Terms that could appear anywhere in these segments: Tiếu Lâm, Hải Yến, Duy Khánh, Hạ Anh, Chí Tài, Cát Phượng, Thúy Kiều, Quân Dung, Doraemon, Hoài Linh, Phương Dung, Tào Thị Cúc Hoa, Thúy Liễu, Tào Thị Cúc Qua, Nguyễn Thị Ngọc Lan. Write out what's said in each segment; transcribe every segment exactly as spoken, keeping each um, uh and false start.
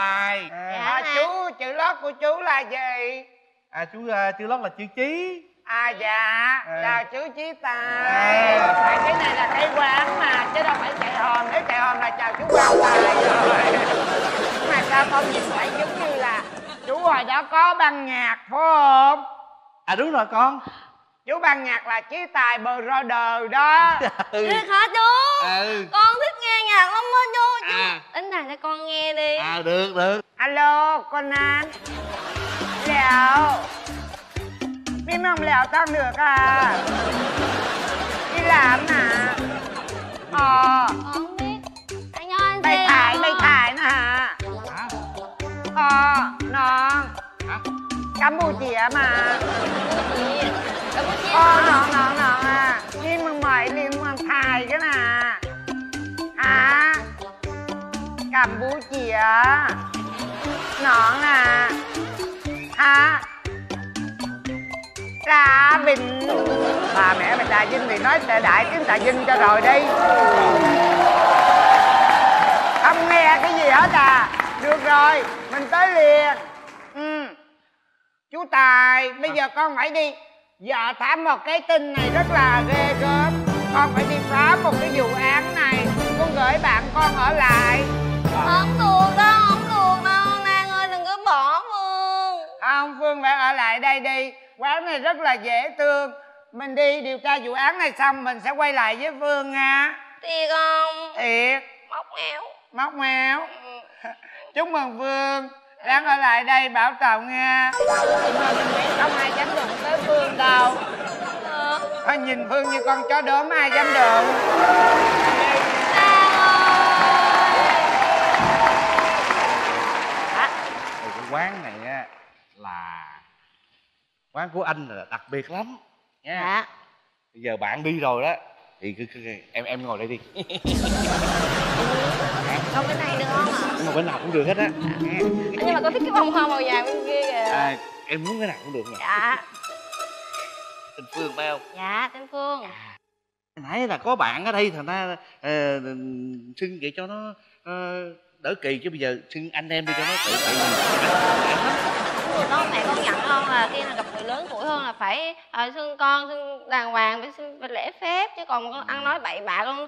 Tài. À, dạ à, chú, chữ lót của chú là gì? À chú, uh, chữ lót là chữ Chí. À dạ, à, là chú Chí Tài. À, tại cái này là cái quán mà, chứ đâu phải chạy hòm. Nếu chạy hòm là chào chú Quang Tài rồi. Mà sao không nhìn vậy, giống như là chú hồi đó có ban nhạc phải không? À đúng rồi con, chú ban nhạc là Chí Tài Brother đó. Ừ. Được hả chú? Ừ. Con thích nghe nhạc lắm á chú. Chú à, tính này cho con nghe đi. À được được. Alo con anh Lẹo, biết không Lẹo tăng được à? Đi làm hả? Ờ không biết. Anh ơi anh Tài Tài, Tài Tài nè hả? Ờ non Campuchia mà. Ô nọ nọ nọ à, đi mừng mày đi mừng Thai cái nè. À Campuchia nọ nè. À ra Bình. Bà mẹ mày Trà Vinh thì nói tệ đại tiếng Trà Vinh cho rồi đi. Không nghe cái gì hết à. Được rồi, mình tới liền. Ừ. Chú Tài, bây giờ con phải đi. Giờ thám một cái tin này rất là ghê gớm. Con phải đi phá một cái vụ án này. Con gửi bạn con ở lại. Không được đâu, không được đâu. Nang ơi, đừng có bỏ Phương. Không, Phương phải ở lại đây đi. Quán này rất là dễ thương. Mình đi điều tra vụ án này xong mình sẽ quay lại với Phương nha. Thiệt không? Thiệt. Móc méo. Móc méo. Chúc mừng Phương đang ở lại đây bảo Tàu nghe. Không ai dám đụng tới Phương đâu. Thôi nhìn Phương như con chó đốm ai dám đụng. Cái quán này á là quán của anh là đặc biệt lắm nha. Dạ. Bây giờ bạn đi rồi đó thì cứ, cứ, cứ em em ngồi đây đi. Không cái này được không ạ? Không cái nào cũng được hết á. À, nhưng mà con thích cái bông hoa màu vàng bên kia kìa. À, em muốn cái nào cũng được mà. Dạ. Tên Phương phải không? Dạ tên Phương. À, nãy là có bạn ở đây thành ra uh, xưng vậy cho nó uh, đỡ kỳ, chứ bây giờ xưng anh em đi cho nó tự kỳ. Đó mẹ con nhận không là khi là gặp người lớn tuổi hơn là phải à, xưng con xưng đàng hoàng, phải xưng lễ phép, chứ còn con ăn nói bậy bạ, con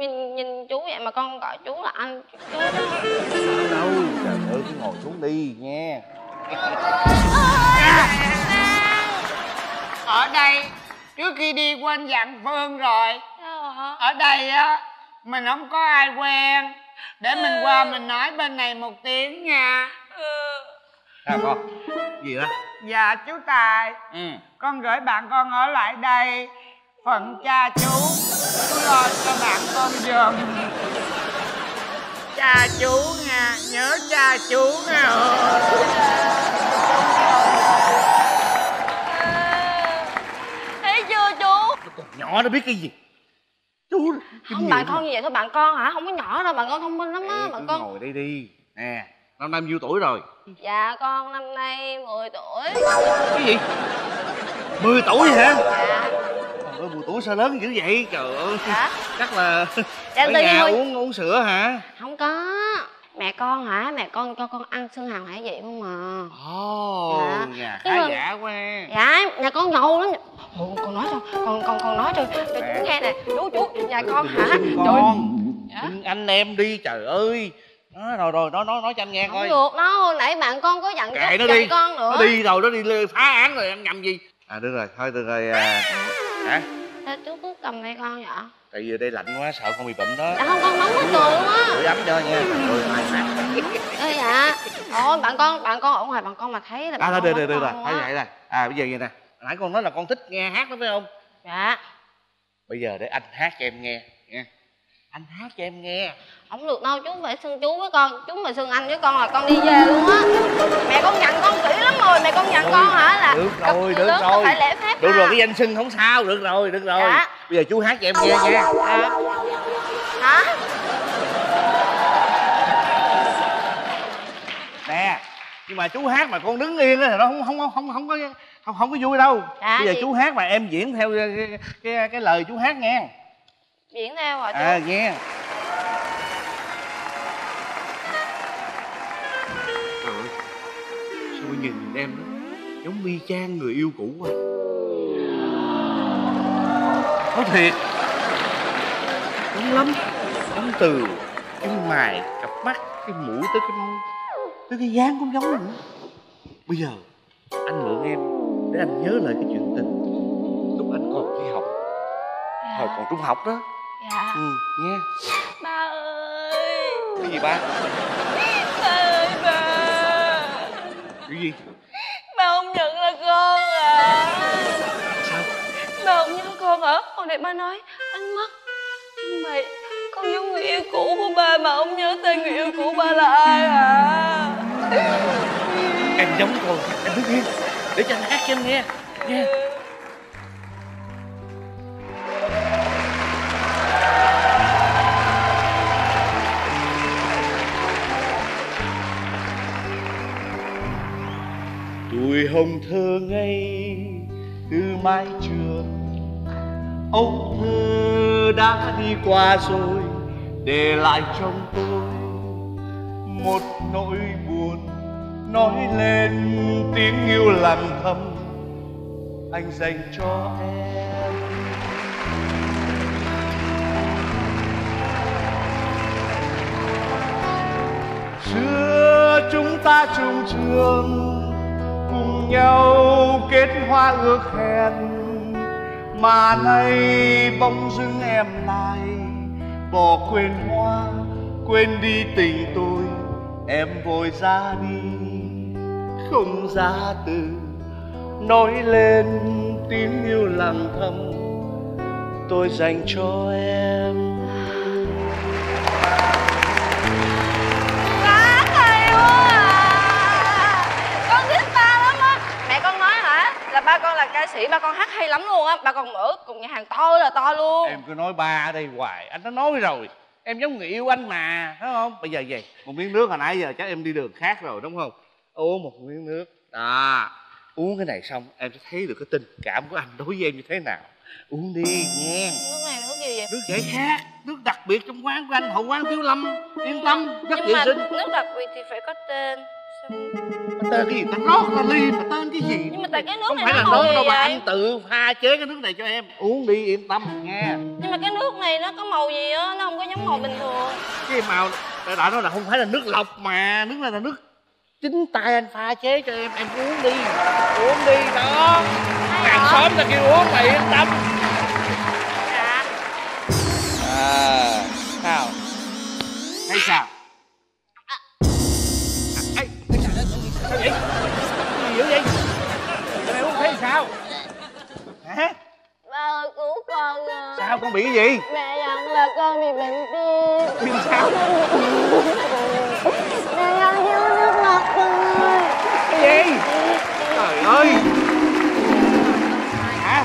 nhìn, nhìn chú vậy mà con gọi chú là anh chú đó. Đâu trời ơi, cứ ngồi xuống đi nha. Ở đây trước khi đi quên dặn Phương rồi. Ở đây á mình không có ai quen, để mình qua mình nói bên này một tiếng nha. À, con gì đó? Dạ chú Tài. Ừ. Con gửi bạn con ở lại đây. Phận cha chú, chú lo cho bạn con giùm. Cha chú nha, nhớ cha chú nha. Thấy chưa chú? Nó còn nhỏ nó biết cái gì? Chú không, bạn con gì vậy thôi, bạn con hả? Không có nhỏ đâu, bạn con thông minh lắm á. Bạn con ngồi đây đi nè. Năm nay nhiêu tuổi rồi? Dạ con năm nay mười tuổi. Cái gì? mười tuổi hả? Dạ. Trời ơi, mười tuổi sao lớn dữ vậy? Trời ơi. Hả? Chắc là dạ, ở nhà mười... uống uống sữa hả? Không có. Mẹ con hả? Mẹ con cho con ăn xương hào hải vị không mà. Ồ, oh, dạ. Nhà khá mà... giả quá. Dạ, nhà con nhậu lắm. Ồ, con nói cho, con con con nói cho tôi nghe nè. Chú chú, nhà con hả? Con. Dạ? Anh em đi trời ơi. Đó, rồi rồi nó nói nói cho anh nghe coi. Không được đâu, hồi nãy bạn con có dặn kệ nó đi, con nữa. Nó đi rồi, nó đi phá án rồi, ăn nhầm gì. À được rồi, thôi được rồi. À, hả? Thôi chú cứ cầm tay con vậy. Tại vì đây lạnh quá, sợ con bị bệnh đó. Dạ không, con nóng quá trời luôn á. Gửi ấm cho nha. Rồi mai mát. Ê dạ. Ôi bạn con, bạn con ở ngoài bạn con mà thấy là. À thôi được được được rồi, thôi vậy rồi. À bây giờ vậy nè, nãy con nói là con thích nghe hát đó phải không? Dạ. Bây giờ để anh hát cho em nghe nha. Anh hát cho em nghe. Không được đâu, chú phải xưng chú với con. Chú mà xưng anh với con là con đi về luôn á. Mẹ con nhận con kỹ lắm rồi. Mẹ con nhận ôi, con hả là được rồi, được rồi phải lễ phép. Được à, rồi cái danh xưng không sao. Được rồi, được rồi. Dạ. Bây giờ chú hát cho em nghe nha. À. Hả? Nè, nhưng mà chú hát mà con đứng yên á, nó không không không không không có không không có vui đâu. Dạ, bây giờ chị... chú hát mà em diễn theo cái cái, cái lời chú hát nghe. Diễn theo hả chú? À nghe. nhìn em đó giống y chang người yêu cũ quá. Nói thiệt, đúng lắm. Giống từ cái mày, cặp mắt, cái mũi tới cái môi, tới cái dáng cũng giống nữa. Bây giờ anh mượn em để anh nhớ lại cái chuyện tình lúc anh còn đi học, hồi còn trung học đó. Dạ. Ừ, nghe. Ba ơi. Cái gì ba? Ba ơi ba. Cái gì? Ba không nhận là con à? Sao? Ba không nhận con hả? Hồi nãy ba nói anh mất, nhưng mà con giống người yêu cũ của ba mà không nhớ tên người yêu cũ ba là ai à? Em giống con, em đứng yên để cho anh hát cho em nghe nha. Tuổi hồng thơ ngây từ mái trường, âu thơ đã đi qua rồi, để lại trong tôi một nỗi buồn nói lên tiếng yêu làm thầm anh dành cho em. Xưa chúng ta chung trường, cùng nhau kết hoa ước hẹn, mà nay bỗng dưng em lại bỏ quên hoa, quên đi tình tôi. Em vội ra đi, không ra từ nói lên tiếng yêu lặng thầm tôi dành cho em. Quá hay quá à. Con thích ba lắm á. Mẹ con nói hả, là ba con là ca sĩ, ba con hát hay lắm luôn á. Ba con mở cùng nhà hàng to là to luôn. Em cứ nói ba ở đây hoài, anh đã nói rồi, em giống người yêu anh mà, đúng không? Bây giờ vậy, một miếng nước hồi nãy giờ chắc em đi đường khác rồi đúng không? Uống một miếng nước à, uống cái này xong em sẽ thấy được cái tình cảm của anh đối với em như thế nào. Uống đi nha. Nước này nước gì vậy? Nước giải khát, nước đặc biệt trong quán của anh, hậu quán Tiếu Lâm. Yên tâm, rất vệ sinh. Nước đặc biệt thì phải có tên. Mà tên cái gì ta rót ra ly, mà tên cái gì? Nhưng mà tại cái nước không này phải nó là màu nước đâu mà, anh tự pha chế cái nước này cho em. Uống đi, yên tâm nha. Nhưng mà cái nước này nó có màu gì á, nó không có giống màu bình thường. Cái màu tại đó nó là không phải là nước lọc mà, nước này là nước chính tay anh pha chế cho em. Em uống đi, uống đi đó. Hàng xóm ta kêu uống mày yên tâm. Dạ. À, sao? Thấy sao? Ê, thấy sao? Sao vậy? Gì dữ vậy? Mày uống thấy sao? Hả? Ba ơi cứu con à. Sao con bị cái gì? Mẹ dặn là con bị bệnh tim. Bị sao? Mẹ dặn thiếu nước lọc rồi. Cái gì? Trời ơi. Hả?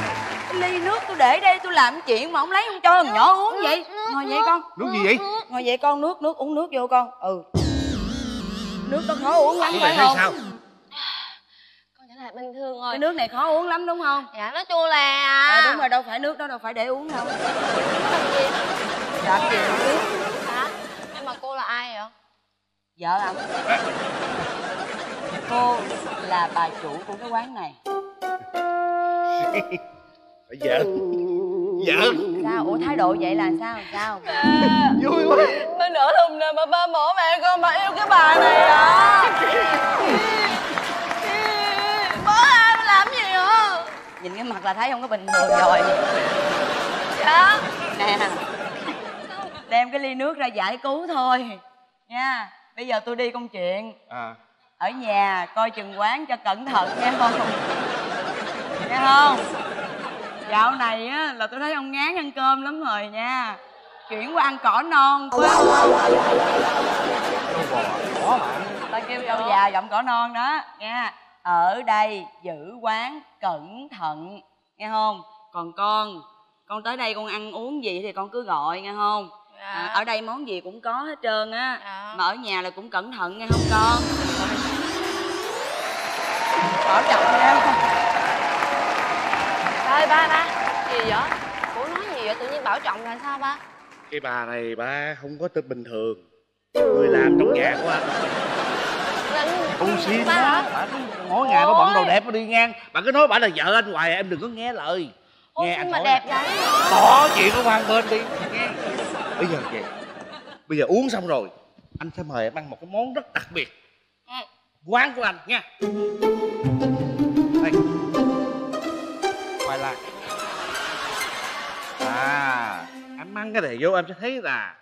Ly nước tôi để đây tôi làm chuyện mà ông lấy không cho thằng nhỏ uống vậy. Ngồi vậy con. Nước gì vậy? Ngồi vậy con, nước nước uống nước vô con. Ừ. Nước đó khó uống lắm phải không? Sao? Bình thường rồi. Cái nước này khó uống lắm đúng không? Dạ nó chua là à, đúng rồi, đâu phải nước đó đâu phải để uống đâu. Dạ chị biết. Hả? Nhưng mà cô là ai vậy? Vợ anh. Cô là bà chủ của cái quán này. Vợ. Vợ. Sao? Ủa thái độ vậy là sao? Sao? À, vui quá. Mới nửa thùng nè mà ba mổ mẹ con mà yêu cái bà này à. Nhìn cái mặt là thấy không có bình thường rồi. Dạ. Nè, đem cái ly nước ra giải cứu thôi nha. Bây giờ tôi đi công chuyện à. Ở nhà coi chừng quán cho cẩn thận nghe không? Nghe không? Dạo này á là tôi thấy ông ngán ăn cơm lắm rồi nha. Chuyển qua ăn cỏ non quá. Ta kêu ông già giọng cỏ non đó nha. Ở đây giữ quán cẩn thận nghe không? Còn con, con tới đây con ăn uống gì thì con cứ gọi nghe không? Dạ. À, ở đây món gì cũng có hết trơn á. Dạ. Mà ở nhà là cũng cẩn thận nghe không con? Cẩn trọng nha. Ba ba ba gì vậy? Ủa nói gì vậy tự nhiên bảo trọng là sao ba? Cái bà này ba không có tính bình thường. Người làm trong nhà của anh. Con xin đó, mỗi ngày nó bận đồ đẹp nó đi ngang. Bà cứ nói bà là vợ anh hoài, em đừng có nghe lời. Ôi, nghe nhưng anh mà đẹp vậy. Có chuyện nó hoang bên đi. Bây giờ vậy, bây giờ uống xong rồi anh sẽ mời em ăn một cái món rất đặc biệt quán của anh nha. Đây. Khoai lang. À, em ăn cái này vô em sẽ thấy là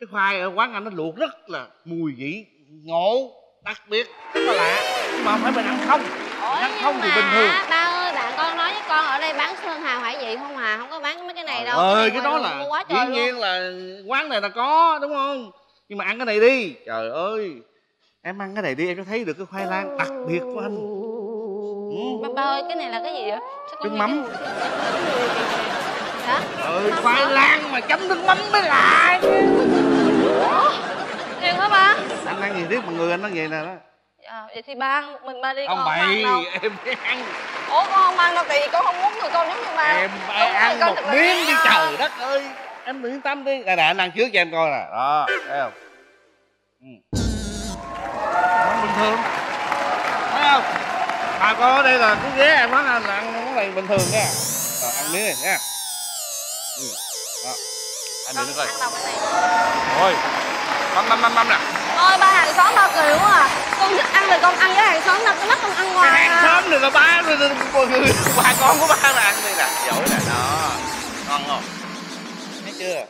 cái khoai ở quán anh nó luộc rất là mùi vị ngộ, đặc biệt, rất là lạ. Nhưng mà không phải mình ăn không. Ôi, ăn không thì bình thường. Ba ơi, bạn con nói với con ở đây bán sơn hào hải vị không à, không có bán mấy cái này đâu. Ơi, cái đó là dĩ nhiên là quán này là có đúng không? Nhưng mà ăn cái này đi. Trời ơi, em ăn cái này đi em có thấy được cái khoai lang đặc biệt của anh. Ừ. Ba, ba ơi, cái này là cái gì vậy? Trứng mắm. Hả? Ừ, khoai lang mà chấm nước mắm mới lạ. Thiệt hả ba? Anh ăn gì tiếc mọi người anh nói vậy nè đó. À, vậy thì ba ăn một mình ba đi. Không, con bậy, không bậy, em phải ăn. Ủa con không ăn đâu, tại vì con không muốn người con giống như ba. Em phải ăn một miếng đi, trời đất ơi. Em yên tâm đi. Nè nè, anh ăn trước cho em coi nè. Đó, thấy không? Ừ. Bình thường. Thấy không? Bà con ở đây là cứ ghé em nói là ăn món này bình thường nha. Rồi, ăn miếng này nha. Ừ. Đó. Ăn miếng coi. Ăn lòng cái này. Rồi. Băm băm băm băm nè. Ôi ba hàng xóm tao kiểu à. Con thích ăn rồi con ăn với hàng xóm tao, cái mắt con ăn ngoài. Hàng xóm này là ba rồi, mọi người bà con của ba là ăn đây nè, dỗi nè đó. Ngon không? Thấy chưa?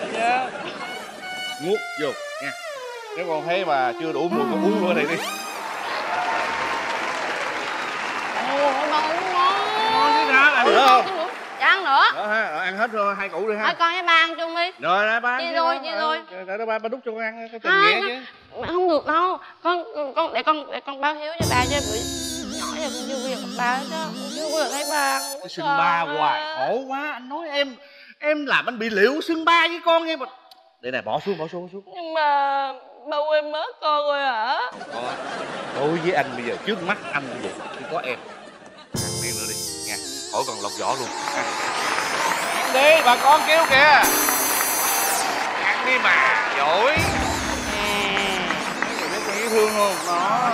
Thấy chưa? Nuốt vô nha. Nếu con thấy mà chưa đủ mùi con uống vô này đi. Ôi con uống ngon. Ngon chứ ra, ăn nữa không? Dạ ăn nữa. Đó ha, ăn hết rồi hai củ đi ha. Thôi con với ba ăn chung đi. Rồi ra ba. Chia đôi, chia đôi. Để đó ba ba đút cho con ăn cái tình nghĩa chứ. Không được đâu. Con con để con để con báo hiếu cho ba cho bữa nhỏ giờ con chưa quen ba hết đó. Chưa quen thấy ba. Sưng ba hoài khổ quá, anh nói em em làm anh bị liễu sưng ba với con nghe mà. Để này bỏ xuống, bỏ xuống, bỏ xuống. Nhưng mà ba quên mất con rồi hả? Ờ, đối với anh bây giờ trước mắt anh như vậy chỉ có em. Ăn miếng nữa đi nha. Khỏi còn lọc vỏ luôn. Ăn đi, bà con kéo kìa. Ăn đi mà, giỏi. Mấy người con dễ thương không? Nó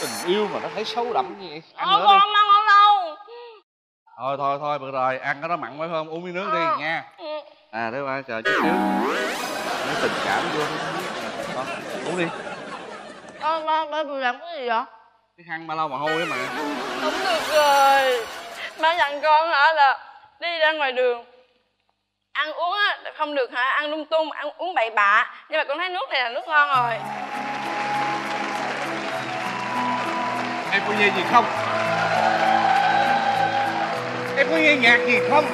tình yêu mà nó thấy sâu đậm như vậy. Ăn nữa đi. Thôi thôi thôi, được rồi, ăn cái đó mặn phải không? Uống miếng nước đi nha. À, để ba chờ chút xíu. Nó tình cảm vô. Con, uống đi. Con, ba, ba vừa làm cái gì vậy? Cái khăn ba lau mồ hôi á mà. Không được rồi. Ba dặn con hả là đi ra ngoài đường ăn uống á, không được hả? Ăn lung tung, ăn uống bậy bạ. Nhưng mà con thấy nước này là nước ngon rồi. Em có nghe gì không? Em có nghe nhạc gì không?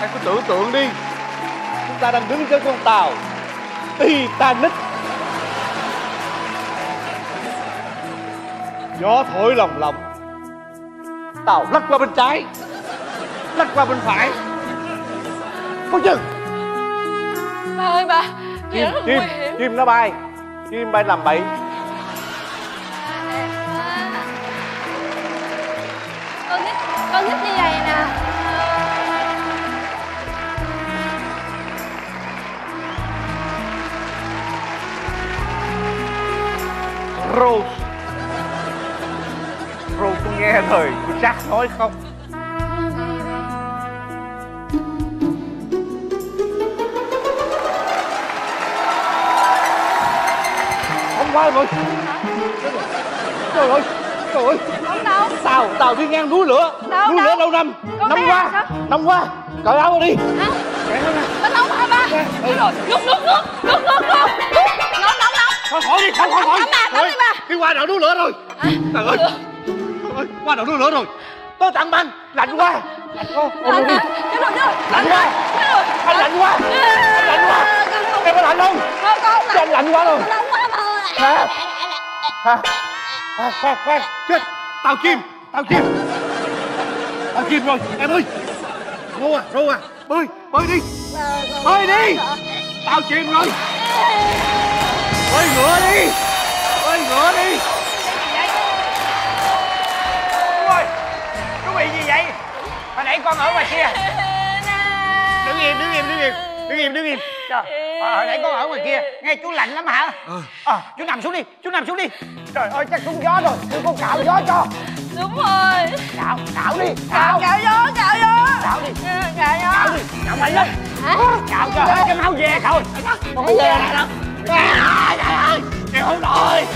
Em cứ tưởng tượng đi, chúng ta đang đứng trên con tàu Titanic. Gió thổi lồng lộng, tàu lắc qua bên trái, lắc qua bên phải. Có chừng. Ba ơi ba, chim chim chim nó bay, chim bay làm bậy. Con thích con thích như vậy nè. Rose, Rose có nghe lời của Jack nói không? Không quá rồi. Trời ơi, trời ơi. Không đâu. Tàu, tàu đi ngang núi lửa. Đâu, núi đâu. Lửa đâu năm? Năm qua, năm qua. Cởi áo đi. Hả? Cởi áo đi. Nó nóng hả ba? Đúng rồi. Nước, nước, nước, nước, nước, nước. Nó nóng lắm. Thôi khỏi đi, khỏi, khỏi, khỏi. Thôi, đi qua đảo núi lửa rồi. À, trời ơi, trời ơi, qua đảo núi lửa rồi. Tôi tặng anh lạnh qua. Lạnh qua. Lạnh qua. Lạnh qua. Anh lạnh qua. Anh lạnh qua. Em có lạnh không? Cho anh lạnh quá rồi. Lạnh quá mà. Hả? Hả? Hả? Khoan, khoan. Chết. Tàu chim, tàu chim. Tàu chim rồi, em ơi. Rô à, rô à. Bơi, bơi đi. Bơi đi. Tàu chim rồi. Bơi ngựa đi. Bơi ngựa đi. Chú ơi, chú bị gì vậy? Hồi nãy con ở ngoài kia. Đứng im, đứng im, đứng im. Đứng im, đứng im. Trời, hồi nãy con ở ngoài kia nghe chú lạnh lắm hả? Ừ. À, chú nằm xuống đi, chú nằm xuống đi. Trời ơi, chắc trúng gió rồi, đưa con cạo gió cho. Đúng rồi. Cạo, cạo đi, cạo. Cạo gió, cạo gió. Cạo đi. Cạo gió. Cạo đi, cạo mạnh lên. Cạo cho hết cái máu dê cậu. Con về này đâu. Trời ơi, chịu không rồi.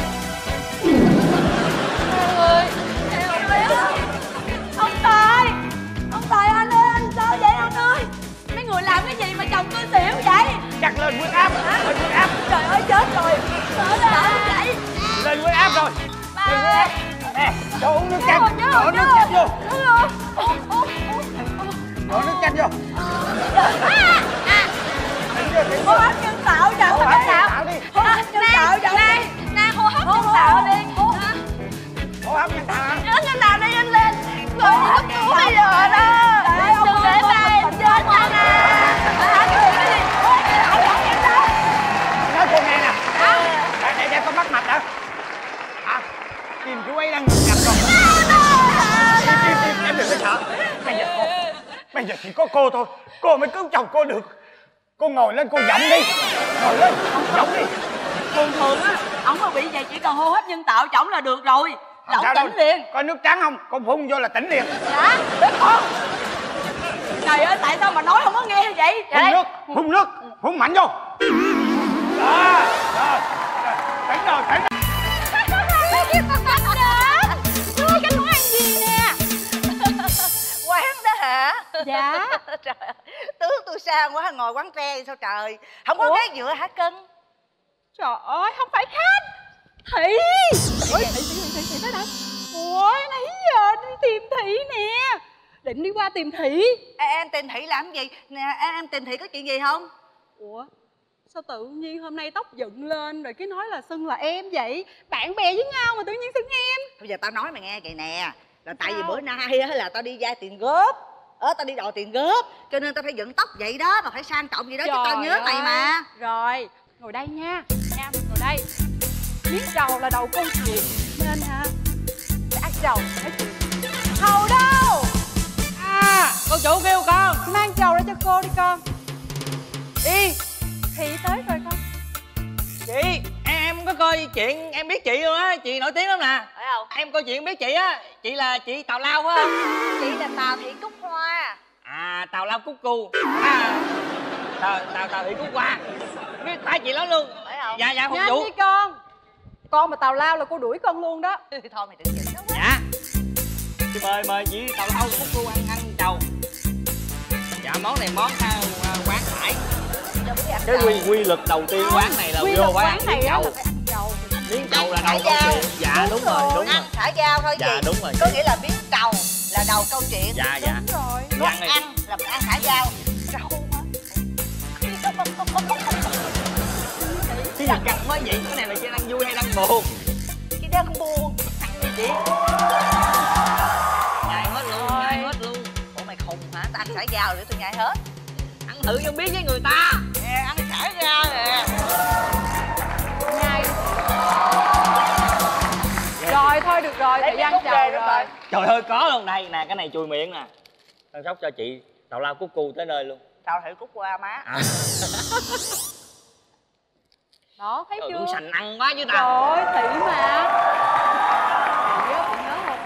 Trời ơi, em không biết. Ông Tài, ông Tài anh ơi, anh sao vậy anh ơi? Mấy người làm cái gì mà chồng tôi xỉu vậy? Chặt lên huyết áp, lên huyết áp. Trời ơi chết rồi, sợ sợ vậy. Lên huyết áp rồi. Ba ơi. Nè, cho uống nước chanh, đổ nước chanh vô. Đổ nước chanh vô. Hô hấp nhân tạo chẳng phải nhân tạo đi. Hô hấp nhân tạo chẳng phải. Nè, hô hấp nhân tạo đi. Hô hấp nhân tạo. Hô hấp nhân tạo đi anh lên. Rồi nó cứu bây giờ đó. Để ba em chết anh à. Anh cười cái gì? Ôi, cái lỗ lỗ vậy đó. Nói cô nghe nè. Để, để, để con bắt mạch đã. Hả? Tìm chú ấy đang ngập rồi. Tìm, tìm, tìm, em đừng có sợ. Bây giờ cô, bây giờ chỉ có cô thôi. Cô mới cứu chồng cô được. Cô ngồi lên, cô giọng đi. Ngồi lên, giọng đi. Thường thường á, ổng mà bị vậy chỉ cần hô hấp nhân tạo chổng là được rồi. Lộng tỉnh liền. Có nước trắng không? Con phun vô là tỉnh liền. Dạ, biết không? Trời ơi, tại sao mà nói không có nghe vậy? Phun nước, phun nước, phun mạnh vô. Đó, đó, tỉnh rồi, tỉnh rồi. Anh Cánh muốn ăn gì nè? Quán đó hả? Dạ. Trời ơi, tướng tôi xa quá, ngồi quán tre thì sao trời? Không có ghế dựa hả cưng? Trời ơi, không phải khách. Thị. Ôi, Thị, Thị, Thị, Thị tới đây. Ủa, nãy giờ đi tìm Thị nè. Định đi qua tìm Thị. Ê, em tìm Thị làm gì? Nè, em tìm Thị có chuyện gì không? Ủa? Sao tự nhiên hôm nay tóc dựng lên rồi cái nói là xưng là em vậy? Bạn bè với nhau mà tự nhiên xưng em. Bây giờ tao nói mày nghe vậy nè. Là tại vì bữa nay á là tao đi vay tiền góp. Ờ, tao đi đòi tiền góp. Cho nên tao phải dựng tóc vậy đó. Mà phải sang trọng vậy đó chứ tao nhớ mày mà. Rồi, ngồi đây nha. Nha, ngồi đây. Miếng trầu là đầu câu chuyện. Nên hả? Phải ăn trầu, nói chuyện. Hầu đâu? Cô chủ kêu con mang trầu ra cho cô đi con. Đi. Thị tới rồi con. Chị, em có coi chuyện em biết chị luôn á. Chị nổi tiếng lắm nè. Phải không? Em coi chuyện biết chị á. Chị là chị Tào Lao á. Chị là Tào Thị Cúc Hoa. À, Tào Lao Cúc Cu à, Tào, Tào, Tào Thị Cúc Hoa. Biết tại chị lắm luôn. Phải không? Dạ, dạ, không chủ. Nhanh đi con. Con mà Tào Lao là cô đuổi con luôn đó. Thôi mày đừng giận đâu quá. Dạ. Chị mời, mời chị Tào Lao Cúc Cu ăn ăn trầu. Dạ, món này món uh, quán phải. Cái quy quy lực đầu tiên à, quán này là quy vô phải ăn miếng trầu. Miếng trầu là đầu câu chuyện. Dạ đúng, đúng rồi, rồi, đúng ăn rồi. Thả dao thôi. Dạ gì? Đúng rồi. Có nghĩa là miếng trầu là đầu câu chuyện. Dạ đúng dạ. Rồi. Món ăn, ăn là mình ăn thả dao. Trầu hả? Cái gì căng quá vậy? Cái này là chị đang vui hay đang buồn? Chị đang buồn. Ăn gì chị? Ngại hết luôn, ngại hết luôn. Ủa mày khùng hả? Tao ăn thả dao nữa tôi ngại hết. Ăn thử không biết với người ta. Nè, ăn xả ra nè. Này. Rồi thôi được rồi, thời gian chờ rồi. Trời ơi có luôn đây nè, cái này chùi miệng nè. Tao sóc cho chị Tào Lao Cúc Cu tới nơi luôn. Tao thử Cúc Qua má. À. Đó, thấy trời, chưa? Cũng sành ăn quá chứ tao. Trời ơi, Thị mà. Thị á, cũng nhớ không?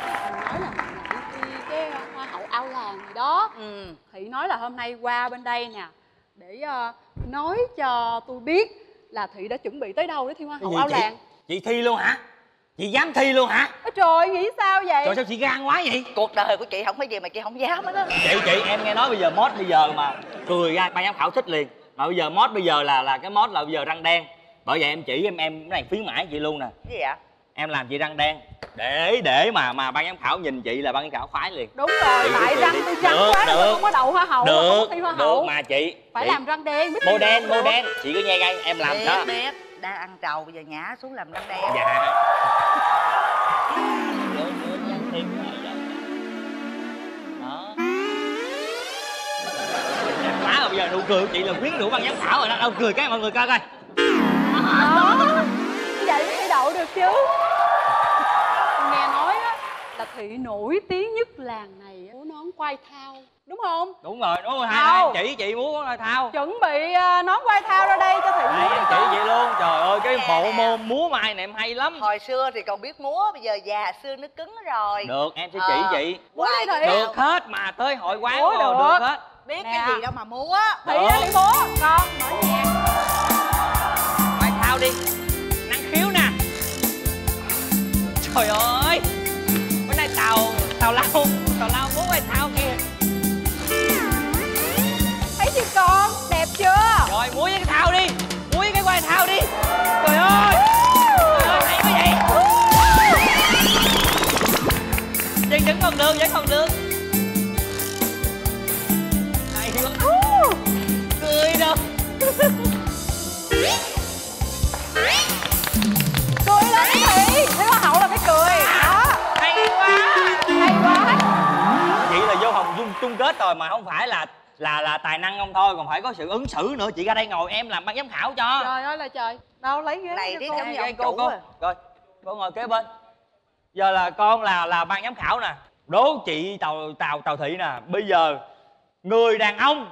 Mình nói là mình đi cái hoa hậu ao làng gì đó. Ừ. Thị nói là hôm nay qua bên đây nè. Để uh, nói cho tôi biết là Thị đã chuẩn bị tới đâu để thi hoa hậu ao làng. Chị thi luôn hả? Chị dám thi luôn hả? Ôi trời, nghĩ sao vậy? Trời sao chị gan quá vậy? Cuộc đời của chị không có gì mà chị không dám hết á. Chị, chị, em nghe nói bây giờ mốt bây giờ mà cười ra ban giám khảo thích liền. Mà bây giờ mốt bây giờ là là cái mốt là bây giờ răng đen. Bởi vậy em chỉ em em cái này phí mãi chị luôn nè. Gì vậy? Em làm chị răng đen để để mà mà ban giám khảo nhìn chị là ban giám khảo phái liền. Đúng rồi, tại răng tôi trắng quá nên không có đậu hoa hậu, không thi hoa hậu mà chị phải làm răng đen. Mô đen, mô đen chị cứ nghe ngay em làm đó. Biết đang ăn trầu bây giờ nhả xuống làm răng đen. Dạ. Đó. Đẹp quá rồi, bây giờ nụ cười của chị là quyến rũ ban giám khảo rồi đó. Đâu cười cái mọi người coi coi. Đó. Vậy mới đậu được chứ. Nghe nói á là Thị nổi tiếng nhất làng này á. Nón quay thao đúng không? Đúng rồi, đúng rồi. Hai, hai chị chị muốn quay thao, chuẩn bị nón quay thao ra đây cho Thị múa chị vậy luôn. Trời ơi, cái bộ môn múa mai này em hay lắm. Hồi xưa thì còn biết múa, bây giờ già xưa nó cứng rồi. Được, em sẽ chỉ chị. Quay được hết mà, tới hội quán rồi được hết. Biết cái gì đâu mà múa. Thị đó đi múa, con mở nhạc. Quay thao đi, năng khiếu nè. Trời ơi, bữa nay Tào Tào Lao Tào Lao múa quay thao kìa. Thấy chưa con, đẹp chưa? Rồi muối với cái thao đi, muối cái quai thao đi. Trời ơi, hay quá vậy. Chân vẫn còn đường, vẫn còn đường. Hay quá. Cười đâu. Cười lên Thị, thấy hoa hậu là phải cười. Đó. Hay quá, hay quá. Chị là vô vòng chung chung kết rồi mà không phải là là là tài năng không thôi, còn phải có sự ứng xử nữa. Chị ra đây ngồi, em làm ban giám khảo cho. Trời ơi là trời, đâu lấy ghế này đi, không nhận cô cô. Rồi cô ngồi kế bên. Giờ là con là là ban giám khảo nè, đố chị Tào Tào Tào Thị nè, bây giờ người đàn ông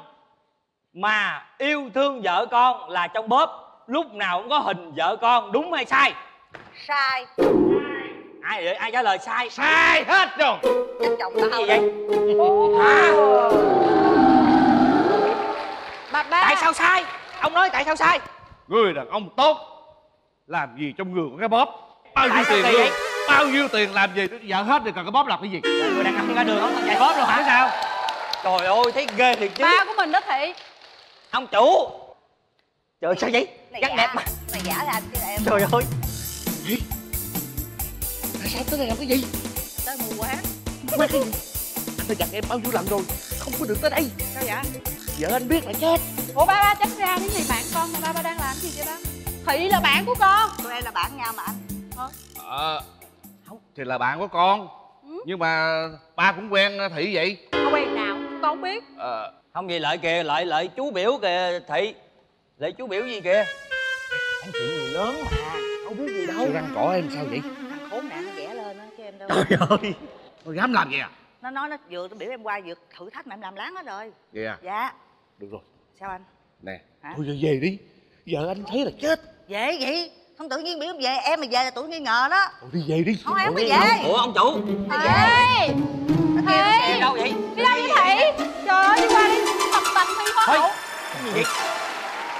mà yêu thương vợ con là trong bóp lúc nào cũng có hình vợ con, đúng hay sai? Sai. Ai vậy? Ai trả lời sai? Sai hết rồi. Chồng tao gì vậy? Bà ba. Tại sao sai? Ông nói tại sao sai? Người đàn ông tốt làm gì trong người có cái bóp. Bao nhiêu tiền luôn, bao nhiêu tiền làm gì vợ hết rồi, còn cái bóp làm cái gì? Người đàn ông ra đường không chạy bóp đâu hả? Sao? Trời ơi, thấy ghê thiệt chứ. Ba của mình đó Thị. Ông chủ. Trời sao vậy? Gắn đẹp mà. Mày giả là anh chứ em. Trời ơi. Gì? Tại sao tới đây làm cái gì? Tới mua quán. Quán cái gì? Anh đã dặn em bao nhiêu lần rồi, không có được tới đây. Sao vậy? Vợ anh biết là chết. Ủa ba ba trách ra cái gì bạn con mà ba ba đang làm gì vậy ba? Thị là bạn của con. Tụi em là bạn nhau mà anh. Hả? Ờ không, thì là bạn của con. Ừ? Nhưng mà ba cũng quen Thị vậy. Không quen nào, con không biết. Ờ không vậy lại kìa, lại lại chú biểu kìa Thị. Lại chú biểu gì kìa? Anh chị người lớn mà, không biết gì đâu. Chị răng cỏ em sao vậy? Răng khốn nạn nó vẽ lên á chứ em đâu. Trời ơi, con dám làm gì à? Nó nói nó vừa biểu em qua vượt thử thách mà em làm láng hết rồi. Vậy à? Dạ. Được rồi. Sao anh? Nè. Hả? Thôi giờ về đi, giờ anh thấy là chết. Về vậy? Không tự nhiên biểu em về, em mà về là tụi nghi ngờ đó. Thôi đi về đi. Không, em không về. Ủa ông chủ? Ê! Ê! Nó kêu đâu vậy? Đi đâu vậy Thị? Trời ơi, đi qua đi, tập tành thi hoa hậu. Cái gì vậy?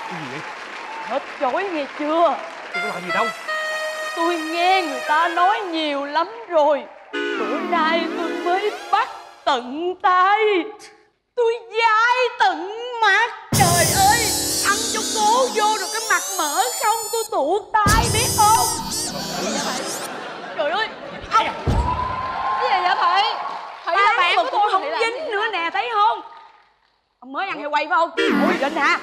Cái gì vậy? Hết chối nghe chưa? Tôi có làm gì đâu. Tôi nghe người ta nói nhiều lắm rồi. Bữa nay tôi mới bắt tận tay, tôi dai tận mặt. Trời ơi, ăn cho cố vô được cái mặt mỡ không, tôi tụ tay biết không? Trời ơi, ông cái gì vậy Thị? Thị là bạn của tôi, không dính nữa nè, thấy không? Ông mới ăn heo quay phải không? Ủa định hả?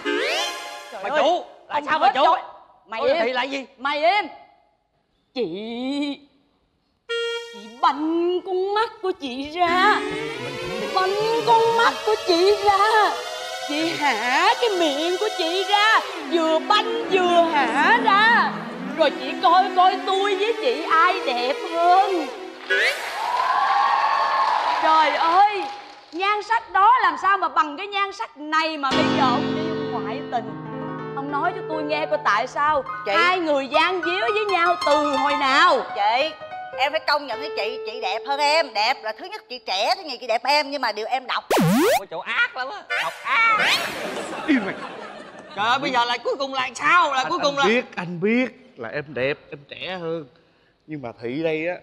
Mà chủ, tại sao mà chủ? Mày im. Thị lại gì? Mày im. Chị Chị banh con mắt của chị ra, banh con mắt của chị ra, chị hả cái miệng của chị ra, vừa banh vừa hả ra, rồi chị coi coi tôi với chị ai đẹp hơn. Trời ơi, nhan sắc đó làm sao mà bằng cái nhan sắc này mà bây giờ ông đi ngoại tình. Ông nói cho tôi nghe coi tại sao chị... hai người gian díu với nhau từ hồi nào? Chị, em phải công nhận với chị, chị đẹp hơn em. Đẹp là thứ nhất, chị trẻ, thứ nhì chị đẹp em. Nhưng mà điều em đọc. Ôi chỗ ác lắm á, đọc ác. Yêu mày. Trời ơi, bây giờ là cuối cùng là sao? Là anh, cuối cùng anh là... biết, anh biết là em đẹp, em trẻ hơn. Nhưng mà Thị đây á,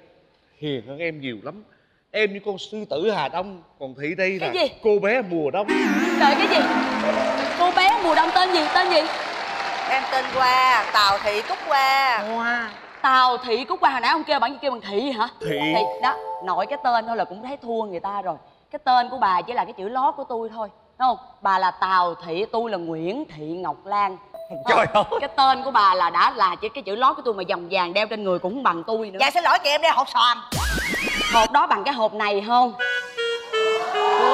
hiền hơn em nhiều lắm. Em như con sư tử Hà Đông. Còn Thị đây cái là gì? Cô bé mùa đông. Trời cái gì? Cô bé mùa đông tên gì, tên gì? Em tên Hoa, Tào Thị Cúc Hoa. Hoa. Tào Thị Cúc Qua, hồi nãy ông kêu bạn kêu bằng Thị hả? Thị. Thị đó, nội cái tên thôi là cũng thấy thua người ta rồi. Cái tên của bà chỉ là cái chữ lót của tôi thôi, đúng không? Bà là Tào Thị, tôi là Nguyễn Thị Ngọc Lan. Trời ơi. Cái tên của bà là đã là chỉ cái chữ lót của tôi mà dòng vàng đeo trên người cũng không bằng tôi nữa. Dạ xin lỗi chị, em đeo hộp xoàn. Hộp đó bằng cái hộp này không?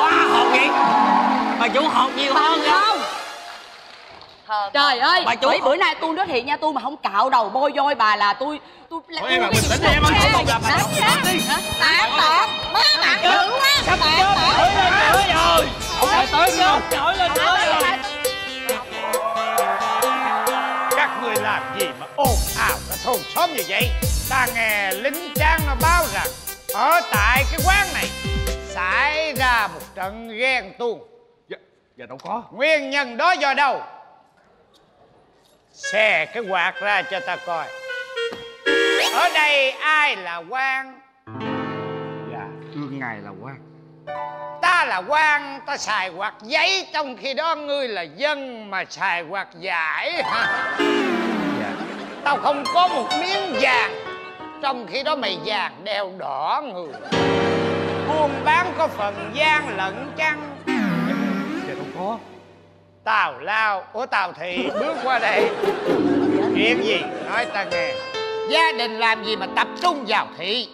Quá hộp gì? Mà chủ hộp nhiều bằng hơn không? Thờ, trời thờ. Ơi, bà chú, bữa nay tôi nói thiệt nha, tôi mà không cạo đầu bôi vôi bà là tôi tôi làm cái gì tính em không không là bà đi. Tạm tạm, má bạn dữ quá. Tạm tạm. Trời tới chưa? Trời lên tới. Các người làm gì mà ồn ào cả thôn xóm như vậy? Ta nghe lính tráng nó báo rằng ở tại cái quán này xảy ra một trận ghen tuông. Dạ đâu có. Nguyên nhân đó do đâu? Xè cái quạt ra cho ta coi. Ở đây ai là quan? Dạ thưa ngài là quan. Ta là quan, ta xài quạt giấy, trong khi đó ngươi là dân mà xài quạt giải ha. Dạ. Tao không có một miếng vàng, trong khi đó mày vàng đeo đỏ người. Buôn bán có phần gian lận chăng? Dạ không có. Tào Lao, ủa Tào Thị bước qua đây. Chuyện gì nói ta nghe. Gia đình làm gì mà tập trung vào Thị?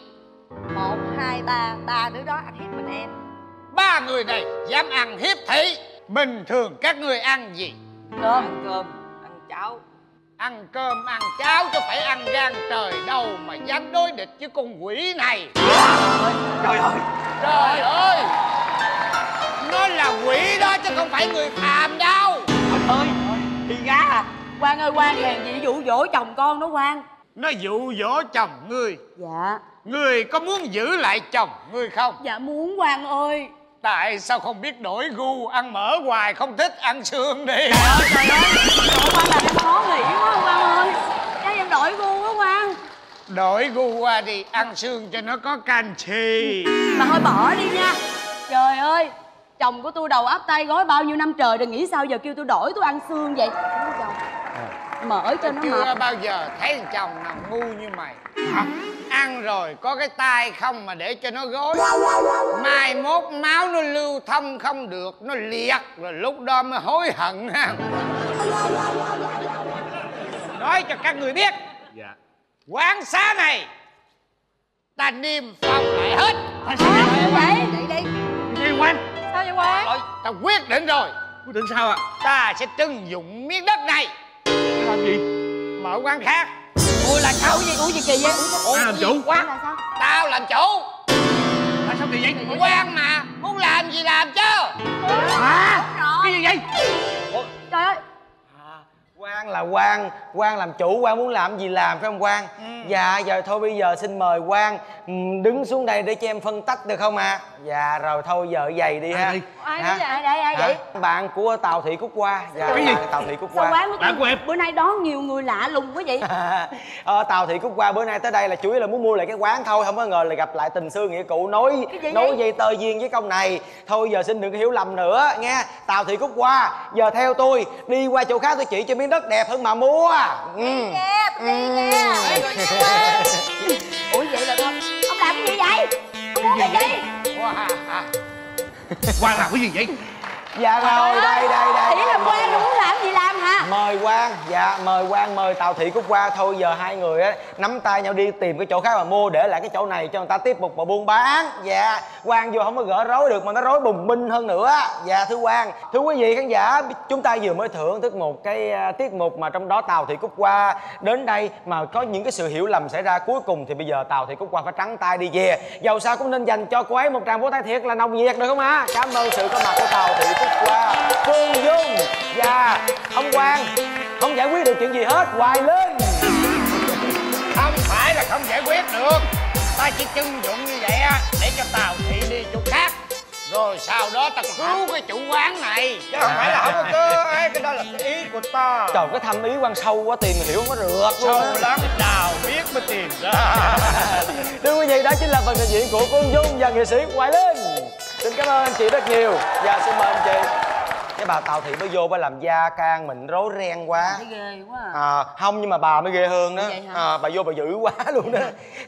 Một, hai, ba, ba đứa đó ăn hiếp mình em. Ba người này dám ăn hiếp Thị. Bình thường các người ăn gì? Cơm, ăn cơm, ăn cháo. Ăn cơm, ăn cháo chứ phải ăn gan trời đâu mà dám đối địch với con quỷ này. Trời ơi, trời ơi, nó là quỷ đó chứ không phải người phàm đâu. Trời ơi, đi gá à. Quang ơi, Quang hèn gì dụ dỗ chồng con đó Quang. Nó dụ dỗ chồng ngươi? Dạ. Ngươi có muốn giữ lại chồng ngươi không? Dạ muốn Quang ơi. Tại sao không biết đổi gu, ăn mỡ hoài không thích, ăn xương đi. Trời ơi, trời ơi, đổi Quang là em khó nghĩ quá Quang ơi. Chắc em đổi gu quá Quang. Đổi gu qua đi, ăn xương cho nó có canxi. Mà thôi bỏ đi nha. Trời ơi, chồng của tôi đầu ấp tay gói bao nhiêu năm trời rồi, nghĩ sao giờ kêu tôi đổi tôi ăn xương vậy. Mở cho nó chưa bao giờ thấy chồng nào ngu như mày. Hả? Ăn rồi có cái tay không mà để cho nó gối. Mai mốt máu nó lưu thông không được, nó liệt rồi lúc đó mới hối hận ha. Nói cho các người biết. Dạ. Quán xá này ta niêm phong lại hết. Hả? Vậy đi. Đi Quang. Sao vậy Quang? Rồi, ta quyết định rồi. Quyết định sao ạ? À? Ta sẽ trưng dụng miếng đất này. Làm gì? Mở quán khác. Ủa là sao? Ủa gì? Ủa gì kỳ vậy? Ủa làm chủ quán là sao? Tao làm chủ. Tại sao kỳ vậy? Quán mà, muốn làm gì làm chứ. Hả? Cái gì vậy? Ủa? Trời ơi. Quang là Quang, Quang làm chủ, Quang muốn làm gì làm phải không Quang? Ừ. Dạ giờ thôi bây giờ xin mời Quang đứng xuống đây để cho em phân tách được không ạ? À? Dạ rồi thôi giờ giày đi ha. Ai đây? Ai đây? Ai vậy? Bạn của Tào Thị Cúc Hoa. Dạ, cái gì? Tào Thị Cúc Hoa. Quán của bạn của em. Bữa nay đón nhiều người lạ lùng quá vậy. ờ, Tào Thị Cúc Hoa bữa nay tới đây là chủ yếu là muốn mua lại cái quán thôi, không có ngờ là gặp lại tình xưa nghĩa cụ nối nối dây tơ duyên với công này. Thôi giờ xin đừng hiểu lầm nữa nghe. Tào Thị Cúc Hoa giờ theo tôi đi qua chỗ khác tôi chỉ cho miếng đất đẹp hơn mà mua. Ừ. Đi nha, tôi đi nha. Ủa vậy là con ông làm cái gì vậy? Ông muốn cái gì? Quang làm cái gì vậy? Dạ rồi, đây đây đây. Chỉ là Quang muốn làm gì làm hả? Mời Quang, dạ mời Quang, mời Tào Thị Cúc Hoa. Thôi giờ hai người á nắm tay nhau đi tìm cái chỗ khác mà mua, để lại cái chỗ này cho người ta tiếp tục mà buôn bán. Dạ, Quang vừa không có gỡ rối được mà nó rối bùng binh hơn nữa. Dạ thưa Quang, thưa quý vị khán giả, chúng ta vừa mới thưởng thức một cái tiết mục mà trong đó Tào Thị Cúc Hoa đến đây mà có những cái sự hiểu lầm xảy ra. Cuối cùng thì bây giờ Tào Thị Cúc Hoa phải trắng tay đi về. Dầu sao cũng nên dành cho cô ấy một tràng vỗ tay thiệt là nồng nhiệt được không ạ? Cảm ơn sự có mặt của Tào Thị Cúc Hoa, Phương Dung và ông Quang. Không giải quyết được chuyện gì hết, Hoài Linh. Không phải là không giải quyết được, ta chỉ trưng dụng như vậy á để cho Tào Thị đi chỗ khác, rồi sau đó ta cứu cái chủ quán này chứ không phải là không có cơ ấy. Cái đó là cái ý của ta. Trời, cái thâm ý Quang sâu quá, tìm hiểu quá được. Sâu lắm, đào biết mới tìm ra. Thưa quý vị, đó chính là phần trình diễn của Quân Dung và nghệ sĩ Hoài Linh. Xin cảm ơn chị rất nhiều. Và xin mời anh chị. Cái bà Tào Thị mới vô bà làm gia can mình rối ren quá. Thấy ghê quá à. À không, nhưng mà bà mới ghê hơn đó. À, bà vô bà dữ quá luôn đó.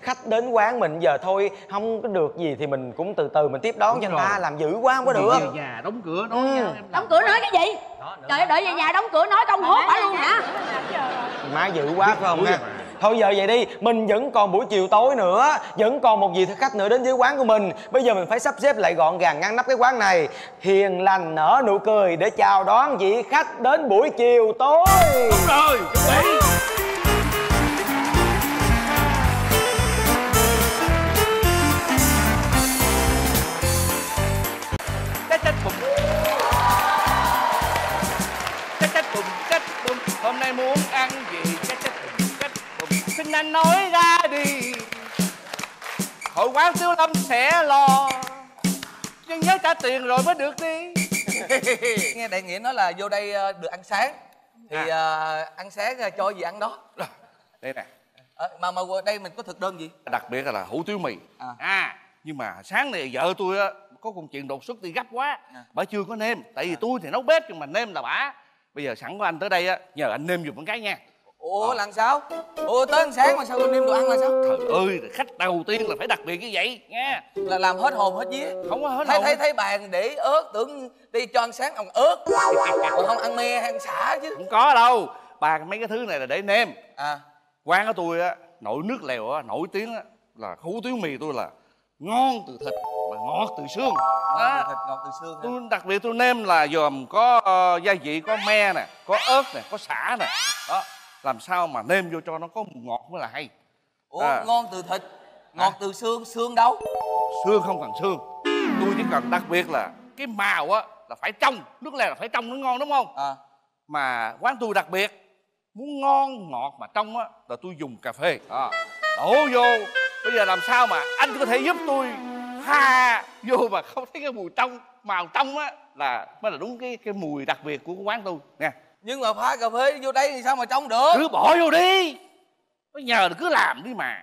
Khách đến quán mình giờ thôi không có được gì thì mình cũng từ từ mình tiếp đón. Đúng cho người ta, làm dữ quá không có được. Về nhà đóng cửa nói. Ừ. Nha, đóng cửa nói cái gì? Đó, trời ơi, đợi về nhà đóng cửa nói công hốt bà luôn hả? Má dữ quá phải không ha? Thôi giờ vậy đi, mình vẫn còn buổi chiều tối nữa, vẫn còn một vị khách nữa đến với quán của mình. Bây giờ mình phải sắp xếp lại gọn gàng ngăn nắp cái quán này, hiền lành nở nụ cười để chào đón vị khách đến buổi chiều tối. Đúng rồi, chuẩn bị. Hôm nay muốn ăn gì? Cách cách cách xin anh nói ra đi. Hội quán Tiếu Lâm sẽ lo, nhưng nhớ trả tiền rồi mới được đi. Nghe đại nghĩa nói là vô đây được ăn sáng thì à. À, ăn sáng cho gì ăn đó. Đây nè. À, mà mà đây mình có thực đơn gì? Đặc biệt là hủ tiếu mì. À, à nhưng mà sáng này vợ tôi á có công chuyện đột xuất đi gấp quá, à. Bả chưa có nêm. Tại vì à. tôi thì nấu bếp nhưng mà nêm là bả. Bây giờ sẵn của anh tới đây á, nhờ anh nêm giùm một cái nha. Ủa à. Làm sao? Ủa tới ăn sáng mà sao nêm đồ ăn là sao? Trời ơi, khách đầu tiên là phải đặc biệt như vậy nha. Là làm hết hồn hết vía. Không có hết thấy, hồn. Thấy thấy bàn để ớt tưởng đi cho ăn sáng ăn ớt. Còn không ăn me hay ăn xả chứ. Không có đâu. Bàn mấy cái thứ này là để nêm. À. Quán của tôi á, nổi nước lèo á, nổi tiếng á là hủ tiếu mì tôi là ngon từ thịt mà ngọt từ xương. À, thịt ngọt từ xương. Tôi đặc biệt tôi nêm là gồm có uh, gia vị có me nè, có ớt nè, có sả nè. Đó, làm sao mà nêm vô cho nó có ngọt mới là hay. Ủa à. Ngon từ thịt, ngọt à. Từ xương, xương đâu? Xương không cần xương. Tôi chỉ cần đặc biệt là cái màu á là phải trong, nước lèo là phải trong nó ngon đúng không? À. Mà quán tôi đặc biệt muốn ngon ngọt mà trong á là tôi dùng cà phê. À. Đổ vô. Bây giờ làm sao mà anh có thể giúp tôi pha vô mà không thấy cái mùi trong, màu trong á là mới là đúng cái cái mùi đặc biệt của quán tôi nè. Nhưng mà pha cà phê vô đây thì sao mà trong được? Cứ bỏ vô đi, nó nhờ là cứ làm đi mà.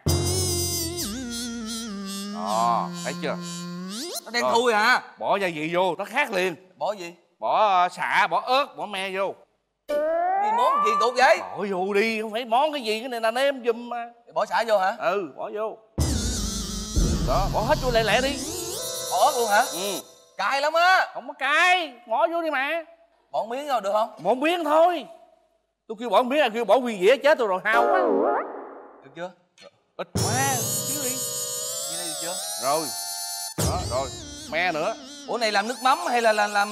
Đó, thấy chưa? Nó đen thui hả? Bỏ gia vị vô, nó khác liền. Bỏ gì? Bỏ xạ, bỏ ớt, bỏ me vô. Cái món gì tụt vậy? Bỏ vô đi, không phải món cái gì, cái này là nêm giùm mà. Bỏ xả vô hả? Ừ, bỏ vô. Đó, bỏ hết vô lẹ lẹ đi. Bỏ ớt luôn hả? Ừ. Cay lắm á. Không có cay, bỏ vô đi mà. Bỏ miếng rồi được không? Bỏ miếng thôi. Tôi kêu bỏ miếng là kêu bỏ nguyên dĩa chết tôi rồi hao quá. Được chưa? Ít quá, xíu đi. Như đây được chưa? Rồi. Đó, rồi. Me nữa. Ủa này làm nước mắm hay là, là làm...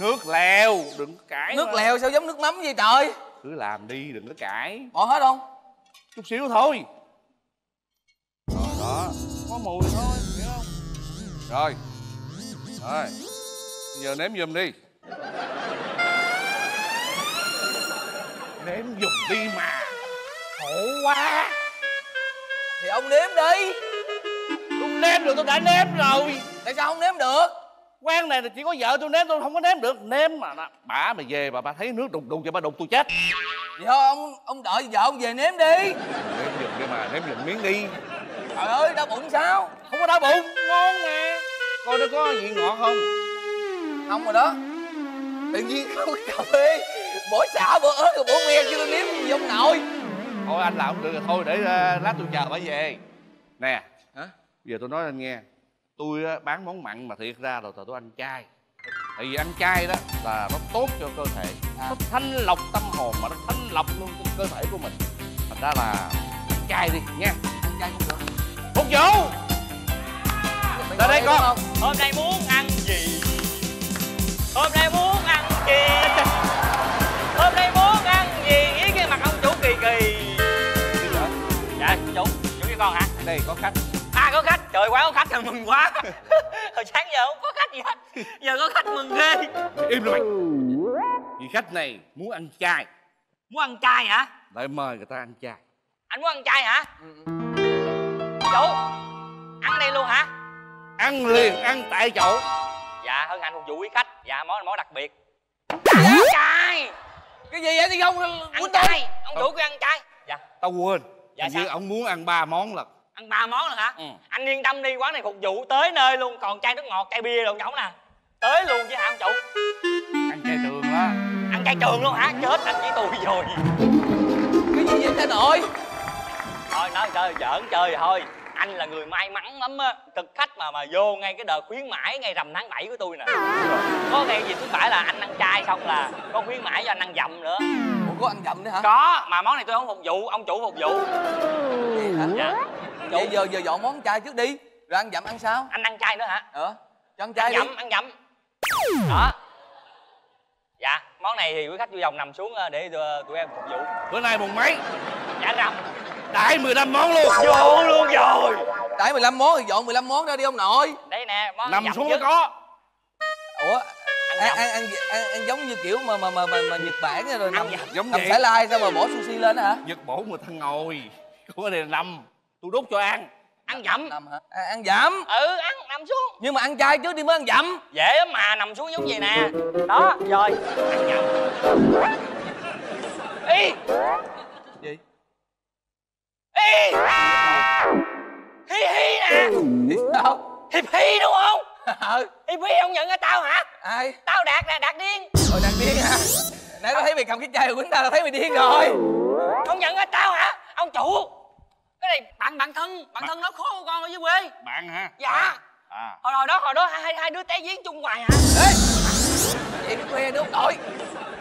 Nước lèo, đừng có cãi. Nước mà. Lèo sao giống nước mắm vậy trời? Cứ làm đi, đừng có cãi. Bỏ hết không? Chút xíu thôi. Rồi đó, có mùi thôi, hiểu không? Rồi. Rồi. Bây giờ nếm giùm đi. Nếm giùm đi mà. Khổ quá. Thì ông nếm đi. Không nếm được tôi đã nếm rồi. Tại sao không nếm được? Quán này là chỉ có vợ tôi nếm, tôi không có nếm được. Nếm mà đó. Bà mà về bà bà thấy nước đục đục cho bà đục tôi chết. Vậy thôi ông ông đợi vợ ông về nếm đi. Nếm giùm đi mà, nếm giùm miếng đi. Trời ơi, đau bụng sao? Không có đau bụng, ngon nè. Coi nó có vị ngọt không? Không rồi đó. Tự nhiên không cà phê, bỏ xả, bỏ ớt, bỏ me chứ tôi nếm gì ông nội. Thôi anh làm không được rồi, thôi để uh, lát tôi chờ bà về. Nè, hả? Bây giờ tôi nói anh nghe. Tôi bán món mặn mà thiệt ra rồi tôi ăn chay. Tại vì ăn chay đó là nó tốt cho cơ thể à. Nó thanh lọc tâm hồn mà nó thanh lọc luôn trong cơ thể của mình. Thành ra là ăn chay đi nha. Ăn chay cũng được. Phục vụ! Ra đây con! Hôm nay muốn ăn gì? Hôm nay muốn ăn gì? Hôm nay muốn ăn gì? Ý cái mặt ông chủ kỳ kỳ. Dạ, chủ, chủ với con hả? Đây có khách. À có khách, trời quá có khách là mừng quá. Hồi sáng giờ không có khách gì hết, giờ có khách mừng ghê. Im rồi mày. Vì khách này muốn ăn chay. Muốn ăn chay hả? Lại mời người ta ăn chay. Anh muốn ăn chay hả? Ừ. Chủ, ăn đây luôn hả? Ăn liền, ăn tại chỗ. Dạ, hân hạnh phục vụ quý khách. Dạ, món món đặc biệt. Ăn chay. Cái gì vậy thì không? Ăn chay, ông chủ kêu ăn chay. Dạ. Tao quên. Dạ sao? Ông muốn ăn ba món lận. Ăn ba món rồi hả? Ừ. Anh yên tâm đi, quán này phục vụ tới nơi luôn. Còn chai nước ngọt, chai bia đồ nhỏng nè. Tới luôn chứ hả ông chủ? Ăn chai trường đó. Ăn chai trường luôn hả? Chết anh với tôi rồi. Cái gì vậy anh ơi? Thôi nói chơi, giỡn chơi thôi. Anh là người may mắn lắm á. Cực khách mà mà vô ngay cái đợt khuyến mãi ngày rằm tháng bảy của tôi nè. Có ngày gì cũng phải là anh ăn chai xong là có khuyến mãi cho anh ăn dặm nữa. còn có ăn dặm nữa hả? Có, mà món này tôi không phục vụ, ông chủ phục vụ. Vậy hả? Dạ. Vậy giờ giờ dọn món chay trước đi, rồi ăn dặm ăn sao? Anh ăn chay nữa hả? Ờ, cho ăn chay đi. Ăn dặm, ăn dặm. Đó. Dạ, món này thì quý khách vui lòng nằm xuống để tụi em phục vụ. Bữa nay mùng mấy? Dạ rằm. Đãi mười lăm món luôn. Vô luôn rồi. Đãi mười lăm món thì dọn mười lăm món ra đi ông nội. Đây nè, món nằm xuống mới có. Ủa, ăn ăn, ăn ăn ăn giống như kiểu mà mà mà mà, mà Nhật Bản rồi nằm giống nằm sải lai sao mà bỏ sushi lên hả? Nhật bổ mà thằng ngồi. Có này là nằm, tôi đút cho ăn. Ăn dặm. Nằm hả? À, ăn dặm. Ừ, ăn nằm xuống. Nhưng mà ăn chay trước đi mới ăn dặm. Dễ lắm mà, nằm xuống giống vậy nè. Đó, rồi, ăn dặm. Ê! Gì? Ê! Hi hi nè. Sao? Hiệp hi đúng không? Ừ. Hiệp hi không nhận ra tao hả? Ai? Tao Đạt nè, Đạt điên. Rồi Đạt điên hả? Nãy tao thấy mày cầm cái chai của tao là thấy mày điên rồi. Không nhận ra tao hả? Ông chủ. Cái này bạn bạn thân, bạn B... thân nó khó con ở dưới quê. Bạn hả? Dạ. À. Hồi đó hồi đó hai hai đứa té giếng chung hoài hả? Ê. Vậy quê đúng tội.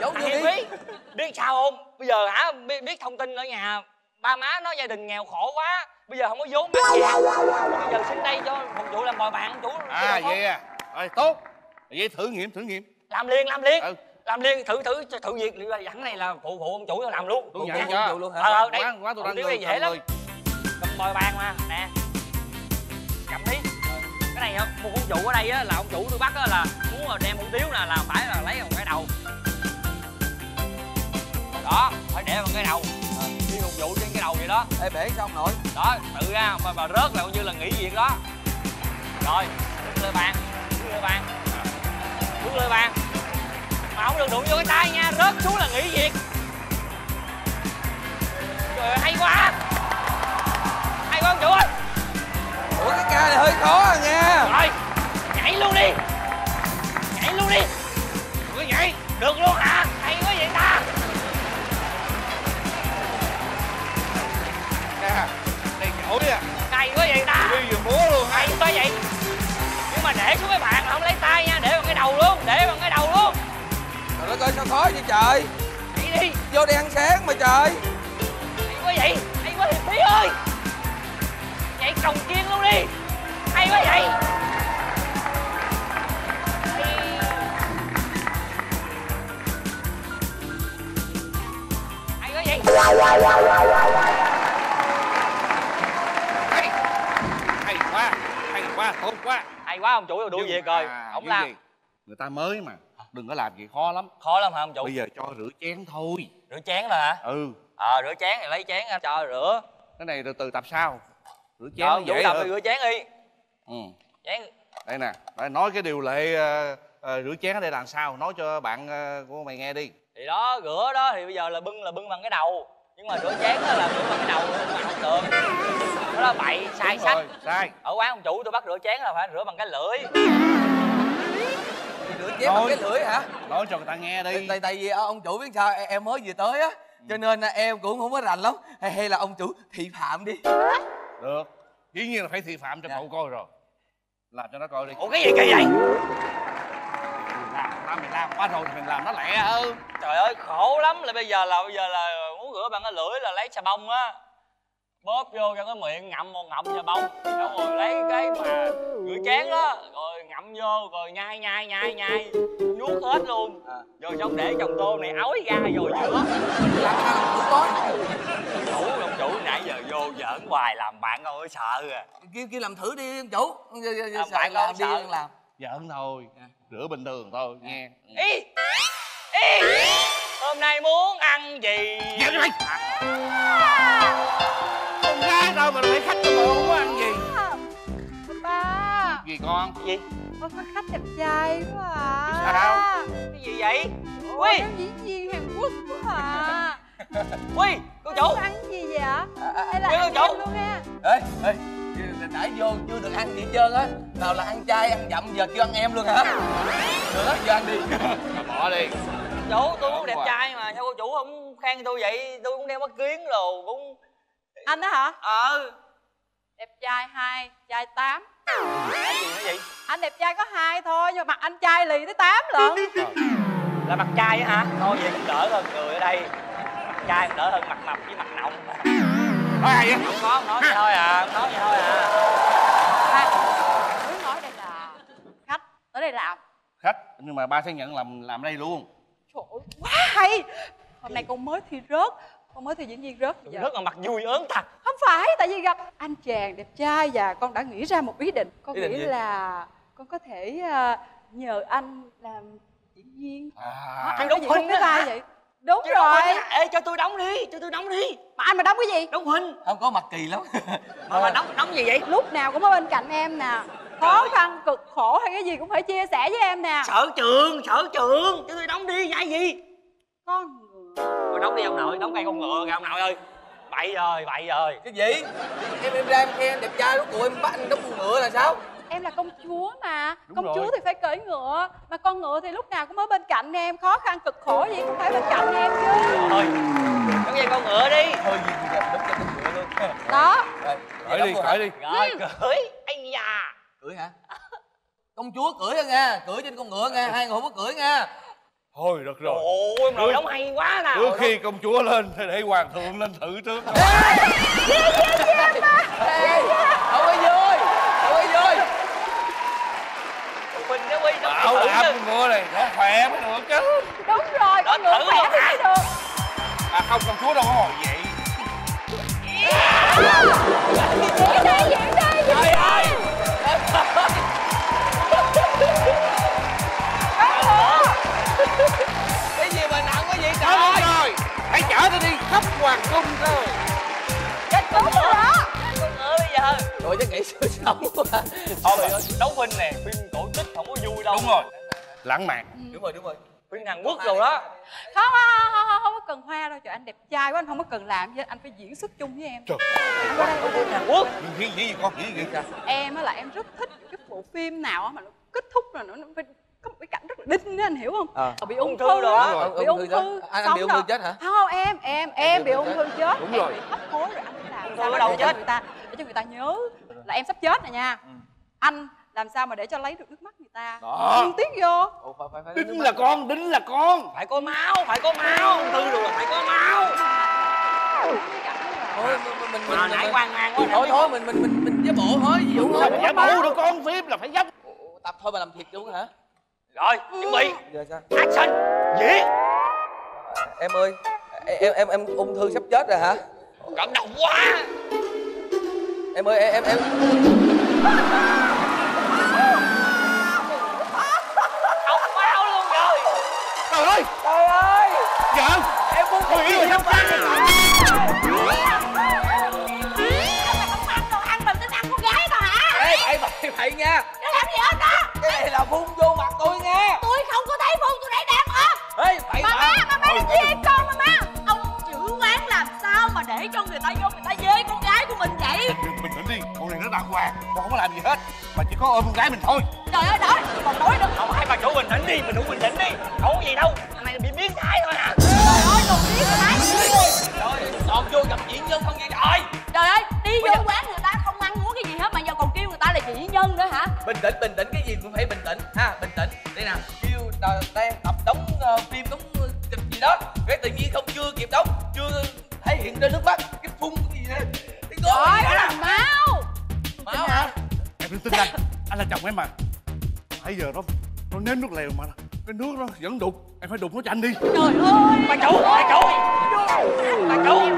Giấu vô đi. Biết. Biết sao không? Bây giờ hả biết, biết thông tin ở nhà ba má nó gia đình nghèo khổ quá, bây giờ không có vốn mắc gì hết. Bây giờ xuống đây cho một vụ làm bồi bạn ông chủ. À vậy à. Rồi tốt. Vậy thử nghiệm thử nghiệm. Làm liền làm liền. Ừ. Làm liền thử thử thử việc dẫn này là phụ phụ ông chủ nó làm luôn. Tôi nhận cho. Ờ đây. Quá tôi đang người dễ lắm. Cầm bồi bàn mà, nè. Cầm đi. Cái này á, một ông chủ ở đây á, là ông chủ tôi bắt á là muốn là đem hủ tiếu nè là phải là lấy bằng cái đầu. Đó, phải để bằng cái đầu. Đi phục vụ trên cái đầu vậy đó. Ê bể sao ông nội? Đó, tự ra mà mà rớt là coi như là nghỉ việc đó. Rồi, đứng lên bàn, đứng lên bàn. Đứng lên bàn. Mà không được đụng vô cái tay nha, rớt xuống là nghỉ việc. Trời ơi, hay quá. Ông chủ ơi. Ủa cái ca này hơi khó à nha. Rồi, nhảy luôn đi. Nhảy luôn đi. Cứ nhảy. Được luôn hả? Hay quá vậy ta. Nè, này giỏi à. Hay quá vậy ta. Đi vừa múa luôn. Hay quá vậy. Nhưng mà để xuống cái bàn không lấy tay nha. Để bằng cái đầu luôn. Để bằng cái đầu luôn. Trời đất ơi sao khó vậy trời. Đi đi. Vô đi ăn sáng mà trời. Hay quá vậy. Hay quá Hiệp Thúy ơi. Hãy còng kiên luôn đi. Hay quá vậy. Hay quá vậy. Hay. Hay quá. Hay quá, tốt quá. Hay quá ông chủ đuổi việc rồi. Ông làm. Người ta mới mà. Đừng có làm gì khó lắm. Khó lắm hả ông chủ? Bây giờ cho rửa chén thôi. Rửa chén rồi hả? Ừ. Ờ rửa chén thì lấy chén cho rửa. Cái này từ từ tập sau. Rửa chén đó, dễ tập rửa chén đi. Ừ. Chén. Đây nè, đây, nói cái điều lệ uh, uh, rửa chén ở đây làm sao, nói cho bạn uh, của mày nghe đi. Thì đó, rửa đó thì bây giờ là bưng là bưng bằng cái đầu. Nhưng mà rửa chén đó là rửa bằng cái đầu mà không được. Đó là bậy, sai sách. Sai. Ở quán ông chủ tôi bắt rửa chén là phải rửa bằng cái lưỡi. Thì rửa chén nói, bằng cái lưỡi hả? Nói cho người ta nghe đi. Tại tại vì ông chủ biết sao em mới vừa tới á, cho nên em cũng không có rành lắm. Hay, hay là ông chủ thị phạm đi. Được, dĩ nhiên là phải thị phạm cho cậu coi rồi. Làm cho nó coi đi. Ủa cái gì kỳ vậy? Làm, ta mình làm quá rồi, mình làm nó lẹ hơn. Trời ơi, khổ lắm. Là bây giờ là bây giờ là muốn rửa bằng cái lưỡi là lấy xà bông á. Bóp vô trong cái miệng ngậm một ngậm xà bông. Xong rồi lấy cái mà rửa chén đó, rồi ngậm vô, rồi nhai nhai nhai nhai. Nuốt hết luôn. Rồi xong để chồng tôm này ói ra rồi giữa. Làm sao cũng có. Đủ rồi. Chủ nãy giờ vô giỡn hoài làm bạn ơi sợ à. Kêu kêu làm thử đi ông chủ. Làm bạn làm đi làm. Giỡn thôi, rửa bình thường thôi nghe. Ý. Ý. Hôm nay muốn ăn gì? Giỡn đi mày. Con gái đâu mà phải khách cho bộ muốn ăn gì? Ba. Gì con? Gì? Con có khách đẹp trai quá à. Sao? Cái gì vậy? Ui. Nó diễn viên Hàn Quốc quá à. Quy, cô chủ ăn gì vậy ạ? Hay là ăn em luôn ha. Ê, ê, nãy vô chưa được ăn gì hết trơn á. Nào là ăn chay, ăn dặm, giờ kêu ăn em luôn hả? Được á, giờ ăn đi. Mà bỏ đi. Chủ, tôi cũng đẹp trai mà, sao cô chủ không khen tôi vậy? Tôi cũng đeo mắt kiến rồi, cũng... Anh đó hả? Ờ. Đẹp trai hai, trai tám. Cái gì nữa vậy? Anh đẹp trai có hai thôi, nhưng mà mặt anh trai lì tới tám lận. Là mặt trai á hả? Thôi vậy cũng đỡ hơn người ở đây. trai đỡ hơn mặt mập với mặt nọng. Nói hay vậy? Không có, không nói vậy thôi à, không nói vậy thôi à. Muốn nói đây là khách, tới đây làm. Khách, nhưng mà ba sẽ nhận làm làm đây luôn. Trời ơi, quá hay. Hôm nay con mới thi rớt, con mới thi diễn viên rớt. Giờ. Rớt là mặt vui ớn thật. Không phải, tại vì gặp anh chàng đẹp trai và con đã nghĩ ra một ý định. Con ý nghĩ định là con có thể nhờ anh làm diễn viên. À, anh đóng hình cái vai vậy. Đúng chứ rồi. Ê, cho tôi đóng đi, cho tôi đóng đi. Mà anh mà đóng cái gì? Đóng hình. Không có mặt kỳ lắm. Mà, mà đóng đóng gì vậy? Lúc nào cũng ở bên cạnh em nè. Khó khăn, cực khổ hay cái gì cũng phải chia sẻ với em nè. Sở trường, sở trường. Cho tôi đóng đi, vậy gì? Con ngựa. Đóng đi ông nội, đóng ngay con ngựa kìa ông nội ơi. Bậy rồi, bậy rồi. Cái gì? Em em ra em khen em đẹp trai lúc của em bắt anh đóng con ngựa là sao? Em là công chúa mà. Đúng công rồi. Chúa thì phải cưỡi ngựa, mà con ngựa thì lúc nào cũng ở bên cạnh em, khó khăn cực khổ gì cũng phải bên cạnh em chứ. Thôi đóng dây con ngựa đi. Thôi gì thì đóng cho con ngựa luôn. Đó. Cưỡi đi, cưỡi đi. Rồi cưỡi. Anh già. Cưỡi hả? Công chúa cưỡi nha, cưỡi trên con ngựa nha, hai người không có cưỡi nha. Thôi được rồi. Ôi em đóng hay quá nè. Trước khi công chúa lên thì để hoàng thượng lên thử trước. Áo ấm ngựa này nó khỏe mới được chứ. Đúng rồi, con ngựa khỏe thì mới được. À không, công chúa đâu có ngồi vậy. Diễn đây, diễn đây, diễn đây. Cái gì mà nặng quá vậy trời. Đúng rồi, hãy chở tôi đi khắp hoàng cung thôi. Chết đúng rồi đó. Rồi chắc nghĩ sửa sống quá. Thôi đấu phim nè, phim cổ tích không có vui đâu. Đúng rồi, lãng mạn. Ừ. Đúng rồi, đúng rồi. Phim Hàn Quốc rồi đó. Không, không, không, không, không có cần hoa đâu. Trời, anh đẹp trai quá, anh không có cần làm gì. Anh phải diễn xuất chung với em. Trời ơi, phim Hàn Quốc. Diễn gì con, diễn gì sao? Em á là em rất thích những cái bộ phim nào mà nó kết thúc rồi nó phải có một cái cảnh rất là đinh đó, anh hiểu không? À. Bị ung thư rồi, bị ung thư. Anh bị ung thư chết hả? Không, em, em, em bị ung thư chết. Đúng rồi. Em bị hấp hối rồi, anh làm sao đâu chết người ta. Để cho người ta nhớ là em sắp chết nè nha. Ừ. Anh làm sao mà để cho lấy được nước mắt người ta. Đừng tiếc vô. Ồ, phải, phải, phải đính là con, đính là con. Phải có máu, phải có máu. Ung thư rồi là phải có máu. Thôi mình mình mình nãy quan ngang quá. Thôi thôi mình mình mình mình giả bộ thôi. Ví dụ thôi. Giả bộ được con phim là phải dám. Tập thôi mà làm thiệt luôn hả? Rồi, chuẩn bị. Giờ sao? Action. Diễn. Em ơi, em em em ung thư sắp chết rồi hả? Cảm động quá. Em ơi, em, em... Ông máu luôn rồi. Trời ơi! Trời ơi! Dạ! Em muốn thử người không ăn được rồi. Không ăn đồ ăn mình tính ăn con gái thôi hả? Ê, bậy bậy bậy nha! Nó làm gì hết đó? Cái này là phun vô mặt tôi nghe. Tôi không có thấy phun, tôi thấy đang ớt. Ê, bậy bậy! Má, má, má đừng giết con mà má! Ông chữ quán làm sao mà để cho người ta vô người ta dê con gái của mình vậy? Mình tỉnh đi, con này nó đàng hoàng, con không có làm gì hết. Mà chỉ có ôm con gái mình thôi. Trời ơi, đó, còn nói nữa. Không phải, bà chủ bình tĩnh đi, mình đủ bình tĩnh đi. Không có gì đâu, thằng này bị biến thái thôi à. Trời ơi, đồ biến thái. Trời ơi, còn vô gặp diễn nhân không vậy trời. Trời ơi, đi vô giờ... quán người ta không ăn uống cái gì hết mà giờ còn kêu người ta là diễn nhân nữa hả? Bình tĩnh, bình tĩnh, cái gì cũng phải bình tĩnh ha, bình tĩnh. Đây nè, kêu đang tập đóng uh, phim, đóng uh, kịch gì đó. Cái tự nhiên không chưa kịp đóng, chưa thể hiện ra nước mắt, cái phun cái gì đó. Rồi, đó là máu. Máu hả? Em đừng tin anh, anh là chồng em mà. Nãy giờ nó nó nếm nước lèo mà cái nước nó vẫn đục, em phải đục nó cho anh đi. Trời ơi! Bà chủ, bà chủ. Bà chủ.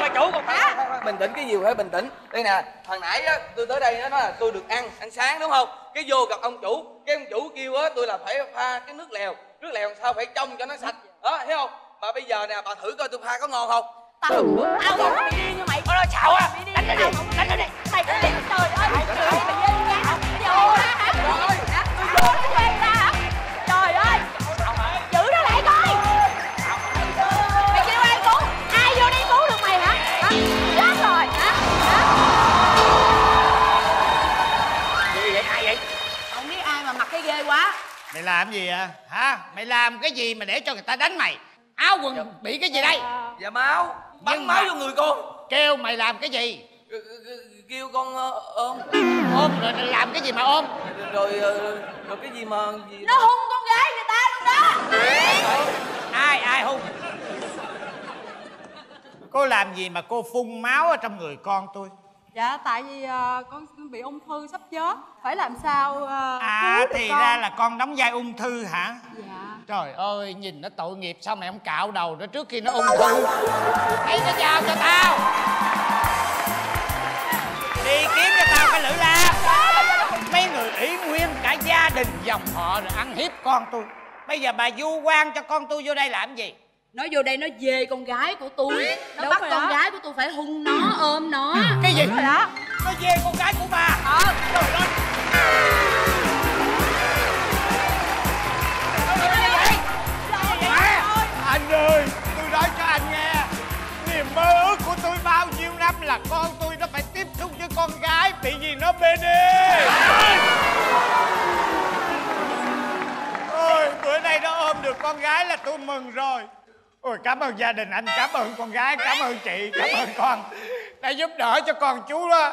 Bà chủ còn phải. Bình tĩnh cái gì phải bình tĩnh. Đây nè, hồi nãy á tôi tới đây nó là tôi được ăn, ăn sáng đúng không? Cái vô gặp ông chủ, cái ông chủ kêu á tôi là phải pha cái nước lèo, nước lèo sao phải trong cho nó sạch. Đó, thấy không? Mà bây giờ nè, bà thử coi tôi pha có ngon không? Tao tao không đi đi như mày. Ôi nó xạo à. Đánh nó đi, đánh nó đi. Mày cứ đi trời ơi. Trời ơi, mày dê con gái. Trời ơi, hả? Tôi vô cái quen ra hả? Trời ơi. Giữ nó lại coi. Mày kêu ai cứu? Ai vô đây cứu được mày hả? Chết rồi hả? Gì vậy, ai vậy? Không biết ai mà mặc cái ghê quá. Mày làm gì à? Hả? Mày làm cái gì mà để cho người ta đánh mày? Áo quần bị cái gì đây? Dạ máu. Bắn máu vô người con. Kêu mày làm cái gì? Kêu con ôm. Ôm rồi làm cái gì mà ôm? Rồi rồi cái gì mà... Nó hung con gái người ta luôn đó. Ai ai hung? Cô làm gì mà cô phun máu ở trong người con tôi? Dạ tại vì uh, con bị ung thư sắp chết. Phải làm sao uh, à thì con. Ra là con đóng vai ung thư hả? Dạ. Trời ơi nhìn nó tội nghiệp, sao mày không cạo đầu nó trước khi nó ung thư? Hãy nó giao cho tao. Đi kiếm cho tao cái lưỡi la. Mấy người ủy nguyên cả gia đình dòng họ rồi ăn hiếp con tôi. Bây giờ bà vu oan cho con tôi vô đây làm gì? Nó vô đây nó về con gái của tôi. Nó đúng bắt con đó. Gái của tôi phải hung nó, ừ. ôm nó. Cái gì? Đó. Nó về con gái của bà. Ờ. Trời ơi. Anh ơi, tôi nói cho anh nghe, niềm mơ ước của tôi bao nhiêu năm là con tôi nó phải tiếp xúc với con gái, bị gì nó bê đê. Ôi, bữa nay nó ôm được con gái là tôi mừng rồi. Ôi cảm ơn gia đình anh, cảm ơn con gái, cảm ơn chị, cảm ơn con đã giúp đỡ cho con chú đó.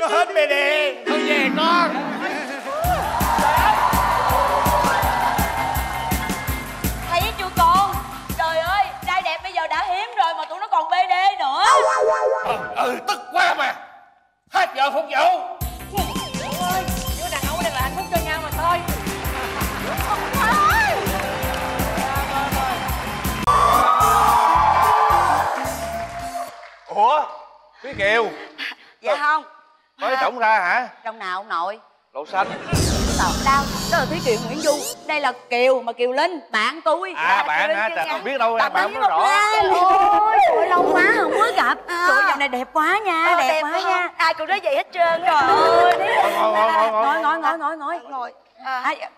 Nó hết bê đê, thôi về con. Thấy chưa con, trời ơi, trai đẹp bây giờ đã hiếm rồi mà tụi nó còn bê đê nữa. Ừ, ừ tức quá mà. Hết giờ phục vụ. Trời ơi, giữa đàn ông đang là hạnh phúc cho nhau mà thôi. Ủa? Thúy Kiều? Dạ không. Mới tổng ra hả? Trong nào ông nội? Lộ xanh. Tào Đao, đó là Thúy Kiều Nguyễn Dung. Đây là Kiều mà Kiều Linh, bạn tôi. À bạn hả? Trời không biết đâu ra bạn không rõ. Ôi trời lâu quá không mới gặp. Trời dạo này đẹp quá nha, đẹp quá nha. Ai cũng nói vậy hết trơn. Trời ơi. Ngồi ngồi ngồi ngồi ngồi ngồi.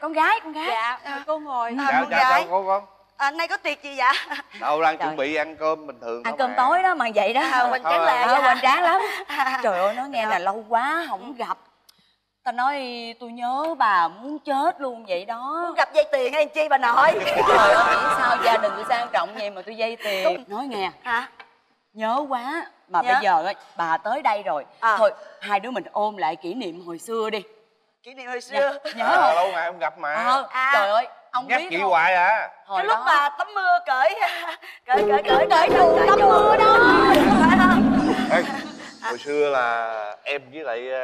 Con gái con gái. Dạ cô ngồi. Dạ chào cô con. À, nay có tiệc gì vậy? Đâu đang trời. Chuẩn bị ăn cơm bình thường. Ăn cơm à. Tối đó mà vậy đó. À, hoành tráng lẹ, à, hoành tráng lắm. Trời ơi nó nghe là lâu quá không gặp. Ta nói tôi nhớ bà muốn chết luôn vậy đó. Muốn gặp dây tiền hay chi bà nội? Trời ơi sao gia đình tôi sang trọng vậy mà tôi dây tiền. Đúng. Nói nghe. Hả? Nhớ quá mà nhớ. Bây giờ ấy, bà tới đây rồi. À. Thôi hai đứa mình ôm lại kỷ niệm hồi xưa đi. Kỷ niệm hồi xưa. Nhớ, nhớ à, không? Lâu ngày không gặp mà. À, à. Trời ơi. Ông nhắc chị hoài hả? Cái lúc mà tắm mưa cởi cởi cởi cởi cởi đồ tắm mưa đó. Ê, hồi xưa là em với lại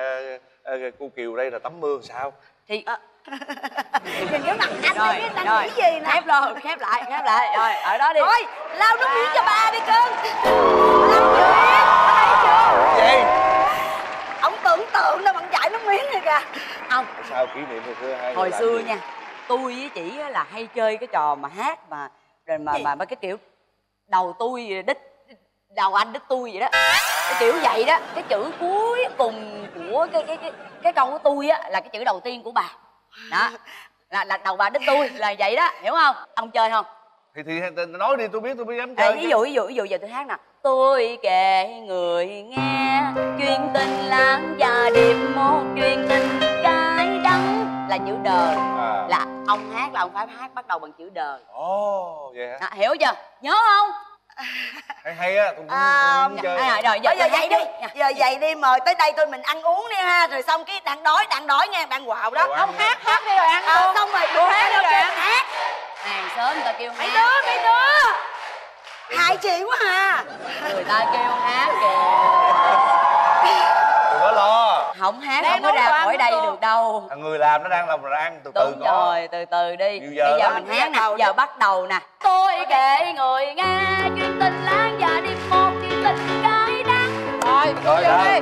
uh, uh, cô Kiều đây là tắm mưa sao? Thì à. Mình nhớ mặt anh rồi, biết anh nghĩ gì nè. Khép luôn, khép lại, khép lại. Rồi, ở đó đi. Thôi, lau nước miếng cho ba đi cưng. Lau chưa hết, thấy chưa? Gì? Ông tưởng tượng đâu bằng chạy nước miếng rồi kìa. Ông. Sao kỷ niệm hồi xưa hay? Hồi xưa nha. Tôi với chị là hay chơi cái trò mà hát mà rồi mà gì? Mà mấy cái kiểu đầu tôi đích đầu anh đích tôi vậy đó, cái kiểu vậy đó. Cái chữ cuối cùng của cái cái cái cái câu của tôi á là cái chữ đầu tiên của bà đó, là là đầu bà đích tôi là vậy đó, hiểu không? Ông chơi không? Thì thì nói đi, tôi biết tôi mới dám chơi. Ví dụ ví dụ ví dụ giờ tôi hát nè. Tôi kể người nghe chuyện tình lãng và đêm một chuyện tình cái đắng là chữ đờ à. Là ông hát là ông phải hát bắt đầu bằng chữ đờ. Ồ oh, vậy hả? À, hiểu chưa? Nhớ không? Hay hay á, tôi muốn, à, muốn chơi. Rồi, rồi giờ, giờ vậy đi, đi. Giờ vậy đi, mời tới đây tôi mình ăn uống đi ha. Rồi xong cái đặng đói, đặng đói nghe, bạn quạo đó. Không hát, hát đi rồi ăn à, luôn. Xong rồi đùa hát đi rồi ăn. Hát. Hàng sớm người ta kêu hát. Mấy đứa, mấy đứa. Hại chị quá ha. Người ta kêu hát kìa. Lo. Không hát đấy, không có ra khỏi đây được đâu. À, người làm nó đang làm rồi ăn từ từ. Đúng có. Rồi từ từ đi. Bây giờ, giờ mình hát nè, giờ bắt đầu nè. Tôi kể người nghe chuyện tình lãng và đêm một chuyện tình cái đắng. Rồi rồi đi.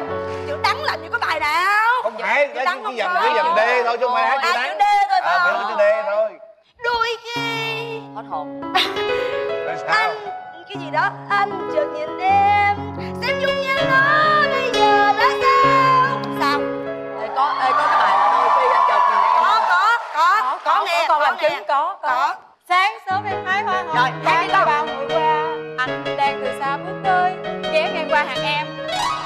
Chữ đắng làm như có bài nào? Không phải, cái chữ dần cái dần đê thôi chứ không phải hát chữ đắng. Chữ đê thôi thôi. À chữ đê thôi. Đôi khi hết hồn. Anh cái gì đó anh chợt nhìn em xem dung nhan nó bây giờ đã sao sao ê, có ê, có cái bài là đôi khi anh chợt nhìn em có có có có nghe con làm chứng có có sáng sớm em hái hoa hồng hái lá bao mùa qua anh đang từ xa bước tới ghé ngang qua hàng em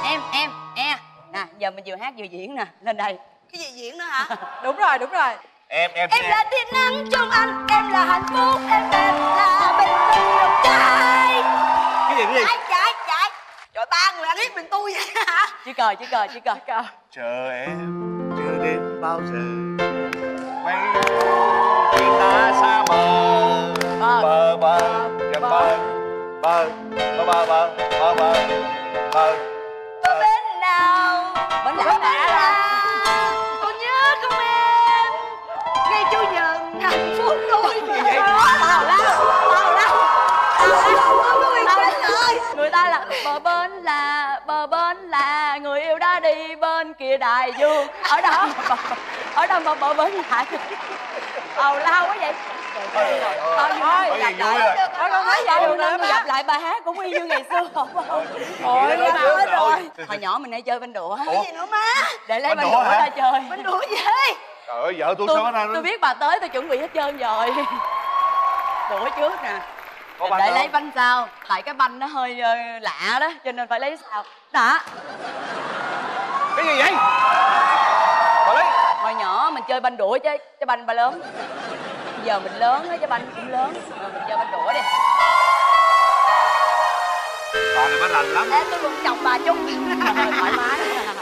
em em e nè giờ mình vừa hát vừa diễn nè lên đây cái gì diễn nữa hả? Đúng rồi đúng rồi em em em là tia nắng trong anh em là hạnh phúc em em là bình minh trong trời cái gì cái gì chạy chạy chạy trời ba người ăn hiếp mình tôi vậy hả? Chỉ cờ chỉ cờ chỉ cờ cờ chờ em chưa đến bao giờ mấy chuyện ta xa mờ bờ bờ bờ bờ bờ bờ bờ bờ bờ bờ bờ. Có bến nào? Bến nào? Bến nào? Con nhớ không em? Ngay chú dần hạnh phúc tôi. Gì vậy? Tào lắm, tào lắm, tào lắm ơi. Người ta là bờ bên là bờ bên là người yêu đã đi bên kia đại dương. Ở đó, ở đâu mà bờ bến lại? Tào lao quá vậy. Thôi gặp lại, con nói vậy đừng nên gặp lại bài hát cũng y như ngày xưa không? Ôi hết rồi. Hồi nhỏ mình hay chơi banh đũa. Cái gì nữa má? Để lấy banh đũa ra chơi. Banh đũa gì? Trời ơi vợ tôi sao nó. Tôi biết bà tới tôi chuẩn bị hết trơn rồi. Đũa trước nè. Để lấy banh sau. Tại cái banh nó hơi lạ đó, cho nên phải lấy sau. Đã. Cái gì vậy? Hồi nhỏ mình chơi banh đũa chứ, chơi banh ba lớn. Giờ mình lớn á, cái banh cũng lớn. Rồi mình chơi banh đũa đi. Bà này banh lành lắm. Ê, tôi luôn chồng bà chung. Rồi, thoải mái.